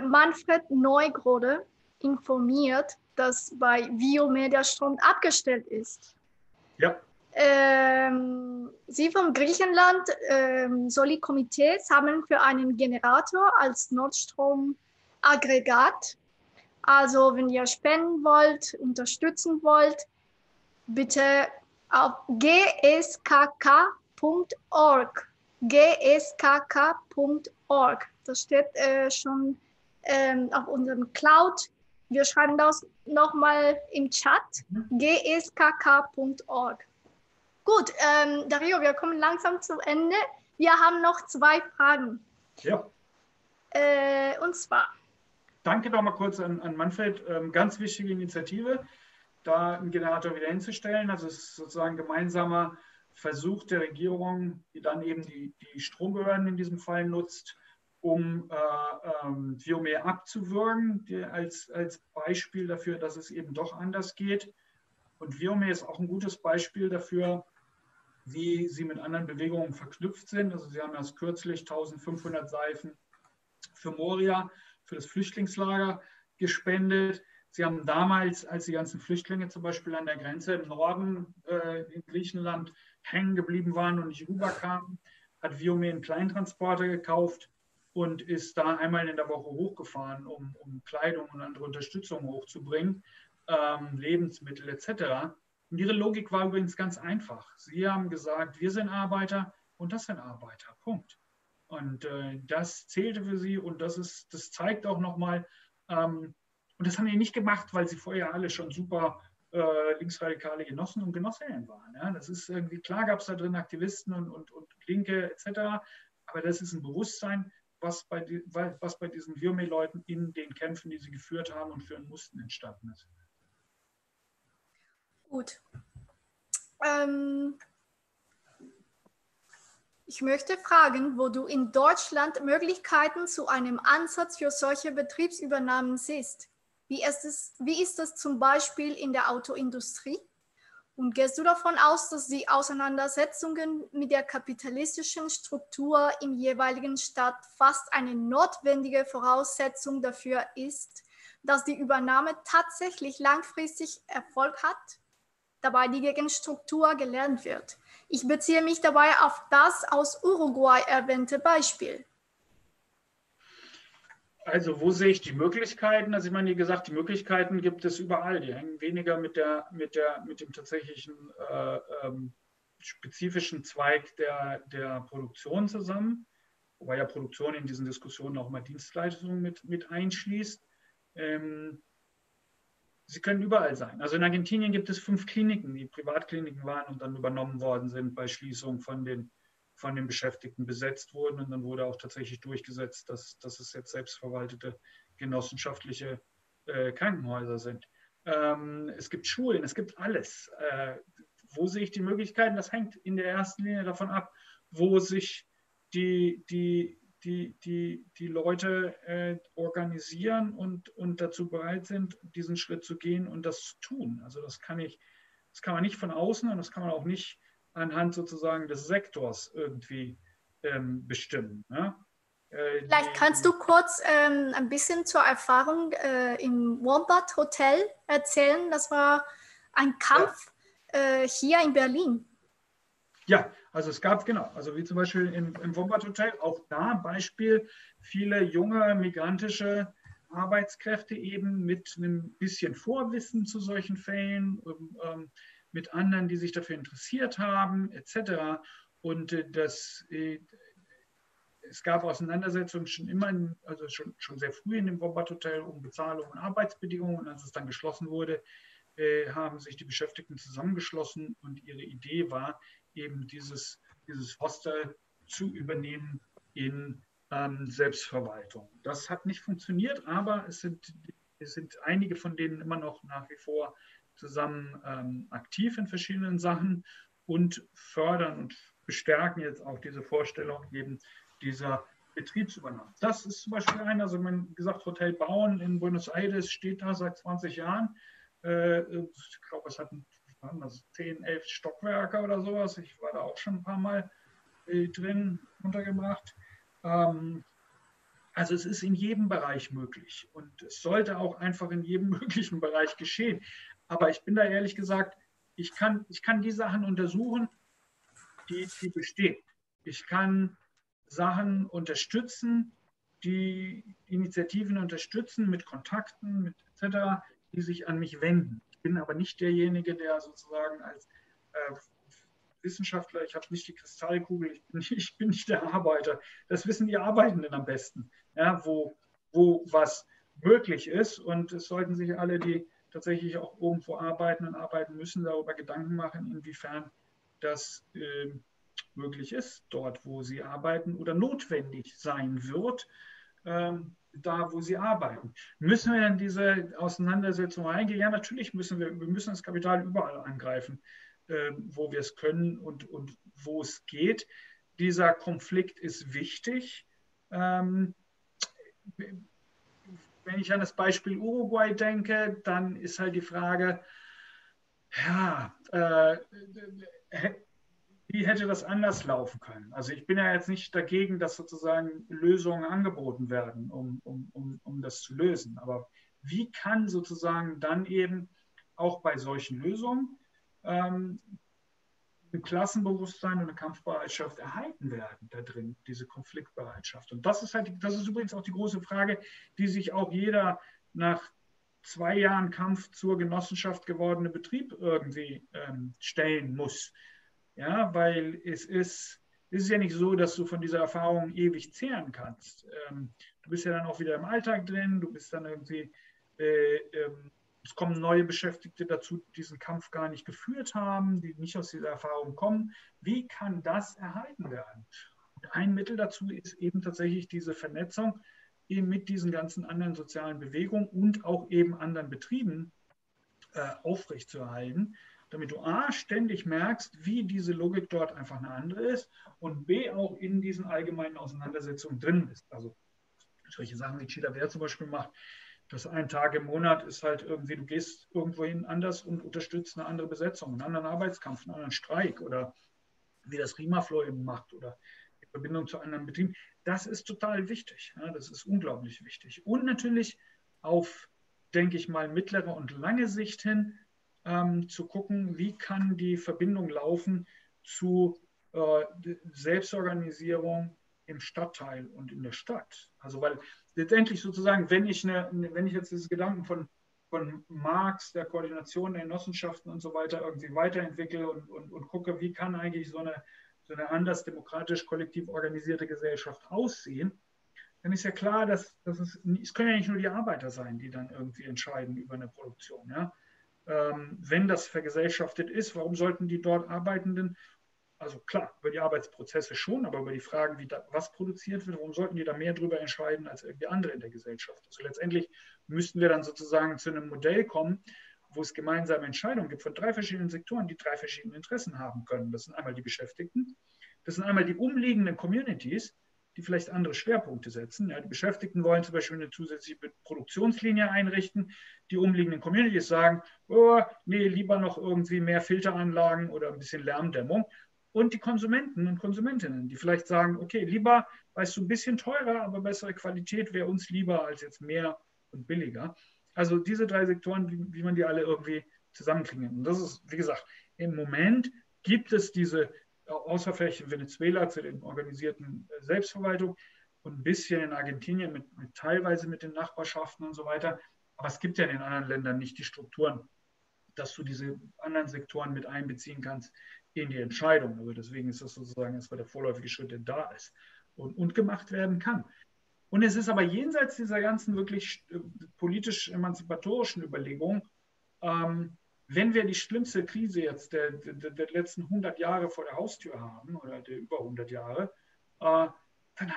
Manfred Neugrode informiert, dass bei Viome der Strom abgestellt ist. Ja. Sie vom Griechenland Soli-Komitees haben für einen Generator als Notstromaggregat. Also wenn ihr spenden wollt, unterstützen wollt, bitte auf gskk.org. gskk.org. Das steht schon auf unserem Cloud. Wir schreiben das nochmal im Chat. gskk.org. Gut, Dario, wir kommen langsam zum Ende. Wir haben noch zwei Fragen. Ja. Und zwar. Danke nochmal kurz an Manfred. Ganz wichtige Initiative, da einen Generator wieder hinzustellen. Also es ist sozusagen ein gemeinsamer Versuch der Regierung, die dann eben die Strombehörden in diesem Fall nutzt, um Viome abzuwürgen, als Beispiel dafür, dass es eben doch anders geht. Und Viome ist auch ein gutes Beispiel dafür, wie sie mit anderen Bewegungen verknüpft sind. Also sie haben erst kürzlich 1500 Seifen für Moria, für das Flüchtlingslager gespendet. Sie haben damals, als die ganzen Flüchtlinge zum Beispiel an der Grenze im Norden in Griechenland hängen geblieben waren und nicht rüberkamen, hat Viome einen Kleintransporter gekauft und ist da einmal in der Woche hochgefahren, um Kleidung und andere Unterstützung hochzubringen, Lebensmittel etc. Und ihre Logik war übrigens ganz einfach. Sie haben gesagt, wir sind Arbeiter und das sind Arbeiter, Punkt. Und das zählte für sie, und das zeigt auch nochmal, und das haben die nicht gemacht, weil sie vorher alle schon super linksradikale Genossen und Genossinnen waren. Ja? Das ist irgendwie, klar gab es da drin Aktivisten und Linke etc., aber das ist ein Bewusstsein, was bei diesen Viome-Leuten in den Kämpfen, die sie geführt haben und führen mussten, entstanden ist. Gut. Ich möchte fragen, wo du in Deutschland Möglichkeiten zu einem Ansatz für solche Betriebsübernahmen siehst. Wie ist das zum Beispiel in der Autoindustrie? Und gehst du davon aus, dass die Auseinandersetzungen mit der kapitalistischen Struktur im jeweiligen Staat fast eine notwendige Voraussetzung dafür ist, dass die Übernahme tatsächlich langfristig Erfolg hat, dabei die Gegenstruktur gelernt wird? Ich beziehe mich dabei auf das aus Uruguay erwähnte Beispiel. Also wo sehe ich die Möglichkeiten? Also ich meine, wie gesagt, die Möglichkeiten gibt es überall. Die hängen weniger mit dem tatsächlichen spezifischen Zweig der Produktion zusammen, wobei ja Produktion in diesen Diskussionen auch mal Dienstleistungen mit einschließt. Sie können überall sein. Also in Argentinien gibt es 5 Kliniken, die Privatkliniken waren und dann übernommen worden sind bei Schließung von den Beschäftigten, besetzt wurden, und dann wurde auch tatsächlich durchgesetzt, dass es jetzt selbstverwaltete genossenschaftliche Krankenhäuser sind. Es gibt Schulen, es gibt alles. Wo sehe ich die Möglichkeiten? Das hängt in der ersten Linie davon ab, wo sich die Leute organisieren und dazu bereit sind, diesen Schritt zu gehen und das zu tun. Also das kann man nicht von außen, und das kann man auch nicht anhand sozusagen des Sektors irgendwie bestimmen. Ne? Vielleicht kannst du kurz ein bisschen zur Erfahrung im Wombat Hotel erzählen. Das war ein Kampf hier in Berlin. Ja, also es gab, genau, also wie zum Beispiel im Wombat Hotel, auch da Beispiel, viele junge migrantische Arbeitskräfte eben mit einem bisschen Vorwissen zu solchen Fällen, mit anderen, die sich dafür interessiert haben, etc. Und es gab Auseinandersetzungen schon immer, also schon sehr früh in dem Wombat Hotel um Bezahlung und Arbeitsbedingungen. Und als es dann geschlossen wurde, haben sich die Beschäftigten zusammengeschlossen und ihre Idee war, eben dieses Hostel zu übernehmen in Selbstverwaltung. Das hat nicht funktioniert, aber es sind einige von denen immer noch nach wie vor zusammen aktiv in verschiedenen Sachen und fördern und bestärken jetzt auch diese Vorstellung eben dieser Betriebsübernahme. Das ist zum Beispiel einer, also man gesagt, Hotel Bauen in Buenos Aires steht da seit 20 Jahren. Ich glaube, es hatten 10, 11 Stockwerke oder sowas. Ich war da auch schon ein paar Mal drin untergebracht. Also es ist in jedem Bereich möglich und es sollte auch einfach in jedem möglichen Bereich geschehen. Aber ich bin da ehrlich gesagt, ich kann die Sachen untersuchen, die bestehen. Ich kann Sachen unterstützen, die Initiativen unterstützen mit Kontakten, mit etc., die sich an mich wenden. Ich bin aber nicht derjenige, der sozusagen als Wissenschaftler, ich habe nicht die Kristallkugel, ich bin nicht der Arbeiter. Das wissen die Arbeitenden am besten, ja, wo was möglich ist. Und es sollten sich alle, die tatsächlich auch irgendwo arbeiten und arbeiten müssen, darüber Gedanken machen, inwiefern das möglich ist, dort, wo sie arbeiten oder notwendig sein wird, da, wo sie arbeiten. Müssen wir in diese Auseinandersetzung reingehen? Ja, natürlich müssen wir müssen das Kapital überall angreifen, wo wir es können und wo es geht. Dieser Konflikt ist wichtig. Wenn ich an das Beispiel Uruguay denke, dann ist halt die Frage, ja, wie hätte das anders laufen können? Also ich bin ja jetzt nicht dagegen, dass sozusagen Lösungen angeboten werden, um das zu lösen. Aber wie kann sozusagen dann eben auch bei solchen Lösungen ein Klassenbewusstsein und eine Kampfbereitschaft erhalten werden da drin, diese Konfliktbereitschaft? Und das ist halt, das ist übrigens auch die große Frage, die sich auch jeder nach 2 Jahren Kampf zur Genossenschaft gewordene Betrieb irgendwie stellen muss. Ja, weil es ist ja nicht so, dass du von dieser Erfahrung ewig zehren kannst. Du bist ja dann auch wieder im Alltag drin, du bist dann irgendwie, es kommen neue Beschäftigte dazu, die diesen Kampf gar nicht geführt haben, die nicht aus dieser Erfahrung kommen. Wie kann das erhalten werden? Und ein Mittel dazu ist eben tatsächlich diese Vernetzung eben mit diesen ganzen anderen sozialen Bewegungen und auch eben anderen Betrieben aufrechtzuerhalten, damit du A, ständig merkst, wie diese Logik dort einfach eine andere ist und B, auch in diesen allgemeinen Auseinandersetzungen drin ist. Also solche Sachen wie Chida Wehr zum Beispiel macht, dass ein Tag im Monat ist halt irgendwie, du gehst irgendwo hin anders und unterstützt eine andere Besetzung, einen anderen Arbeitskampf, einen anderen Streik oder wie das Rimaflow eben macht oder in Verbindung zu anderen Betrieben. Das ist total wichtig. Ja, das ist unglaublich wichtig. Und natürlich auf, denke ich mal, mittlere und lange Sicht hin, zu gucken, wie kann die Verbindung laufen zu Selbstorganisierung im Stadtteil und in der Stadt. Also weil letztendlich sozusagen, wenn ich jetzt diese Gedanken von Marx, der Koordination der Genossenschaften und so weiter irgendwie weiterentwickle und gucke, wie kann eigentlich so eine anders demokratisch kollektiv organisierte Gesellschaft aussehen, dann ist ja klar, dass es können ja nicht nur die Arbeiter sein, die dann irgendwie entscheiden über eine Produktion, ja. Wenn das vergesellschaftet ist, warum sollten die dort Arbeitenden, also klar, über die Arbeitsprozesse schon, aber über die Fragen, was produziert wird, warum sollten die da mehr drüber entscheiden als irgendwie andere in der Gesellschaft? Also letztendlich müssten wir dann sozusagen zu einem Modell kommen, wo es gemeinsame Entscheidungen gibt von 3 verschiedenen Sektoren, die 3 verschiedene Interessen haben können. Das sind einmal die Beschäftigten, das sind einmal die umliegenden Communities, die vielleicht andere Schwerpunkte setzen. Ja, die Beschäftigten wollen zum Beispiel eine zusätzliche Produktionslinie einrichten. Die umliegenden Communities sagen, oh, nee, lieber noch irgendwie mehr Filteranlagen oder ein bisschen Lärmdämmung. Und die Konsumenten und Konsumentinnen, die vielleicht sagen, okay, lieber, weißt du, ein bisschen teurer, aber bessere Qualität wäre uns lieber als jetzt mehr und billiger. Also diese 3 Sektoren, wie man die alle irgendwie zusammenkriegen. Und das ist, wie gesagt, im Moment gibt es diese außer vielleicht in Venezuela zu den organisierten Selbstverwaltung und ein bisschen in Argentinien, teilweise mit den Nachbarschaften und so weiter. Aber es gibt ja in den anderen Ländern nicht die Strukturen, dass du diese anderen Sektoren mit einbeziehen kannst in die Entscheidung. Also deswegen ist das sozusagen, das war der vorläufige Schritt, der da ist und gemacht werden kann. Und es ist aber jenseits dieser ganzen wirklich politisch emanzipatorischen Überlegungen, wenn wir die schlimmste Krise jetzt der letzten 100 Jahre vor der Haustür haben oder der über 100 Jahre, dann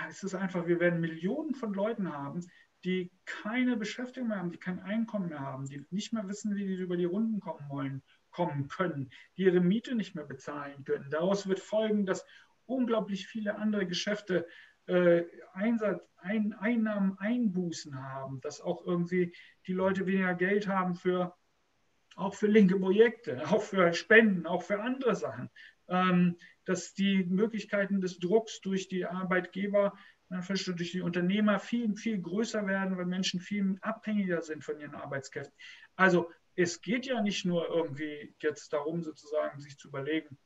heißt es einfach, wir werden Millionen von Leuten haben, die keine Beschäftigung mehr haben, die kein Einkommen mehr haben, die nicht mehr wissen, wie die über die Runden kommen können, die ihre Miete nicht mehr bezahlen können. Daraus wird folgen, dass unglaublich viele andere Geschäfte Einbußen haben, dass auch irgendwie die Leute weniger Geld haben auch für linke Projekte, auch für Spenden, auch für andere Sachen, dass die Möglichkeiten des Drucks durch die Arbeitgeber, durch die Unternehmer viel, viel größer werden, weil Menschen viel abhängiger sind von ihren Arbeitskräften. Also es geht ja nicht nur irgendwie jetzt darum, sozusagen sich zu überlegen,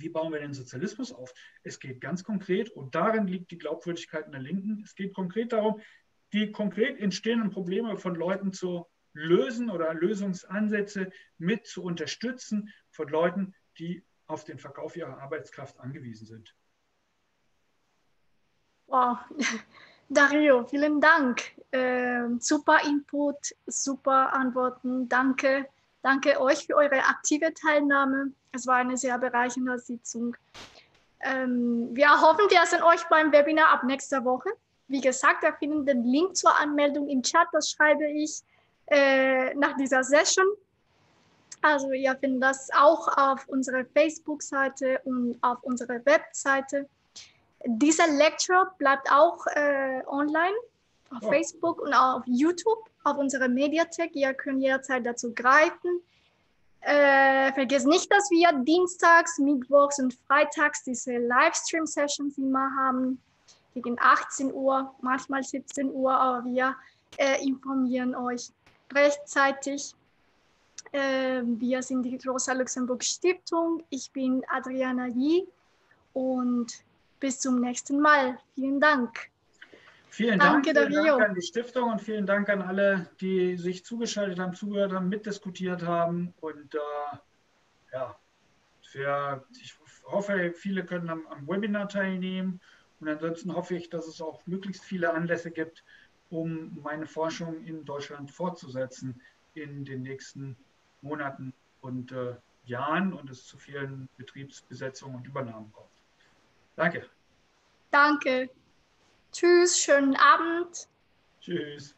wie bauen wir den Sozialismus auf? Es geht ganz konkret, und darin liegt die Glaubwürdigkeit in der Linken, es geht konkret darum, die konkret entstehenden Probleme von Leuten zu lösen oder Lösungsansätze mit zu unterstützen von Leuten, die auf den Verkauf ihrer Arbeitskraft angewiesen sind. Wow, Dario, vielen Dank. Super Input, super Antworten. Danke. Danke euch für eure aktive Teilnahme. Es war eine sehr bereichernde Sitzung. Wir hoffen, wir sehen euch beim Webinar ab nächster Woche. Wie gesagt, wir finden den Link zur Anmeldung im Chat. Das schreibe ich nach dieser Session. Also ihr findet das auch auf unserer Facebook-Seite und auf unserer Webseite. Dieser Lecture bleibt auch online auf Facebook und auch auf YouTube, auf unserer Mediathek. Ihr könnt jederzeit dazu greifen. Vergesst nicht, dass wir dienstags, mittwochs und freitags diese Livestream-Sessions immer haben, gegen 18 Uhr, manchmal 17 Uhr, aber wir informieren euch rechtzeitig. Wir sind die Rosa-Luxemburg-Stiftung. Ich bin Adriana G. und bis zum nächsten Mal. Vielen Dank. Vielen Dank. Vielen Dank an die Stiftung und vielen Dank an alle, die sich zugeschaltet haben, zugehört haben, mitdiskutiert haben. Und ich hoffe, viele können am Webinar teilnehmen. Und ansonsten hoffe ich, dass es auch möglichst viele Anlässe gibt, um meine Forschung in Deutschland fortzusetzen in den nächsten Monaten und Jahren und es zu vielen Betriebsbesetzungen und Übernahmen kommt. Danke. Danke. Tschüss, schönen Abend. Tschüss.